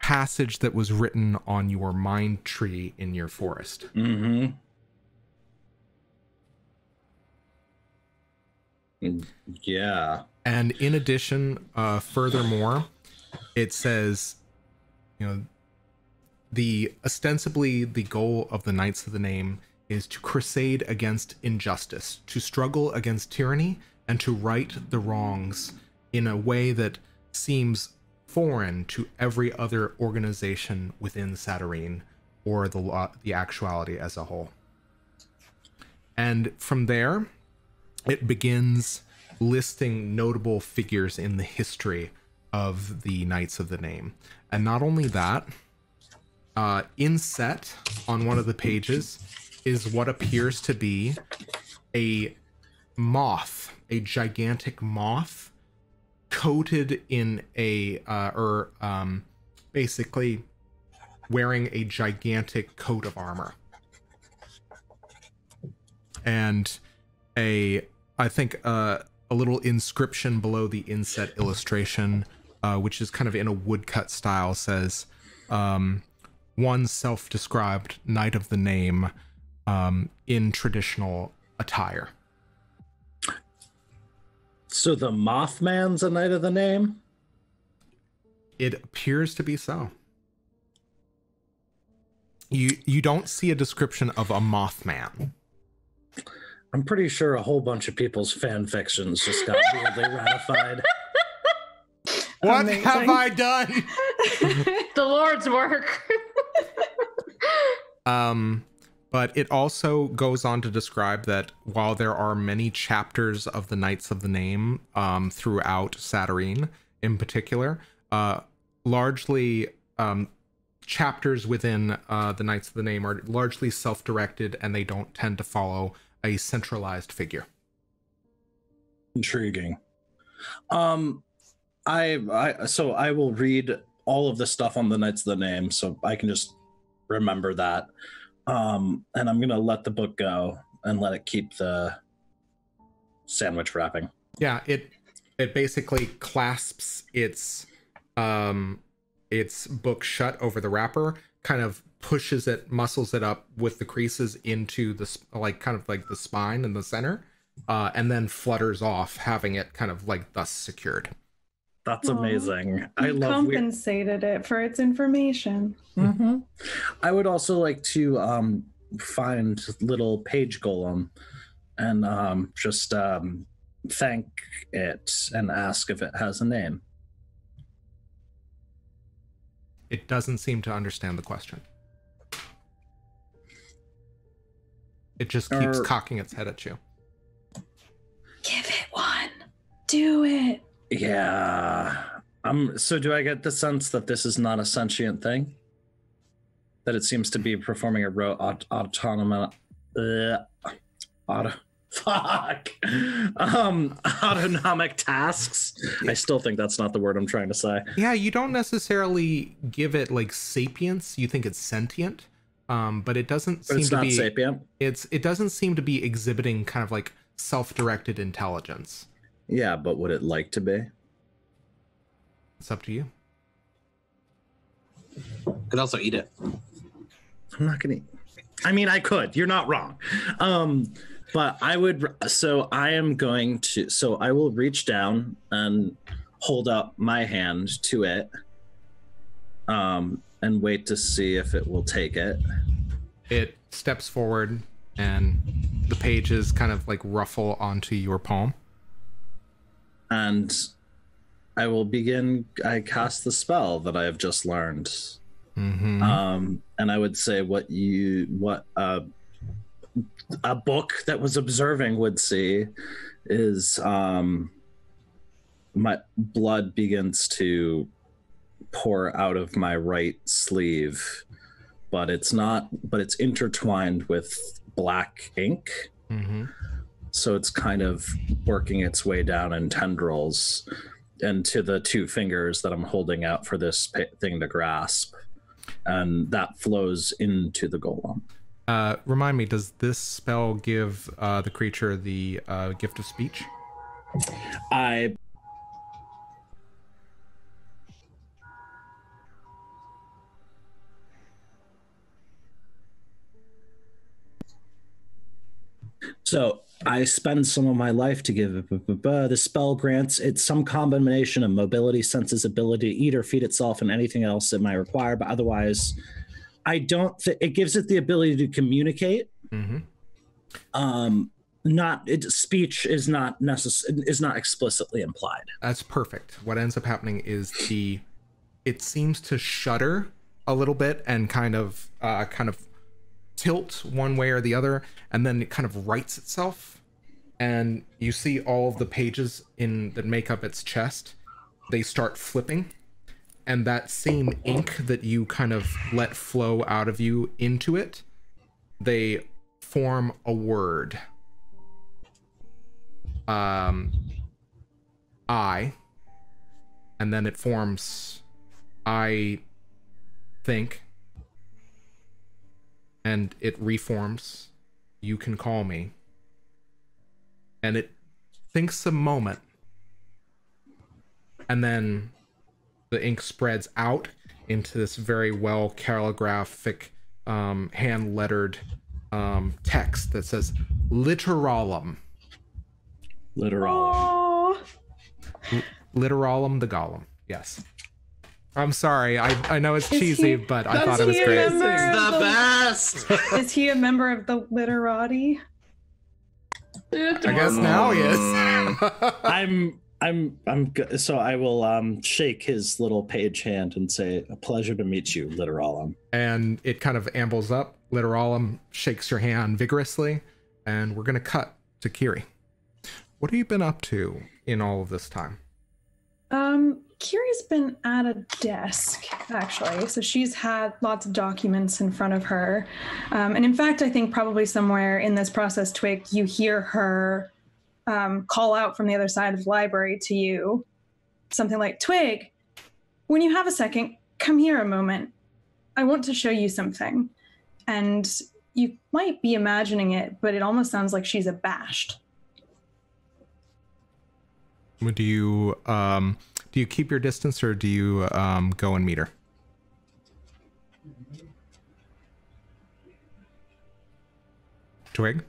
passage that was written on your mind tree in your forest. Mm-hmm. Yeah. And in addition, furthermore, it says, you know, ostensibly the goal of the Knights of the Name is to crusade against injustice, to struggle against tyranny, and to right the wrongs in a way that seems foreign to every other organization within Satyrine or the actuality as a whole. And from there, it begins listing notable figures in the history of the Knights of the Name. And not only that, inset on one of the pages is what appears to be a moth, a gigantic moth coated in a, basically wearing a gigantic coat of armor. And I think a little inscription below the inset illustration, which is kind of in a woodcut style, says, one self-described Knight of the Name in traditional attire. So the Mothman's a Knight of the Name? It appears to be so. You don't see a description of a Mothman. I'm pretty sure a whole bunch of people's fan fictions just got weirdly ratified. What have I done? The Lord's work. But it also goes on to describe that while there are many chapters of the Knights of the Name throughout Satyrine in particular, largely chapters within the Knights of the Name are largely self-directed, and they don't tend to follow a centralized figure. Intriguing. So I will read all of the stuff on the Knights of the Name, so I can just remember that. And I'm gonna let the book go and let it keep the sandwich wrapping. Yeah, it basically clasps its book shut over the wrapper, kind of pushes it, muscles it up with the creases into the the spine in the center, and then flutters off, having it kind of like thus secured. That's amazing. I love compensated it for its information. Mm-hmm. I would also like to find little page golem and just thank it and ask if it has a name. It doesn't seem to understand the question. It just keeps cocking its head at you. Give it one. Do it. Yeah. So do I get the sense that this is not a sentient thing? That it seems to be performing a autonomous... Fuck. Autonomic tasks. I still think that's not the word I'm trying to say. Yeah, you don't necessarily give it like sapience. You think it's sentient, but it doesn't seem to be sapient. It doesn't seem to be exhibiting kind of like self-directed intelligence. Yeah, but would it like to be? It's up to you. Could also eat it. I'm not gonna. I mean, I could. You're not wrong. But I would. So I am going to. So I will reach down and hold up my hand to it. And wait to see if it will take it. It steps forward, and the pages kind of like ruffle onto your palm. And I will begin. I cast the spell that I have just learned. Mm-hmm. And I would say what a book that was observing would see is my blood begins to pour out of my right sleeve, but it's not. But it's intertwined with black ink. Mm-hmm. So it's kind of working its way down in tendrils and to the two fingers that I'm holding out for this thing to grasp. And that flows into the golem. Remind me, does this spell give the creature the gift of speech? So I spend some of my life to give it. The spell grants it some combination of mobility, senses, ability to eat or feed itself, and anything else it might require. But otherwise, I don't. It gives it the ability to communicate. Mm-hmm. Speech is not necessary. Is not explicitly implied. That's perfect. What ends up happening is it seems to shudder a little bit and kind of tilt one way or the other, and then it kind of rights itself, and you see all of the pages that make up its chest, they start flipping, and that same ink that you kind of let flow out of you into it, they form a word. I, and then it forms I think, and it reforms, you can call me. And it thinks a moment, and then the ink spreads out into this very well calligraphic, hand lettered text that says Literalum. Literalum. Literalum the Golem, yes. I'm sorry. I know it's cheesy, but I thought it was great. It's the best. Is he a member of the literati? I guess now he is. I'm good. So I will shake his little page hand and say, "A pleasure to meet you, Literalum." And it kind of ambles up. Literalum shakes your hand vigorously, and we're gonna cut to Kyrrie. What have you been up to in all of this time? Kyrie's been at a desk, actually. So she's had lots of documents in front of her. And in fact, I think probably somewhere in this process, Twig, you hear her call out from the other side of the library to you. Something like, "Twig, when you have a second, come here a moment. I want to show you something." And you might be imagining it, but it almost sounds like she's abashed. Do you keep your distance, or do you go and meet her? Twig?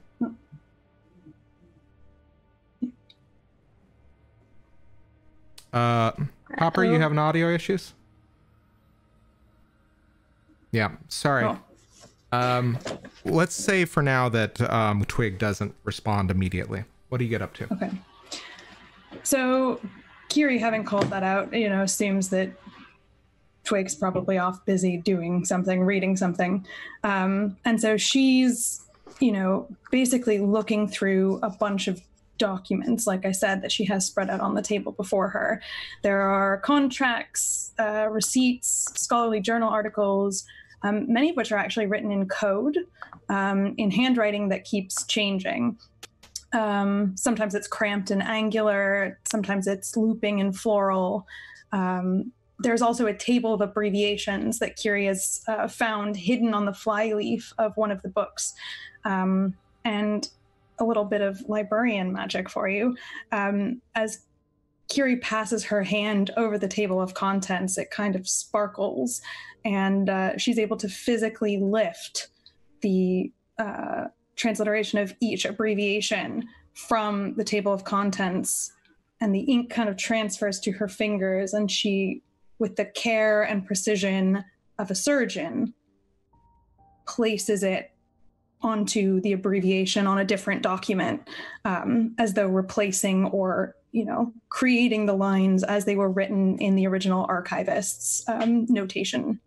No. Hopper, you having audio issues? Yeah, sorry. Oh. Let's say for now that Twig doesn't respond immediately. What do you get up to? Okay. So Kyrrie, having called that out, assumes that Twig's probably off busy doing something, reading something. And so she's, basically looking through a bunch of documents, like I said, that she has spread out on the table before her. There are contracts, receipts, scholarly journal articles, many of which are actually written in code, in handwriting that keeps changing. Sometimes it's cramped and angular. Sometimes it's looping and floral. There's also a table of abbreviations that Kyrrie has found hidden on the flyleaf of one of the books. And a little bit of librarian magic for you. As Kyrrie passes her hand over the table of contents, it kind of sparkles, and she's able to physically lift the transliteration of each abbreviation from the table of contents, and the ink kind of transfers to her fingers, and she, with the care and precision of a surgeon, places it onto the abbreviation on a different document, as though replacing or, you know, creating the lines as they were written in the original archivist's notation.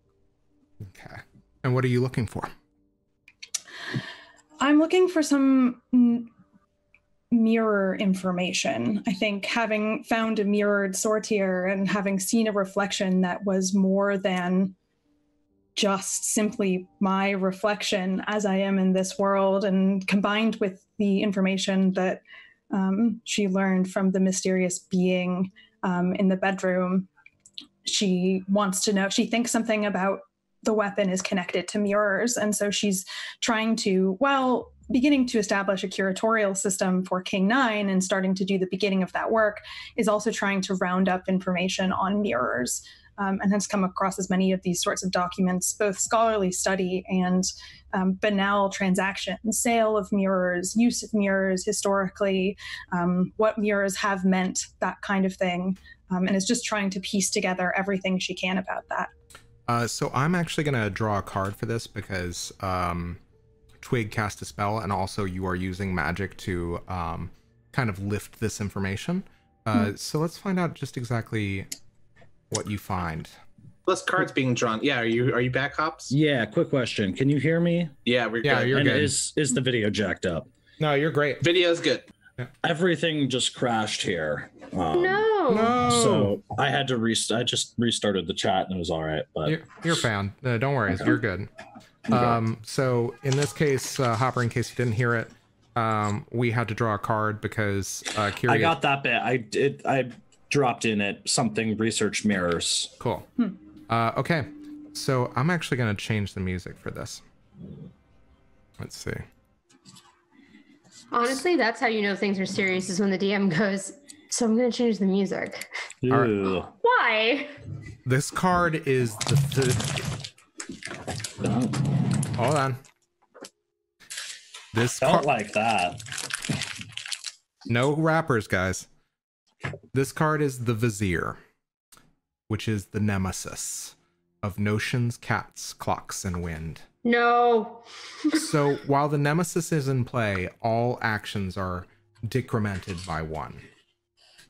Okay. And what are you looking for? I'm looking for some mirror information. I think having found a mirrored sortier and having seen a reflection that was more than just simply my reflection as I am in this world, and combined with the information that she learned from the mysterious being in the bedroom, she wants to know, she thinks something about the weapon is connected to mirrors. And so she's trying to, well, beginning to establish a curatorial system for King Nine and starting to do the beginning of that work, is also trying to round up information on mirrors, and has come across as many of these sorts of documents, both scholarly study and banal transactions, sale of mirrors, use of mirrors historically, what mirrors have meant, that kind of thing, and is just trying to piece together everything she can about that. So I'm actually going to draw a card for this, because Twig cast a spell, and also you are using magic to kind of lift this information. So let's find out just exactly what you find. Plus cards being drawn. Yeah, are you back, Hops? Yeah, quick question. Can you hear me? Yeah, we're good. You're and good. Is the video jacked up? No, you're great. Video's good. Yeah. Everything just crashed here. No. So I had to restarted the chat, and it was all right. But you're fine. No, don't worry. Okay. You're good. So in this case, Hopper, in case you didn't hear it, we had to draw a card because Kyrrie. I got that bit. I dropped in at something research mirrors. Cool. Okay. So I'm actually going to change the music for this. Let's see. Honestly, that's how you know things are serious, is when the DM goes, so I'm going to change the music. Right. Why? This card is hold on. This card... I don't like that. No rappers, guys. This card is the Vizier, which is the nemesis of notions, cats, clocks, and wind. No. So while the nemesis is in play, all actions are decremented by one.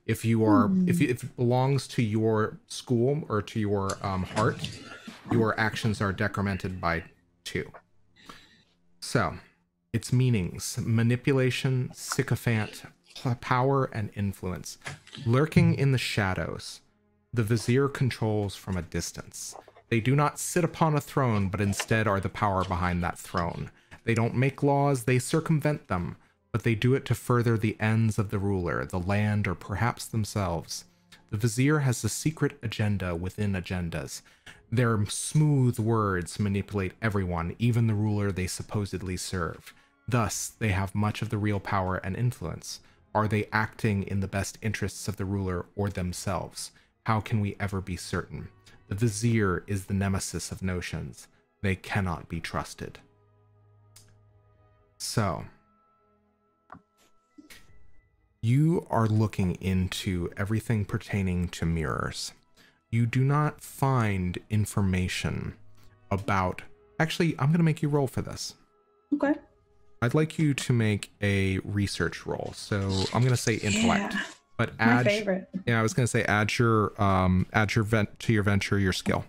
If you are, if it belongs to your school or to your heart, your actions are decremented by 2. So its meanings: manipulation, sycophant, power, and influence. Lurking in the shadows, the Vizier controls from a distance. They do not sit upon a throne, but instead are the power behind that throne. They don't make laws, they circumvent them, but they do it to further the ends of the ruler, the land, or perhaps themselves. The Vizier has a secret agenda within agendas. Their smooth words manipulate everyone, even the ruler they supposedly serve. Thus, they have much of the real power and influence. Are they acting in the best interests of the ruler or themselves? How can we ever be certain? The Vizier is the nemesis of notions. They cannot be trusted. So, you are looking into everything pertaining to mirrors. You do not find information about... Actually, I'm going to make you roll for this. Okay. I'd like you to make a research roll. So I'm going to say intellect, but I was going to say add your venture, your skill.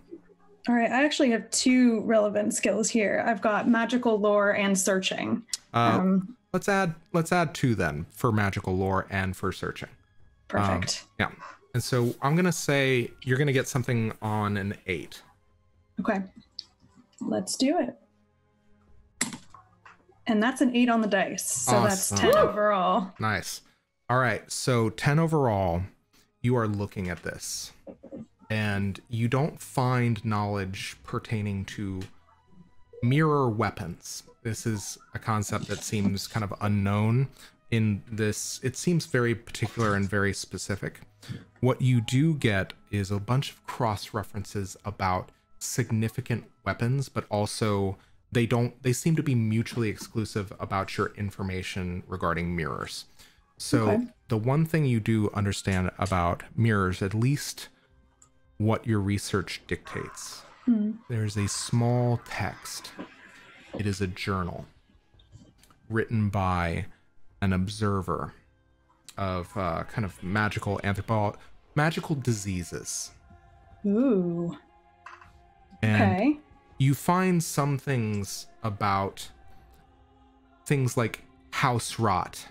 All right. I actually have 2 relevant skills here. I've got magical lore and searching. Let's add 2 then for magical lore and for searching. Perfect. Yeah. And so I'm going to say you're going to get something on an 8. Okay. Let's do it. And that's an 8 on the dice. So awesome. That's 10 overall. Nice. All right. So 10 overall, you are looking at this and you don't find knowledge pertaining to mirror weapons. This is a concept that seems kind of unknown in this. It seems very particular and very specific. What you do get is a bunch of cross references about significant weapons, but also they seem to be mutually exclusive about your information regarding mirrors. So the one thing you do understand about mirrors, at least what your research dictates, there's a small text. It is a journal written by an observer of kind of magical diseases. Ooh. And you find some things about things like house rot,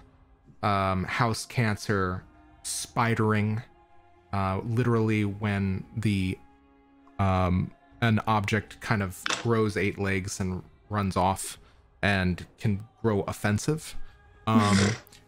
house cancer, spidering, literally when the an object kind of grows 8 legs and runs off and can grow offensive.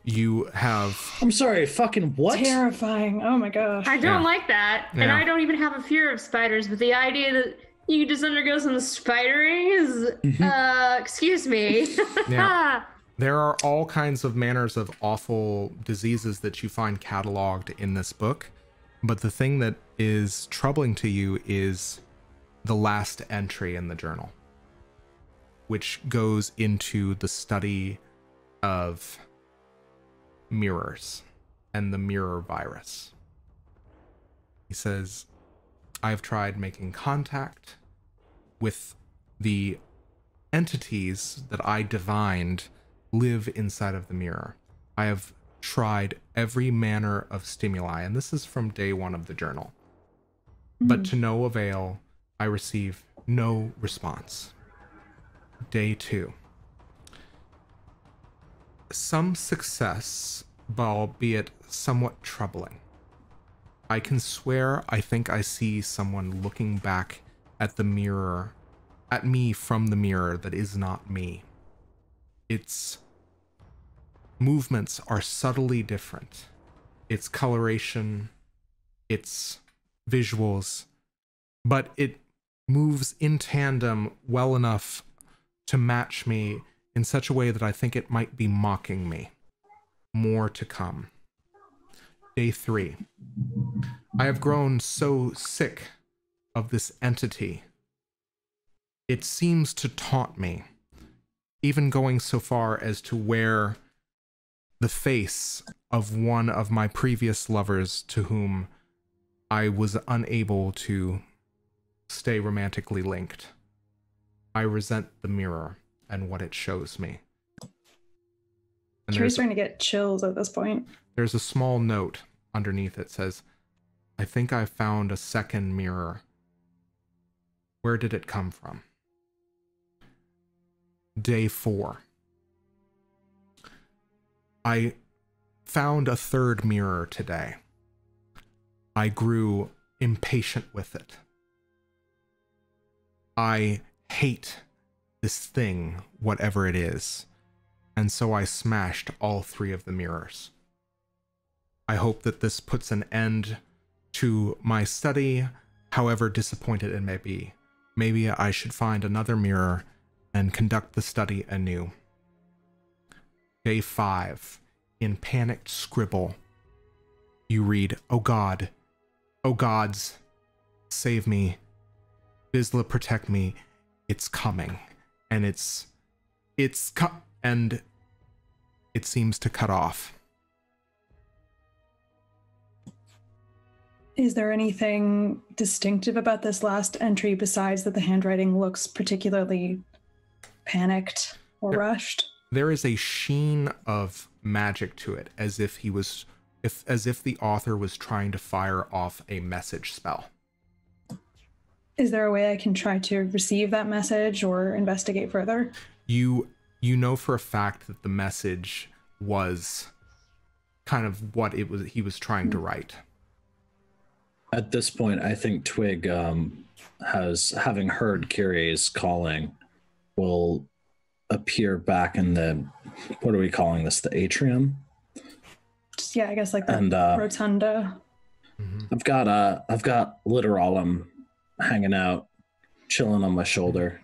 You have... I'm sorry, fucking what? Terrifying. Oh my gosh. I don't like that. Yeah. And I don't even have a fear of spiders, but the idea that you just undergo some spidering is... excuse me. Yeah. There are all kinds of manners of awful diseases that you find cataloged in this book, but the thing that is troubling to you is the last entry in the journal, which goes into the study of mirrors and the mirror virus. He says, I've tried making contact with the entities that I divined live inside of the mirror. I have tried every manner of stimuli, and this is from day 1 of the journal, but to no avail. I receive no response. Day 2. Some success, albeit somewhat troubling. I can swear I think I see someone looking back at the mirror, at me from the mirror that is not me. Its movements are subtly different. Its coloration, its visuals, but it moves in tandem well enough to match me in such a way that I think it might be mocking me. More to come. Day 3. I have grown so sick of this entity. It seems to taunt me, even going so far as to wear the face of one of my previous lovers to whom I was unable to stay romantically linked. I resent the mirror and what it shows me. She's starting to get chills at this point. There's a small note underneath that says, I think I found a second mirror. Where did it come from? Day 4. I found a third mirror today. I grew impatient with it. I hate this thing, whatever it is, and so I smashed all 3 of the mirrors. I hope that this puts an end to my study, however disappointed it may be. Maybe I should find another mirror and conduct the study anew. Day 5. In panicked scribble, you read, Oh God, oh gods, save me. Vislae, protect me. It's coming. And and it seems to cut off. Is there anything distinctive about this last entry besides that the handwriting looks particularly panicked or rushed? There is a sheen of magic to it, as if the author was trying to fire off a message spell. Is there a way I can try to receive that message or investigate further? You know for a fact that the message was kind of what it was he was trying to write. At this point, I think Twig has, having heard Kyrie's calling, will appear back in the, what are we calling this, the atrium? Yeah, I guess like the rotunda. I've got Literalum hanging out, chilling on my shoulder.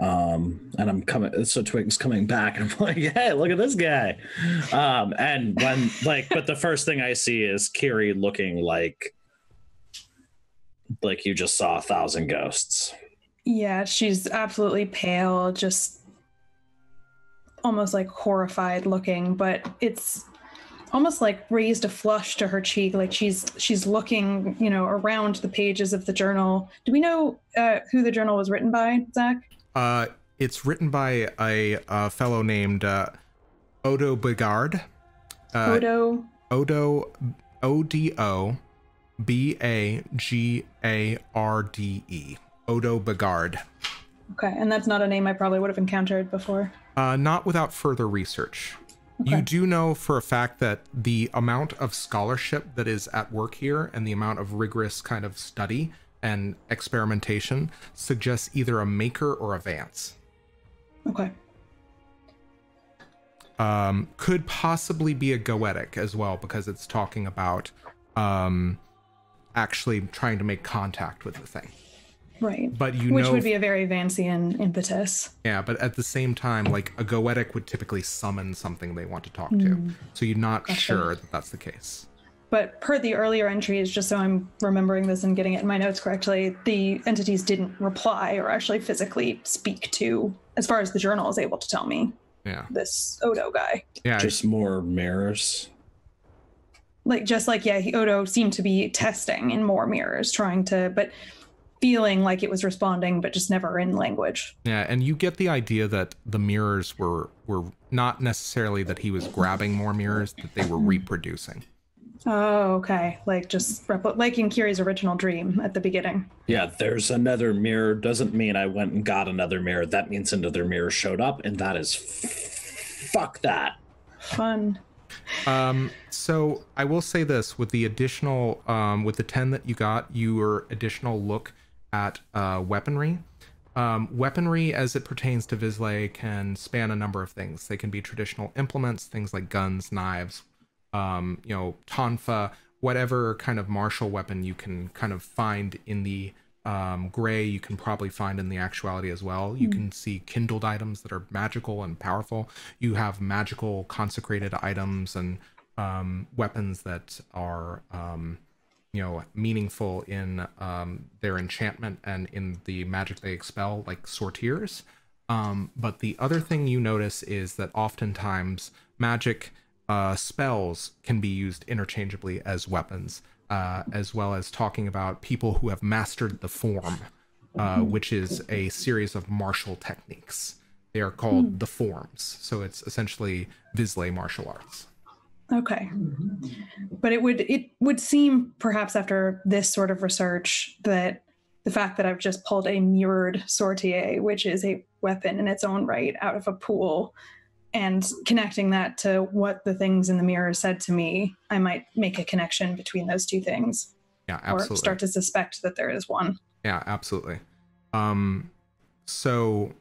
And I'm coming, so Twig's coming back, and I'm like, hey, look at this guy. And when, like, but the first thing I see is Kyrrie looking like you just saw 1,000 ghosts. Yeah, she's absolutely pale, just almost like horrified looking, but it's almost like raised a flush to her cheek, like she's looking, you know, around the pages of the journal. Do we know who the journal was written by, Zach? It's written by a fellow named Odo Bigard. Odo Odo Bagarde. Odo Bigard. Okay, and that's not a name I probably would have encountered before. Not without further research. Okay. You do know for a fact that the amount of scholarship that is at work here and the amount of rigorous kind of study and experimentation suggests either a maker or a Vance. Okay. Could possibly be a Goetic as well, because it's talking about actually trying to make contact with the thing. Right. But you which know, would be a very Vancian impetus. Yeah, but at the same time, like a Goetic would typically summon something they want to talk to. So you're not sure that that's the case. But per the earlier entries, just so I'm remembering this and getting it in my notes correctly, the entities didn't reply or actually physically speak to, as far as the journal is able to tell me. Yeah. This Odo guy. Yeah. Just more mirrors. Like, just like, yeah, Odo seemed to be testing in more mirrors, trying to, but feeling like it was responding, but just never in language. Yeah, and you get the idea that the mirrors were not necessarily that he was grabbing more mirrors, that they were reproducing. Oh, okay. Like just like in Kyrie's original dream at the beginning. Yeah, there's another mirror. Doesn't mean I went and got another mirror. That means another mirror showed up, and that is fuck that. Fun. So I will say this: with the additional, with the 10 that you got, your additional look at weaponry. Weaponry, as it pertains to Vislae, can span a number of things. They can be traditional implements, things like guns, knives, you know, tonfa, whatever kind of martial weapon you can kind of find in the gray, you can probably find in the actuality as well. You can see kindled items that are magical and powerful. You have magical consecrated items and weapons that are, you know, meaningful in their enchantment and in the magic they expel, like sortiers. But the other thing you notice is that oftentimes magic spells can be used interchangeably as weapons, as well as talking about people who have mastered the form, which is a series of martial techniques. They are called the forms. So it's essentially Vislae martial arts. Okay, but it would seem perhaps after this sort of research that the fact that I've just pulled a mirrored sortier, which is a weapon in its own right, out of a pool, and connecting that to what the things in the mirror said to me, I might make a connection between those two things. Yeah, absolutely. Or start to suspect that there is one. Yeah, absolutely. So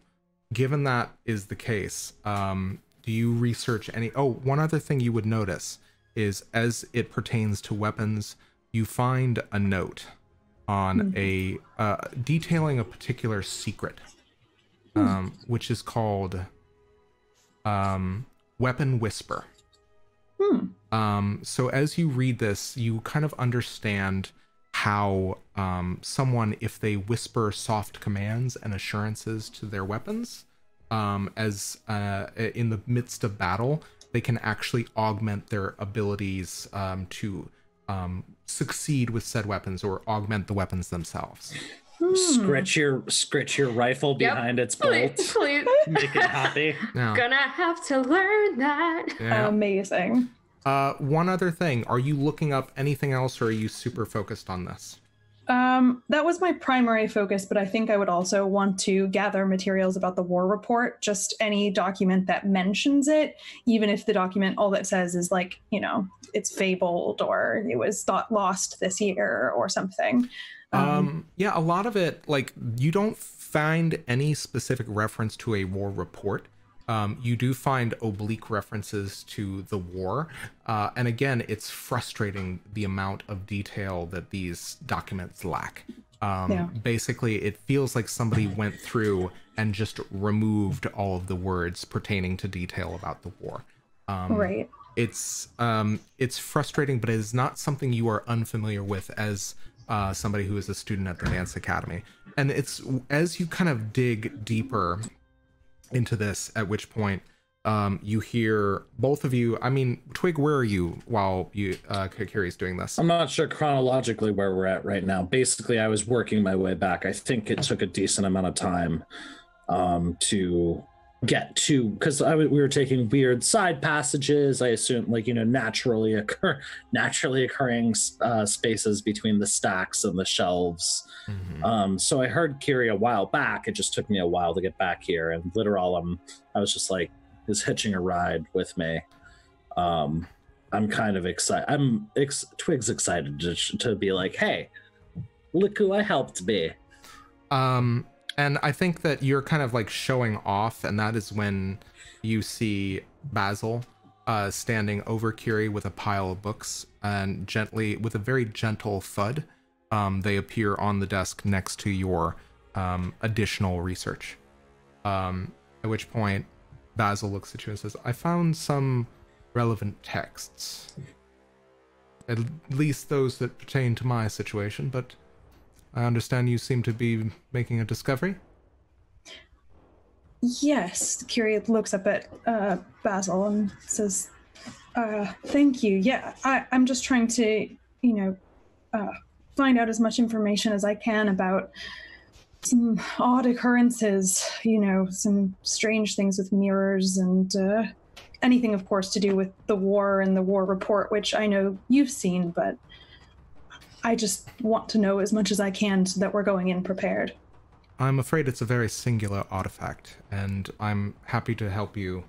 given that is the case, do you research any? Oh, one other thing you would notice is as it pertains to weapons, you find a note on a detailing a particular secret, which is called Weapon Whisper. So as you read this, you kind of understand how someone, if they whisper soft commands and assurances to their weapons, as in the midst of battle, they can actually augment their abilities to succeed with said weapons or augment the weapons themselves. Scritch your rifle behind its bolt. Make it happy. Yeah. Gonna have to learn that. Yeah. Amazing. One other thing: are you looking up anything else, or are you super focused on this? That was my primary focus, but I think I would also want to gather materials about the War Report, just any document that mentions it, even if the document, all that says is like, you know, it's fabled or it was thought lost this year or something. Yeah, a lot of it, like, you don't find any specific reference to a war report. You do find oblique references to the war. And again, it's frustrating the amount of detail that these documents lack. Basically, it feels like somebody went through and just removed all of the words pertaining to detail about the war. Right. It's frustrating, but it is not something you are unfamiliar with as somebody who is a student at the Vance Academy. And it's as you kind of dig deeper into this, at which point you hear both of you. I mean, Twig, where are you while you Kyrie's doing this? I'm not sure chronologically where we're at right now. Basically, I was working my way back. I think it took a decent amount of time to get to, because we were taking weird side passages. I assume, like, you know, naturally occurring spaces between the stacks and the shelves. Mm-hmm. So I heard Kyrrie a while back. It just took me a while to get back here. And Literalum, I was just like, is hitching a ride with me. I'm kind of excited. Twig's excited to be like, hey, look who I helped be. And I think that you're kind of like showing off, and that is when you see Basil standing over Kyrrie with a pile of books, and gently, with a very gentle thud, they appear on the desk next to your additional research. At which point, Basil looks at you and says, I found some relevant texts. At least those that pertain to my situation, but I understand you seem to be making a discovery? Yes. Kyrrie looks up at Basil and says, thank you. Yeah, I'm just trying to, you know, find out as much information as I can about some odd occurrences, you know, some strange things with mirrors and anything, of course, to do with the war and the war report, which I know you've seen, but I just want to know as much as I can so that we're going in prepared. I'm afraid it's a very singular artifact, and I'm happy to help you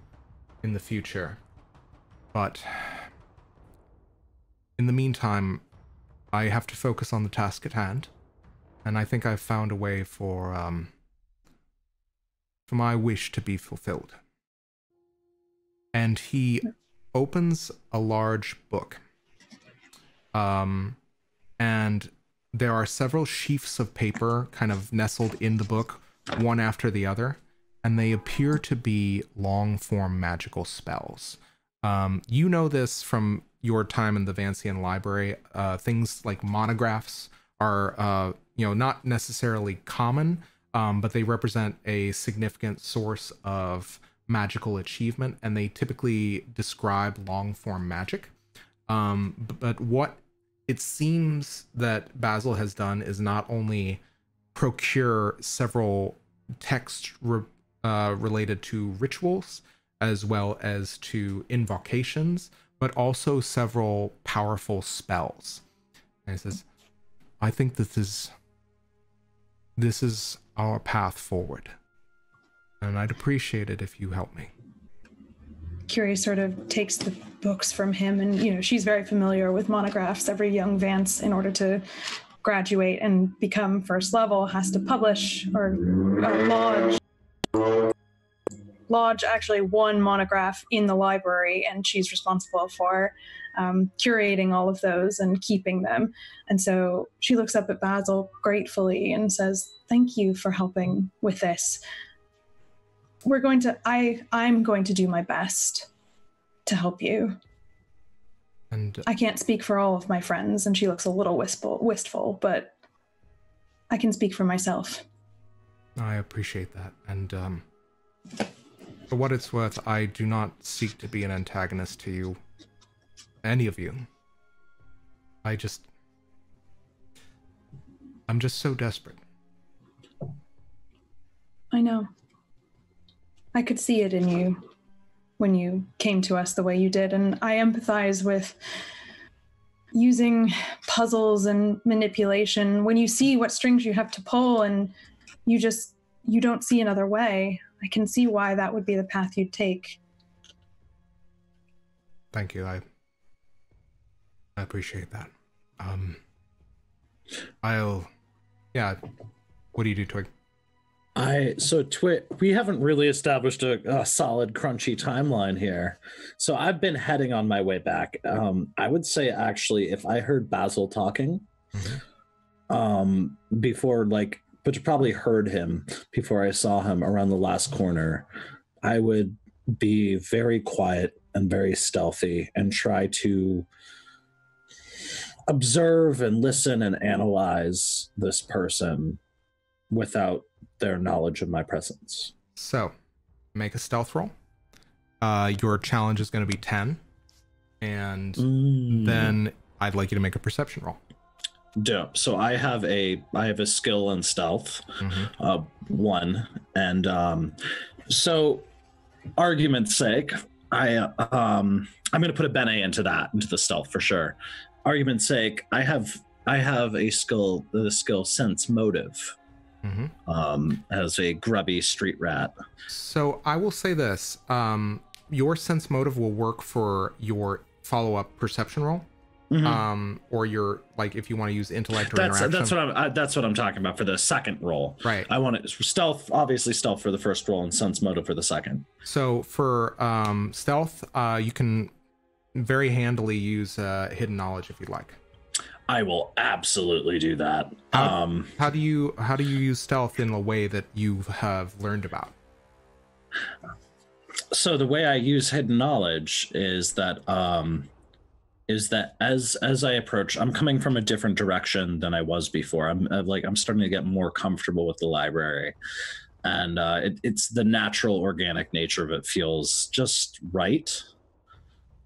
in the future. But in the meantime, I have to focus on the task at hand, and I think I've found a way for my wish to be fulfilled. And he opens a large book. And there are several sheafs of paper kind of nestled in the book, one after the other, and they appear to be long-form magical spells. You know this from your time in the Vancian Library. Things like monographs are, you know, not necessarily common, but they represent a significant source of magical achievement, and they typically describe long-form magic. But what it seems that Basil has done is not only procure several texts related to rituals as well as to invocations, but also several powerful spells. And he says, I think this is our path forward, and I'd appreciate it if you help me. Kyrrie sort of takes the books from him, and, you know, she's very familiar with monographs. Every young Vance, in order to graduate and become first level, has to publish or lodge actually one monograph in the library, and she's responsible for curating all of those and keeping them. And so she looks up at Basil gratefully and says, thank you for helping with this. We're going to, I'm going to do my best to help you. And I can't speak for all of my friends, and she looks a little wistful, but I can speak for myself. I appreciate that. And for what it's worth, I do not seek to be an antagonist to you, any of you. I'm just so desperate. I know. I could see it in you when you came to us the way you did, and I empathize with using puzzles and manipulation when you see what strings you have to pull and you don't see another way. I can see why that would be the path you'd take. Thank you. I appreciate that. What do you do, Twig? So Twig, we haven't really established a solid, crunchy timeline here. So I've been heading on my way back. I would say, actually, if I heard Basil talking before, like, but you probably heard him before I saw him around the last corner, I would be very quiet and very stealthy and try to observe and listen and analyze this person without their knowledge of my presence. So make a stealth roll. Your challenge is going to be 10. And then I'd like you to make a perception roll. Dope. So I have a skill in stealth, one, and so argument's sake, I'm going to put a bene into the stealth for sure. Argument's sake, I have a skill, the skill sense motive, as a grubby street rat. So I will say this: your sense motive will work for your follow-up perception roll. Or you're like, if you want to use intellect or interaction. That's what I'm talking about for the second roll. Right. I want it stealth, obviously stealth for the first roll and sense motive for the second. So for stealth, you can very handily use hidden knowledge if you'd like. I will absolutely do that. How do you use stealth in the way that you have learned about? So the way I use hidden knowledge is that as I approach, I'm coming from a different direction than I was before. I'm starting to get more comfortable with the library, and it's the natural, organic nature of it feels just right.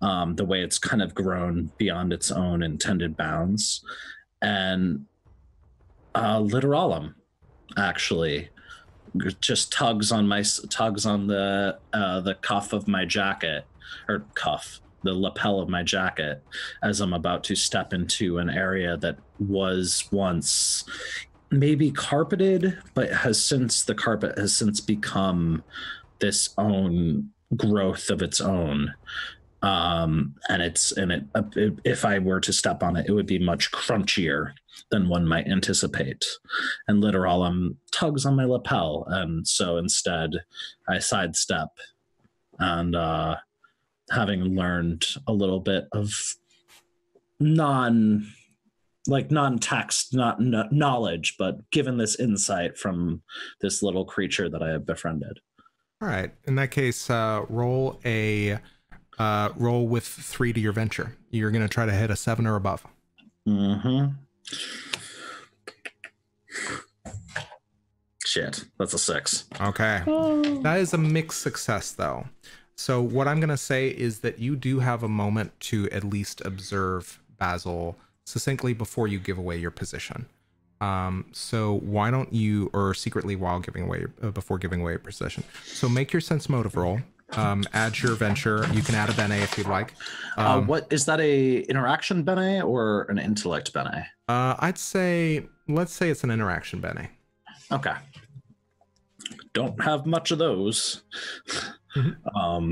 The way it's kind of grown beyond its own intended bounds, and Literalum actually just tugs on the cuff of my jacket, or cuff, the lapel of my jacket, as I'm about to step into an area that was once maybe carpeted, but the carpet has since become this own growth of its own. If I were to step on it, it would be much crunchier than one might anticipate. And Literalum tugs on my lapel. And so instead I sidestep and, having learned a little bit of non-text, not knowledge, but given this insight from this little creature that I have befriended. All right. In that case, roll with 3 to your venture. You're going to try to hit a 7 or above. Shit, that's a 6. Okay. Oh. That is a mixed success, though. So what I'm going to say is that you do have a moment to at least observe Basil succinctly before you give away your position. So why don't you, or secretly while giving away, before giving away your position. So make your sense motive roll, add your venture. You can add a bene if you'd like. What is that, a interaction bene or an intellect bene? Let's say it's an interaction bene. Okay. Don't have much of those. All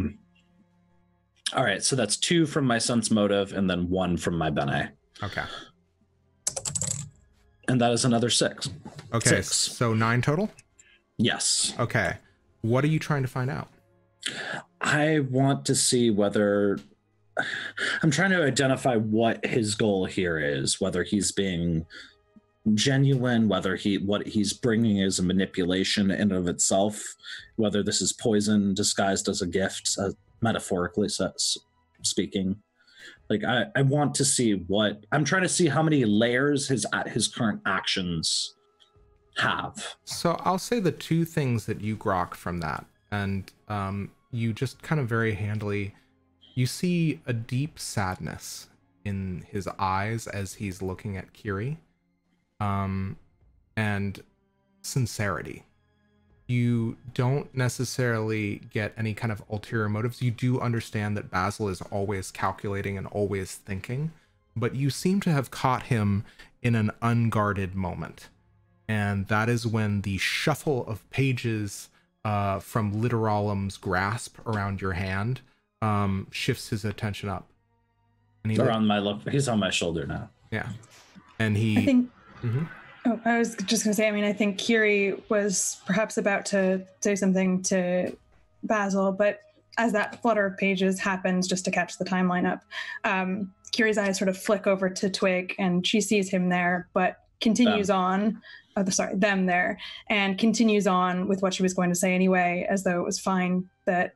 right, so that's 2 from my sense motive and then 1 from my bene. Okay. And that is another 6. Okay, 6. So 9 total? Yes. Okay. What are you trying to find out? I want to see whether... I'm trying to identify what his goal here is, whether he's being genuine, whether what he's bringing is a manipulation in and of itself, whether this is poison disguised as a gift, metaphorically speaking. Like I want to see what I'm trying to see, how many layers his current actions have. So I'll say the 2 things that you grok from that, and you just kind of very handily, you see a deep sadness in his eyes as he's looking at Kyrrie. And sincerity. You don't necessarily get any kind of ulterior motives. You do understand that Basil is always calculating and always thinking, but you seem to have caught him in an unguarded moment. And that is when the shuffle of pages from Literalum's grasp around your hand shifts his attention up. And he's on my shoulder now. Yeah. And he... I think... Mm-hmm. Oh, I was just going to say, I mean, I think Kyrrie was perhaps about to say something to Basil, but as that flutter of pages happens, just to catch the timeline up, Kyrie's eyes sort of flick over to Twig, and she sees him there, but continues on. Oh, sorry, them there, and continues on with what she was going to say anyway, as though it was fine that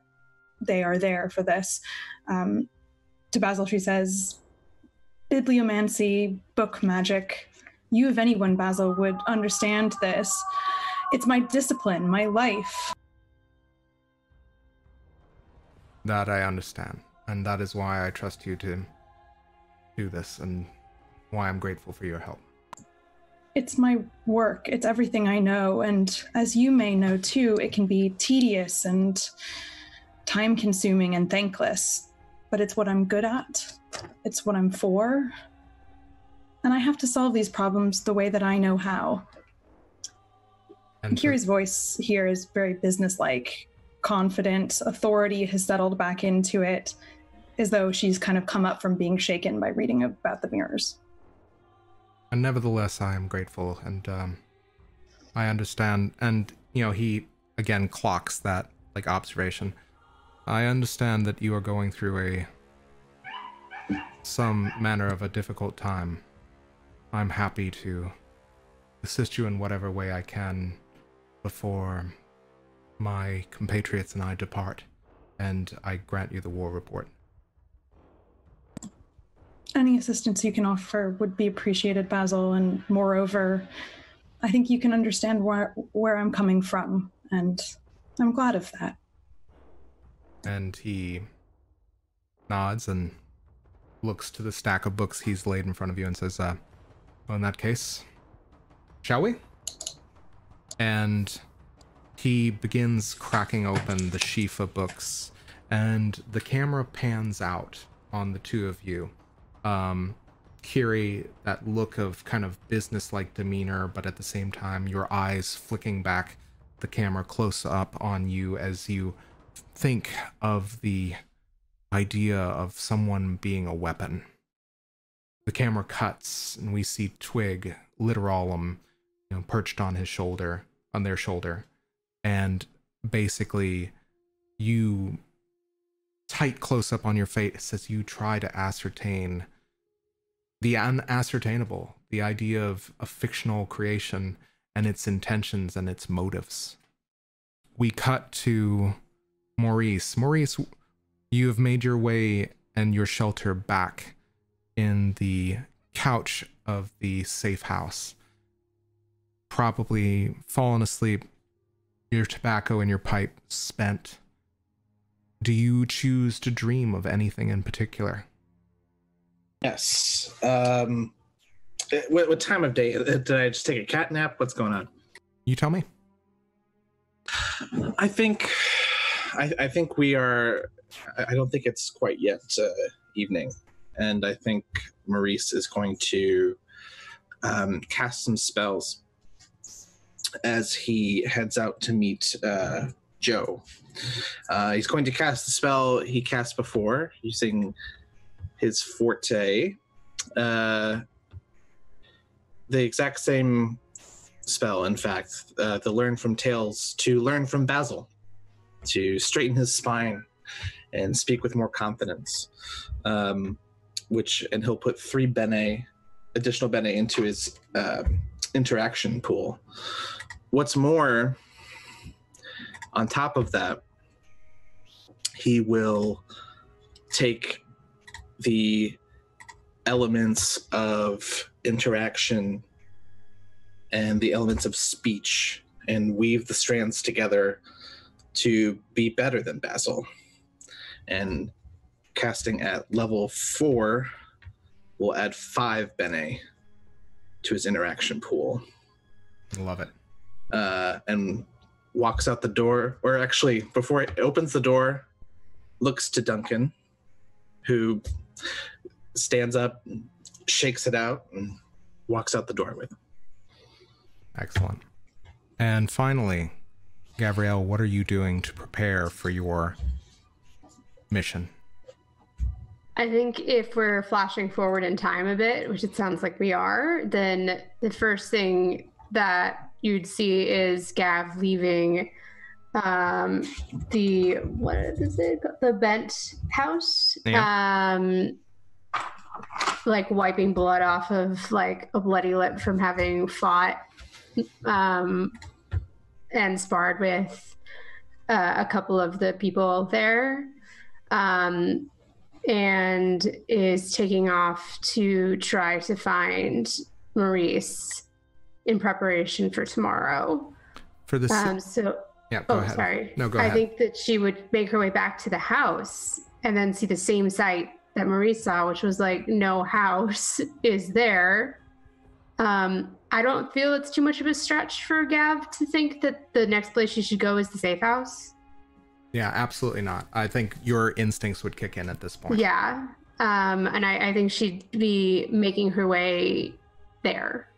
they are there for this. To Basil, she says, "Bibliomancy, book magic. You, if anyone, Basil, would understand this. It's my discipline, my life." That I understand, and that is why I trust you to do this, and why I'm grateful for your help. It's my work. It's everything I know, and as you may know too, it can be tedious and time-consuming and thankless, but it's what I'm good at. It's what I'm for. And I have to solve these problems the way that I know how. And Kyrie's voice here is very businesslike, confident. Authority has settled back into it, as though she's kind of come up from being shaken by reading about the mirrors. And nevertheless, I am grateful, and I understand. And, you know, he again clocks that, like, observation. I understand that you are going through some manner of a difficult time. I'm happy to assist you in whatever way I can before my compatriots and I depart, and I grant you the war report. Any assistance you can offer would be appreciated, Basil, and moreover, I think you can understand where I'm coming from, and I'm glad of that. And he nods and looks to the stack of books he's laid in front of you and says, well, in that case, shall we? And he begins cracking open the sheaf of books, and the camera pans out on the two of you. Kyrrie, that look of kind of business-like demeanor, but at the same time, your eyes flicking back the camera close up on you as you think of the idea of someone being a weapon. The camera cuts, and we see Twig, Literalum, you know, perched on his shoulder, on their shoulder, and basically, you tight close up on your face as you try to ascertain the unascertainable, the idea of a fictional creation and its intentions and its motives. We cut to Maurice. Maurice, you have made your way and your shelter back in the couch of the safe house, probably fallen asleep, your tobacco and your pipe spent. Do you choose to dream of anything in particular? Yes. What time of day? Did I just take a cat nap? What's going on? You tell me. I think we are, I don't think it's quite yet evening. And I think Maurice is going to cast some spells as he heads out to meet Joe. He's going to cast the spell he cast before, using his forte. The exact same spell, in fact, the learn from tales, to learn from Basil, to straighten his spine and speak with more confidence. And he'll put 3 Bene, additional Bene, into his interaction pool. What's more, on top of that, he will take the elements of interaction and the elements of speech and weave the strands together to be better than Basil. And casting at level 4 will add 5 Bene to his interaction pool. Love it. And walks out the door, or actually, before it opens the door, looks to Duncan, who stands up, shakes it out and walks out the door with him. Excellent. And finally, Gavriel, what are you doing to prepare for your mission? I think if we're flashing forward in time a bit, which it sounds like we are, then the first thing that you'd see is Gav leaving the Bent House. Yeah. Like wiping blood off of like a bloody lip from having fought and sparred with a couple of the people there. And is taking off to try to find Maurice in preparation for tomorrow. For the yeah, go ahead. Sorry. No, go ahead. I think that she would make her way back to the house and then see the same sight that Maurice saw, which was like, no house is there. I don't feel it's too much of a stretch for Gav to think that the next place she should go is the safe house. Yeah, absolutely not. I think your instincts would kick in at this point. Yeah. And I think she'd be making her way there.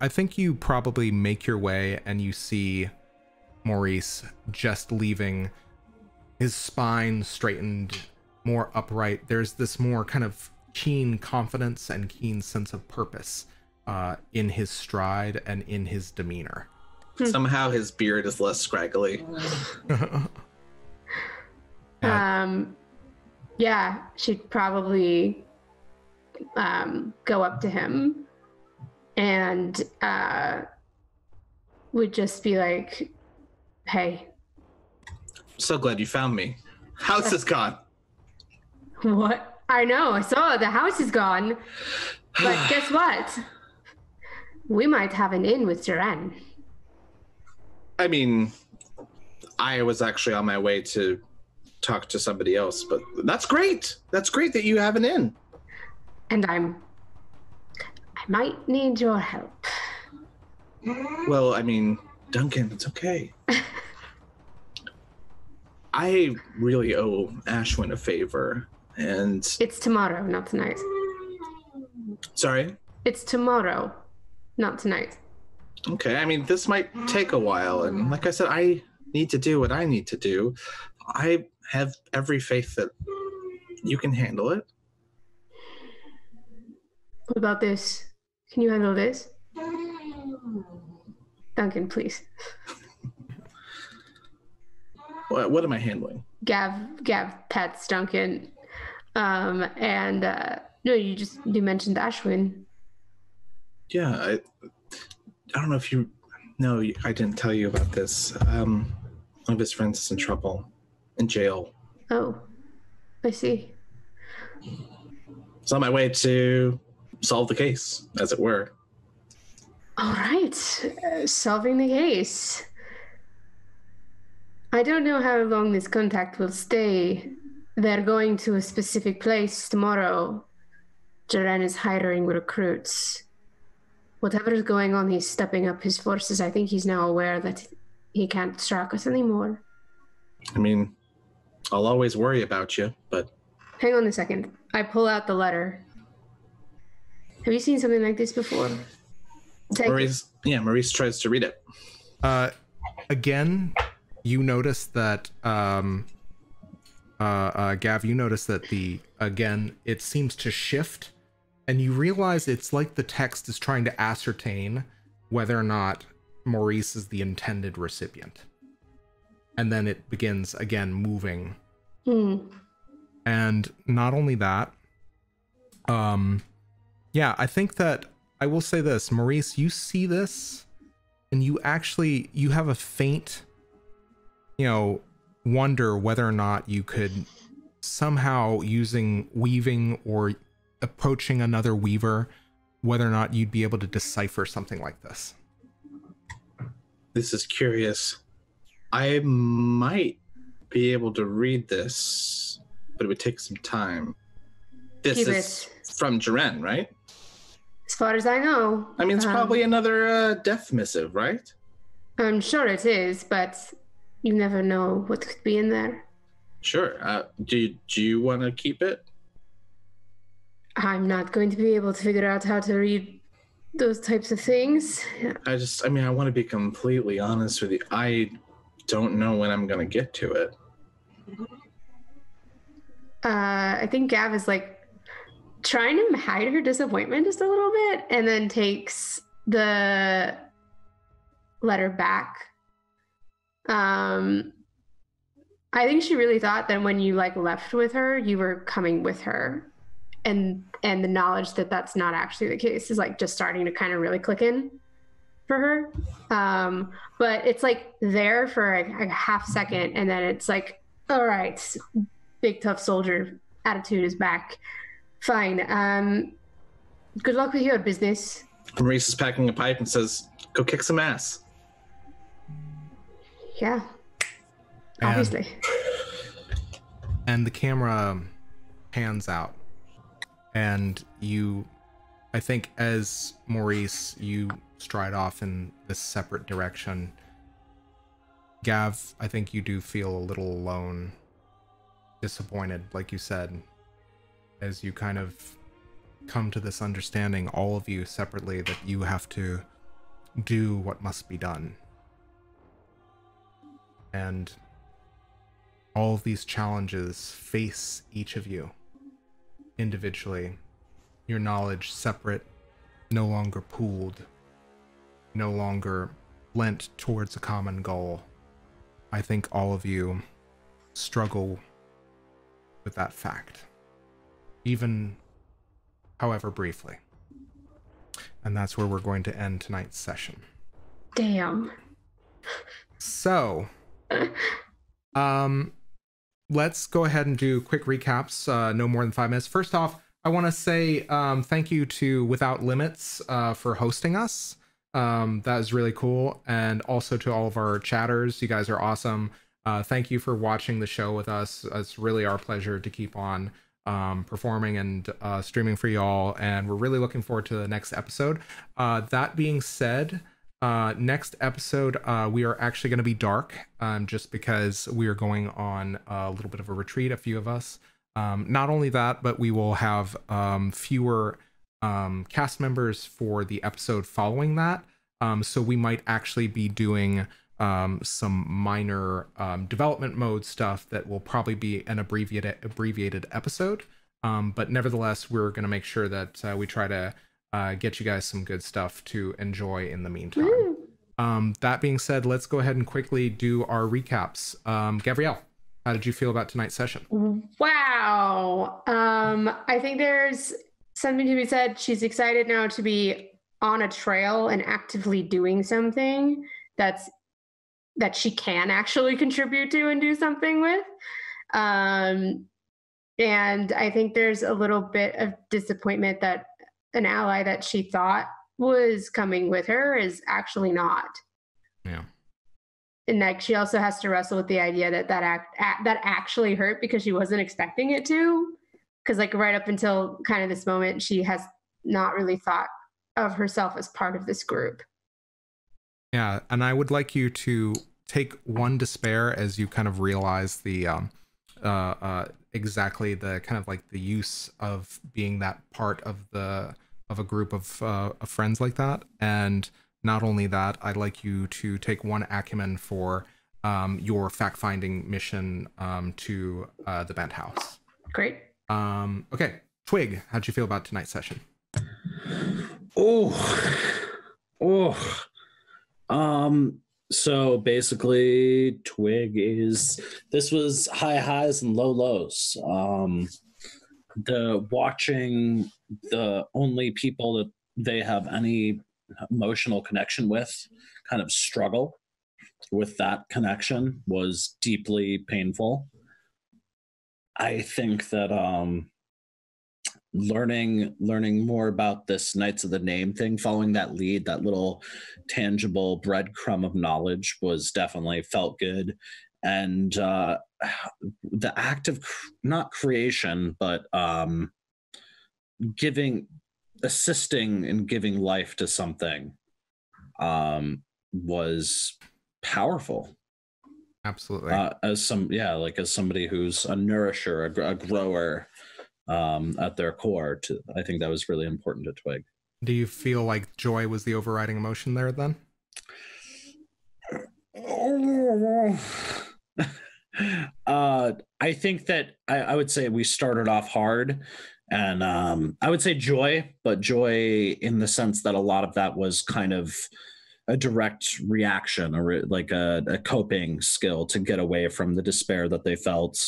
I think you probably make your way and you see Maurice just leaving, his spine straightened, more upright. There's this more kind of keen confidence and keen sense of purpose in his stride and in his demeanor. Somehow his beard is less scraggly. Yeah, she'd probably go up to him and would just be like, hey. So glad you found me. House is gone. What? I know, I saw the house is gone. But guess what? We might have an in with Jaren. I mean, I was actually on my way to talk to somebody else, but that's great. That's great that you have an in. And I might need your help. Well, I mean, Duncan, it's okay. I really owe Ashwin a favor, and it's tomorrow, not tonight. Sorry? It's tomorrow, not tonight. Okay, I mean, this might take a while, and like I said, I need to do what I need to do. I have every faith that you can handle it. What about this? Can you handle this? Duncan, please. What am I handling? Gav pets Duncan. No, you mentioned Ashwin. Yeah, I don't know if you... No, I didn't tell you about this. One of his friends is in trouble. In jail. Oh, I see. It's on my way to solve the case, as it were. All right, solving the case. I don't know how long this contact will stay. They're going to a specific place tomorrow. Jaren is hiring recruits. Whatever's going on, he's stepping up his forces. I think he's now aware that he can't track us anymore. I mean, I'll always worry about you, but... Hang on a second. I pull out the letter. Have you seen something like this before? Maurice tries to read it. Again, you notice that... Gav, you notice that it seems to shift, and you realize it's like the text is trying to ascertain whether or not Maurice is the intended recipient. And then it begins again moving. And not only that, I think that I will say this, Maurice, you see this and you have a faint, wonder whether or not you could somehow weaving or approaching another weaver, whether or not you'd be able to decipher something like this. This is curious. I might be able to read this, but it would take some time. This is from Jaren, right? As far as I know. I mean, it's probably another death missive, right? I'm sure it is, but you never know what could be in there. Sure. Do you want to keep it? I'm not going to be able to figure out how to read those types of things. Yeah. I want to be completely honest with you. I don't know when I'm going to get to it. I think Gav is trying to hide her disappointment just a little bit, and then takes the letter back. I think she really thought that when you left with her, you were coming with her, and the knowledge that that's not actually the case is just starting to kind of really click in for her. But it's there for a half second, and then it's all right, big tough soldier attitude is back. Fine. Good luck with your business. Maurice is packing a pipe and says, "Go kick some ass." Yeah. Obviously. And the camera pans out, and I think as Maurice, you stride off in this separate direction. Gav, I think you do feel a little alone, disappointed, like you said, as you kind of come to this understanding, all of you separately, that you have to do what must be done. And all of these challenges face each of you individually. Your knowledge separate, no longer pooled, no longer lent towards a common goal. I think all of you struggle with that fact, even however briefly. And that's where we're going to end tonight's session. Damn. So... let's go ahead and do quick recaps, no more than 5 minutes. First off, I want to say thank you to Without Limits for hosting us. That is really cool. And also to all of our chatters, you guys are awesome. Thank you for watching the show with us. It's really our pleasure to keep on performing and streaming for y'all, and we're really looking forward to the next episode. That being said, next episode, we are actually going to be dark, just because we are going on a little bit of a retreat, a few of us. Not only that, but we will have fewer cast members for the episode following that. So we might actually be doing some minor development mode stuff that will probably be an abbreviated episode. But nevertheless, we're going to make sure that we try to get you guys some good stuff to enjoy in the meantime. That being said, let's go ahead and quickly do our recaps. Gavriel, how did you feel about tonight's session? Wow. I think there's something to be said. She's excited now to be on a trail and actively doing something that she can actually contribute to and do something with. And I think there's a little bit of disappointment that an ally that she thought was coming with her is actually not. Yeah. And she also has to wrestle with the idea that that actually hurt, because she wasn't expecting it to. Because right up until kind of this moment, she has not really thought of herself as part of this group. Yeah. And I would like you to take one despair as you kind of realize the, exactly the kind of the use of being that part of a group of friends like that. And not only that, I'd like you to take one acumen for your fact-finding mission to the Bent House. Great. Okay, Twig, how'd you feel about tonight's session? So basically, Twig this was high highs and low lows. The watching the only people that they have any emotional connection with kind of struggle with that connection was deeply painful. I think that learning more about this Knights of the Name thing, following that lead, that little tangible breadcrumb of knowledge, was definitely felt good. And the act of not creation, but assisting and giving life to something was powerful. Absolutely. As somebody who's a nourisher, a grower, at their core. I think that was really important to Twig. Do you feel like joy was the overriding emotion there then? I think that I would say we started off hard, and I would say joy, but joy in the sense that a lot of that was kind of a direct reaction, or like a coping skill to get away from the despair that they felt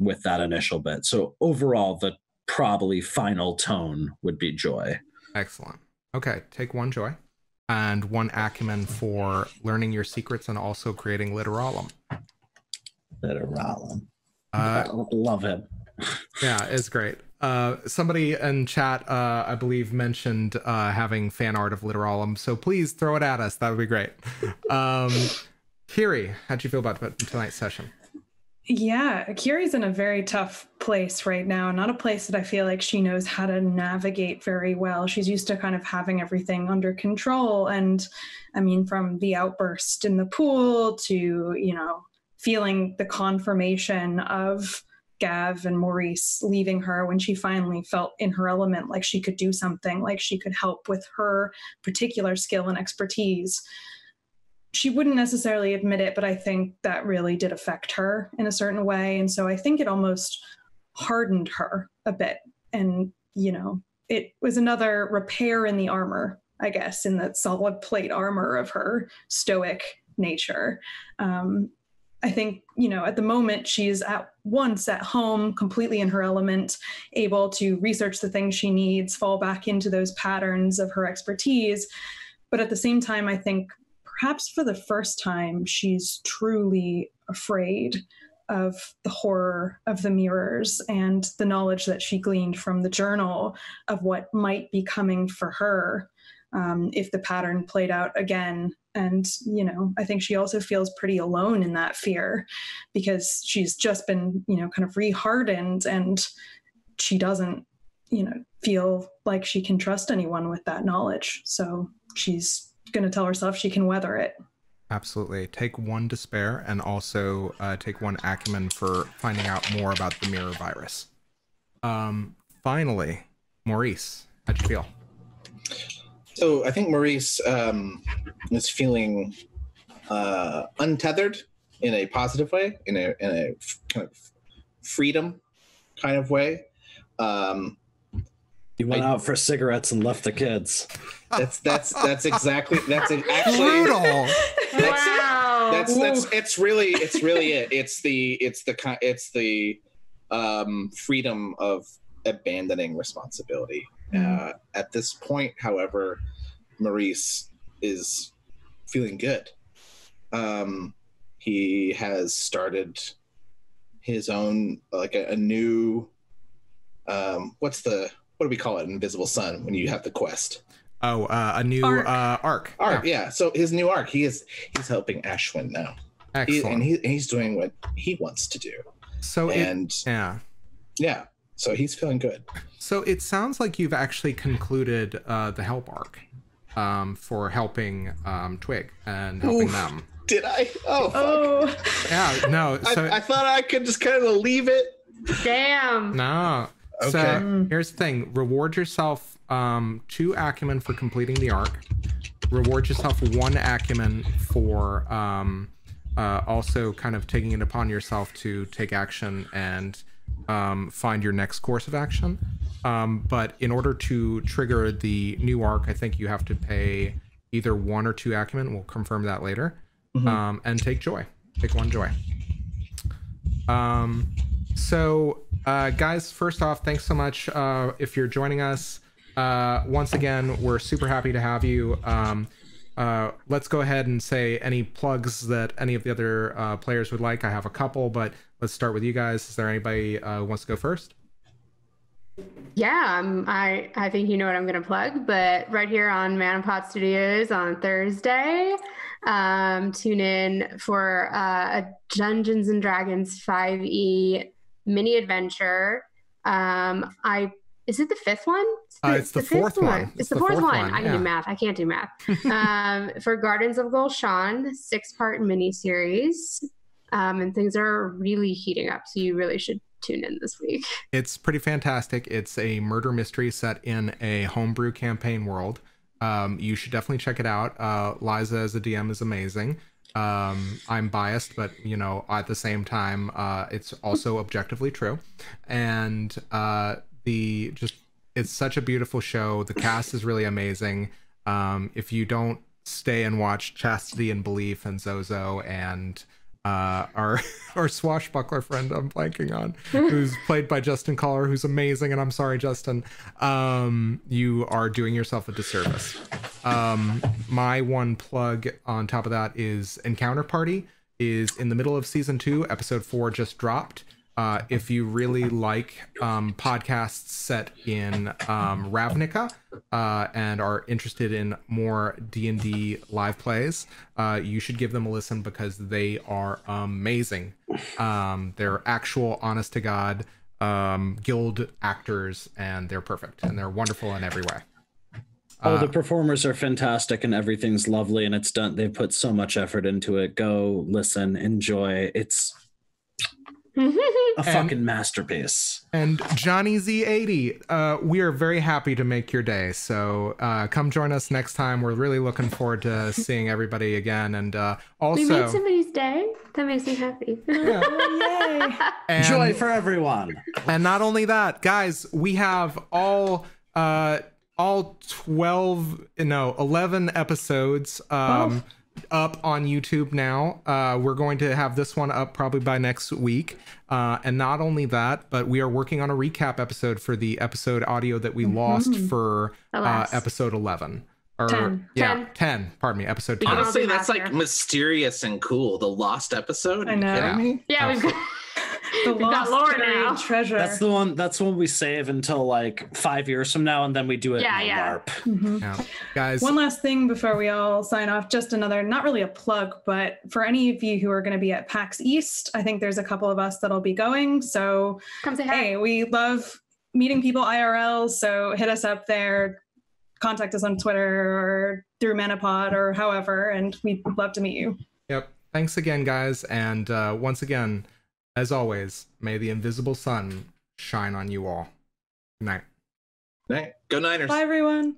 with that initial bit. So overall, the probably final tone would be joy. Excellent. Okay, take one joy and one acumen for learning your secrets and also creating Literalum. Literalum. I love it. Yeah, it's great. Somebody in chat, I believe, mentioned having fan art of Literalum, so please throw it at us. That would be great. Kyrrie, how'd you feel about tonight's session? Yeah, Kyrie's in a very tough place right now, not a place that I feel like she knows how to navigate very well. She's used to kind of having everything under control. And I mean, from the outburst in the pool to, you know, feeling the confirmation of Gav and Maurice leaving her when she finally felt in her element, like she could do something, like she could help with her particular skill and expertise. She wouldn't necessarily admit it, but I think that really did affect her in a certain way. And so I think it almost hardened her a bit. And, you know, it was another repair in the armor, I guess, in that solid plate armor of her stoic nature. I think, you know, at the moment, she's at once at home, completely in her element, able to research the things she needs, fall back into those patterns of her expertise. But at the same time, I think perhaps for the first time, she's truly afraid of the horror of the mirrors and the knowledge that she gleaned from the journal of what might be coming for her if the pattern played out again. And, you know, I think she also feels pretty alone in that fear because she's just been, you know, kind of rehardened, and she doesn't, you know, feel like she can trust anyone with that knowledge. So she's going to tell herself she can weather it. Absolutely. Take one despair and also take one acumen for finding out more about the mirror virus. Finally, Maurice, how'd you feel? So I think Maurice is feeling untethered in a positive way, in a kind of freedom kind of way. You went out for cigarettes and left the kids. That's exactly, that's actually brutal. That's it's really it. It's the freedom of abandoning responsibility. At this point, however, Maurice is feeling good. He has started his own, like a new, what do we call it? Invisible Sun, when you have the quest. Oh, a new arc. Arc, yeah. So his new arc, he's helping Ashwin now. Excellent. He's doing what he wants to do. So yeah. So he's feeling good. So it sounds like you've actually concluded the help arc for helping Twig and helping them. Did I? Oh, fuck. Yeah, no. So I thought I could just kind of leave it. Damn. No. Okay. So here's the thing. Reward yourself 2 acumen for completing the arc. Reward yourself 1 acumen for also kind of taking it upon yourself to take action and find your next course of action. But in order to trigger the new arc, I think you have to pay either 1 or 2 acumen. We'll confirm that later. And take joy. Take 1 joy. So guys, first off, thanks so much if you're joining us. Once again, we're super happy to have you. Let's go ahead and say any plugs that any of the other players would like. I have a couple, but let's start with you guys. Is there anybody who wants to go first? Yeah, I think you know what I'm going to plug, but right here on Manapod Studios on Thursday, tune in for a Dungeons & Dragons 5e mini adventure. Is it the 5th one? It's the 4th one. It's the 4th one. I can do math. I can't do math. For Gardens of Golshan, 6-part mini series, and things are really heating up, so you really should tune in this week. It's pretty fantastic. It's a murder mystery set in a homebrew campaign world. You should definitely check it out. Liza as a DM is amazing. I'm biased, but you know, at the same time, it's also objectively true. And it's such a beautiful show. The cast is really amazing. If you don't stay and watch Chastity and Belief and Zozo and our swashbuckler friend I'm blanking on, who's played by Justin Collar, who's amazing, and I'm sorry, Justin, you are doing yourself a disservice. My one plug on top of that is Encounter Party is in the middle of season 2, episode 4 just dropped. If you really like podcasts set in Ravnica and are interested in more D&D live plays, you should give them a listen because they are amazing. They're actual, honest-to-God guild actors, and they're perfect, and they're wonderful in every way. Oh, the performers are fantastic and everything's lovely, and it's done. They've put so much effort into it. Go listen, enjoy. It's a fucking masterpiece. And Johnny Z80, we are very happy to make your day, so come join us next time. We're really looking forward to seeing everybody again, and also we made somebody's day. That makes me happy. Yeah. Oh, yay. And joy for everyone. And not only that, guys, we have all 11 episodes up on YouTube now. We're going to have this one up probably by next week. And not only that, but we are working on a recap episode for the episode audio that we lost for episode 11. Or 10. Yeah, 10. Pardon me, episode 10. Honestly, that's like mysterious and cool. The lost episode. I know. Yeah, we've got the lost treasure. That's the one. That's the one we save until like 5 years from now, and then we do it. Yeah, LARP. Yeah, guys. One last thing before we all sign off. Just another, not really a plug, but for any of you who are going to be at PAX East, I think there's a couple of us that'll be going. So come say hi. Hey, we love meeting people IRL. So hit us up there. Contact us on Twitter or through Manapod or however, and we'd love to meet you. Yep. Thanks again, guys, and once again, as always, may the invisible sun shine on you all. Good night. Good night. Go Niners. Bye, everyone.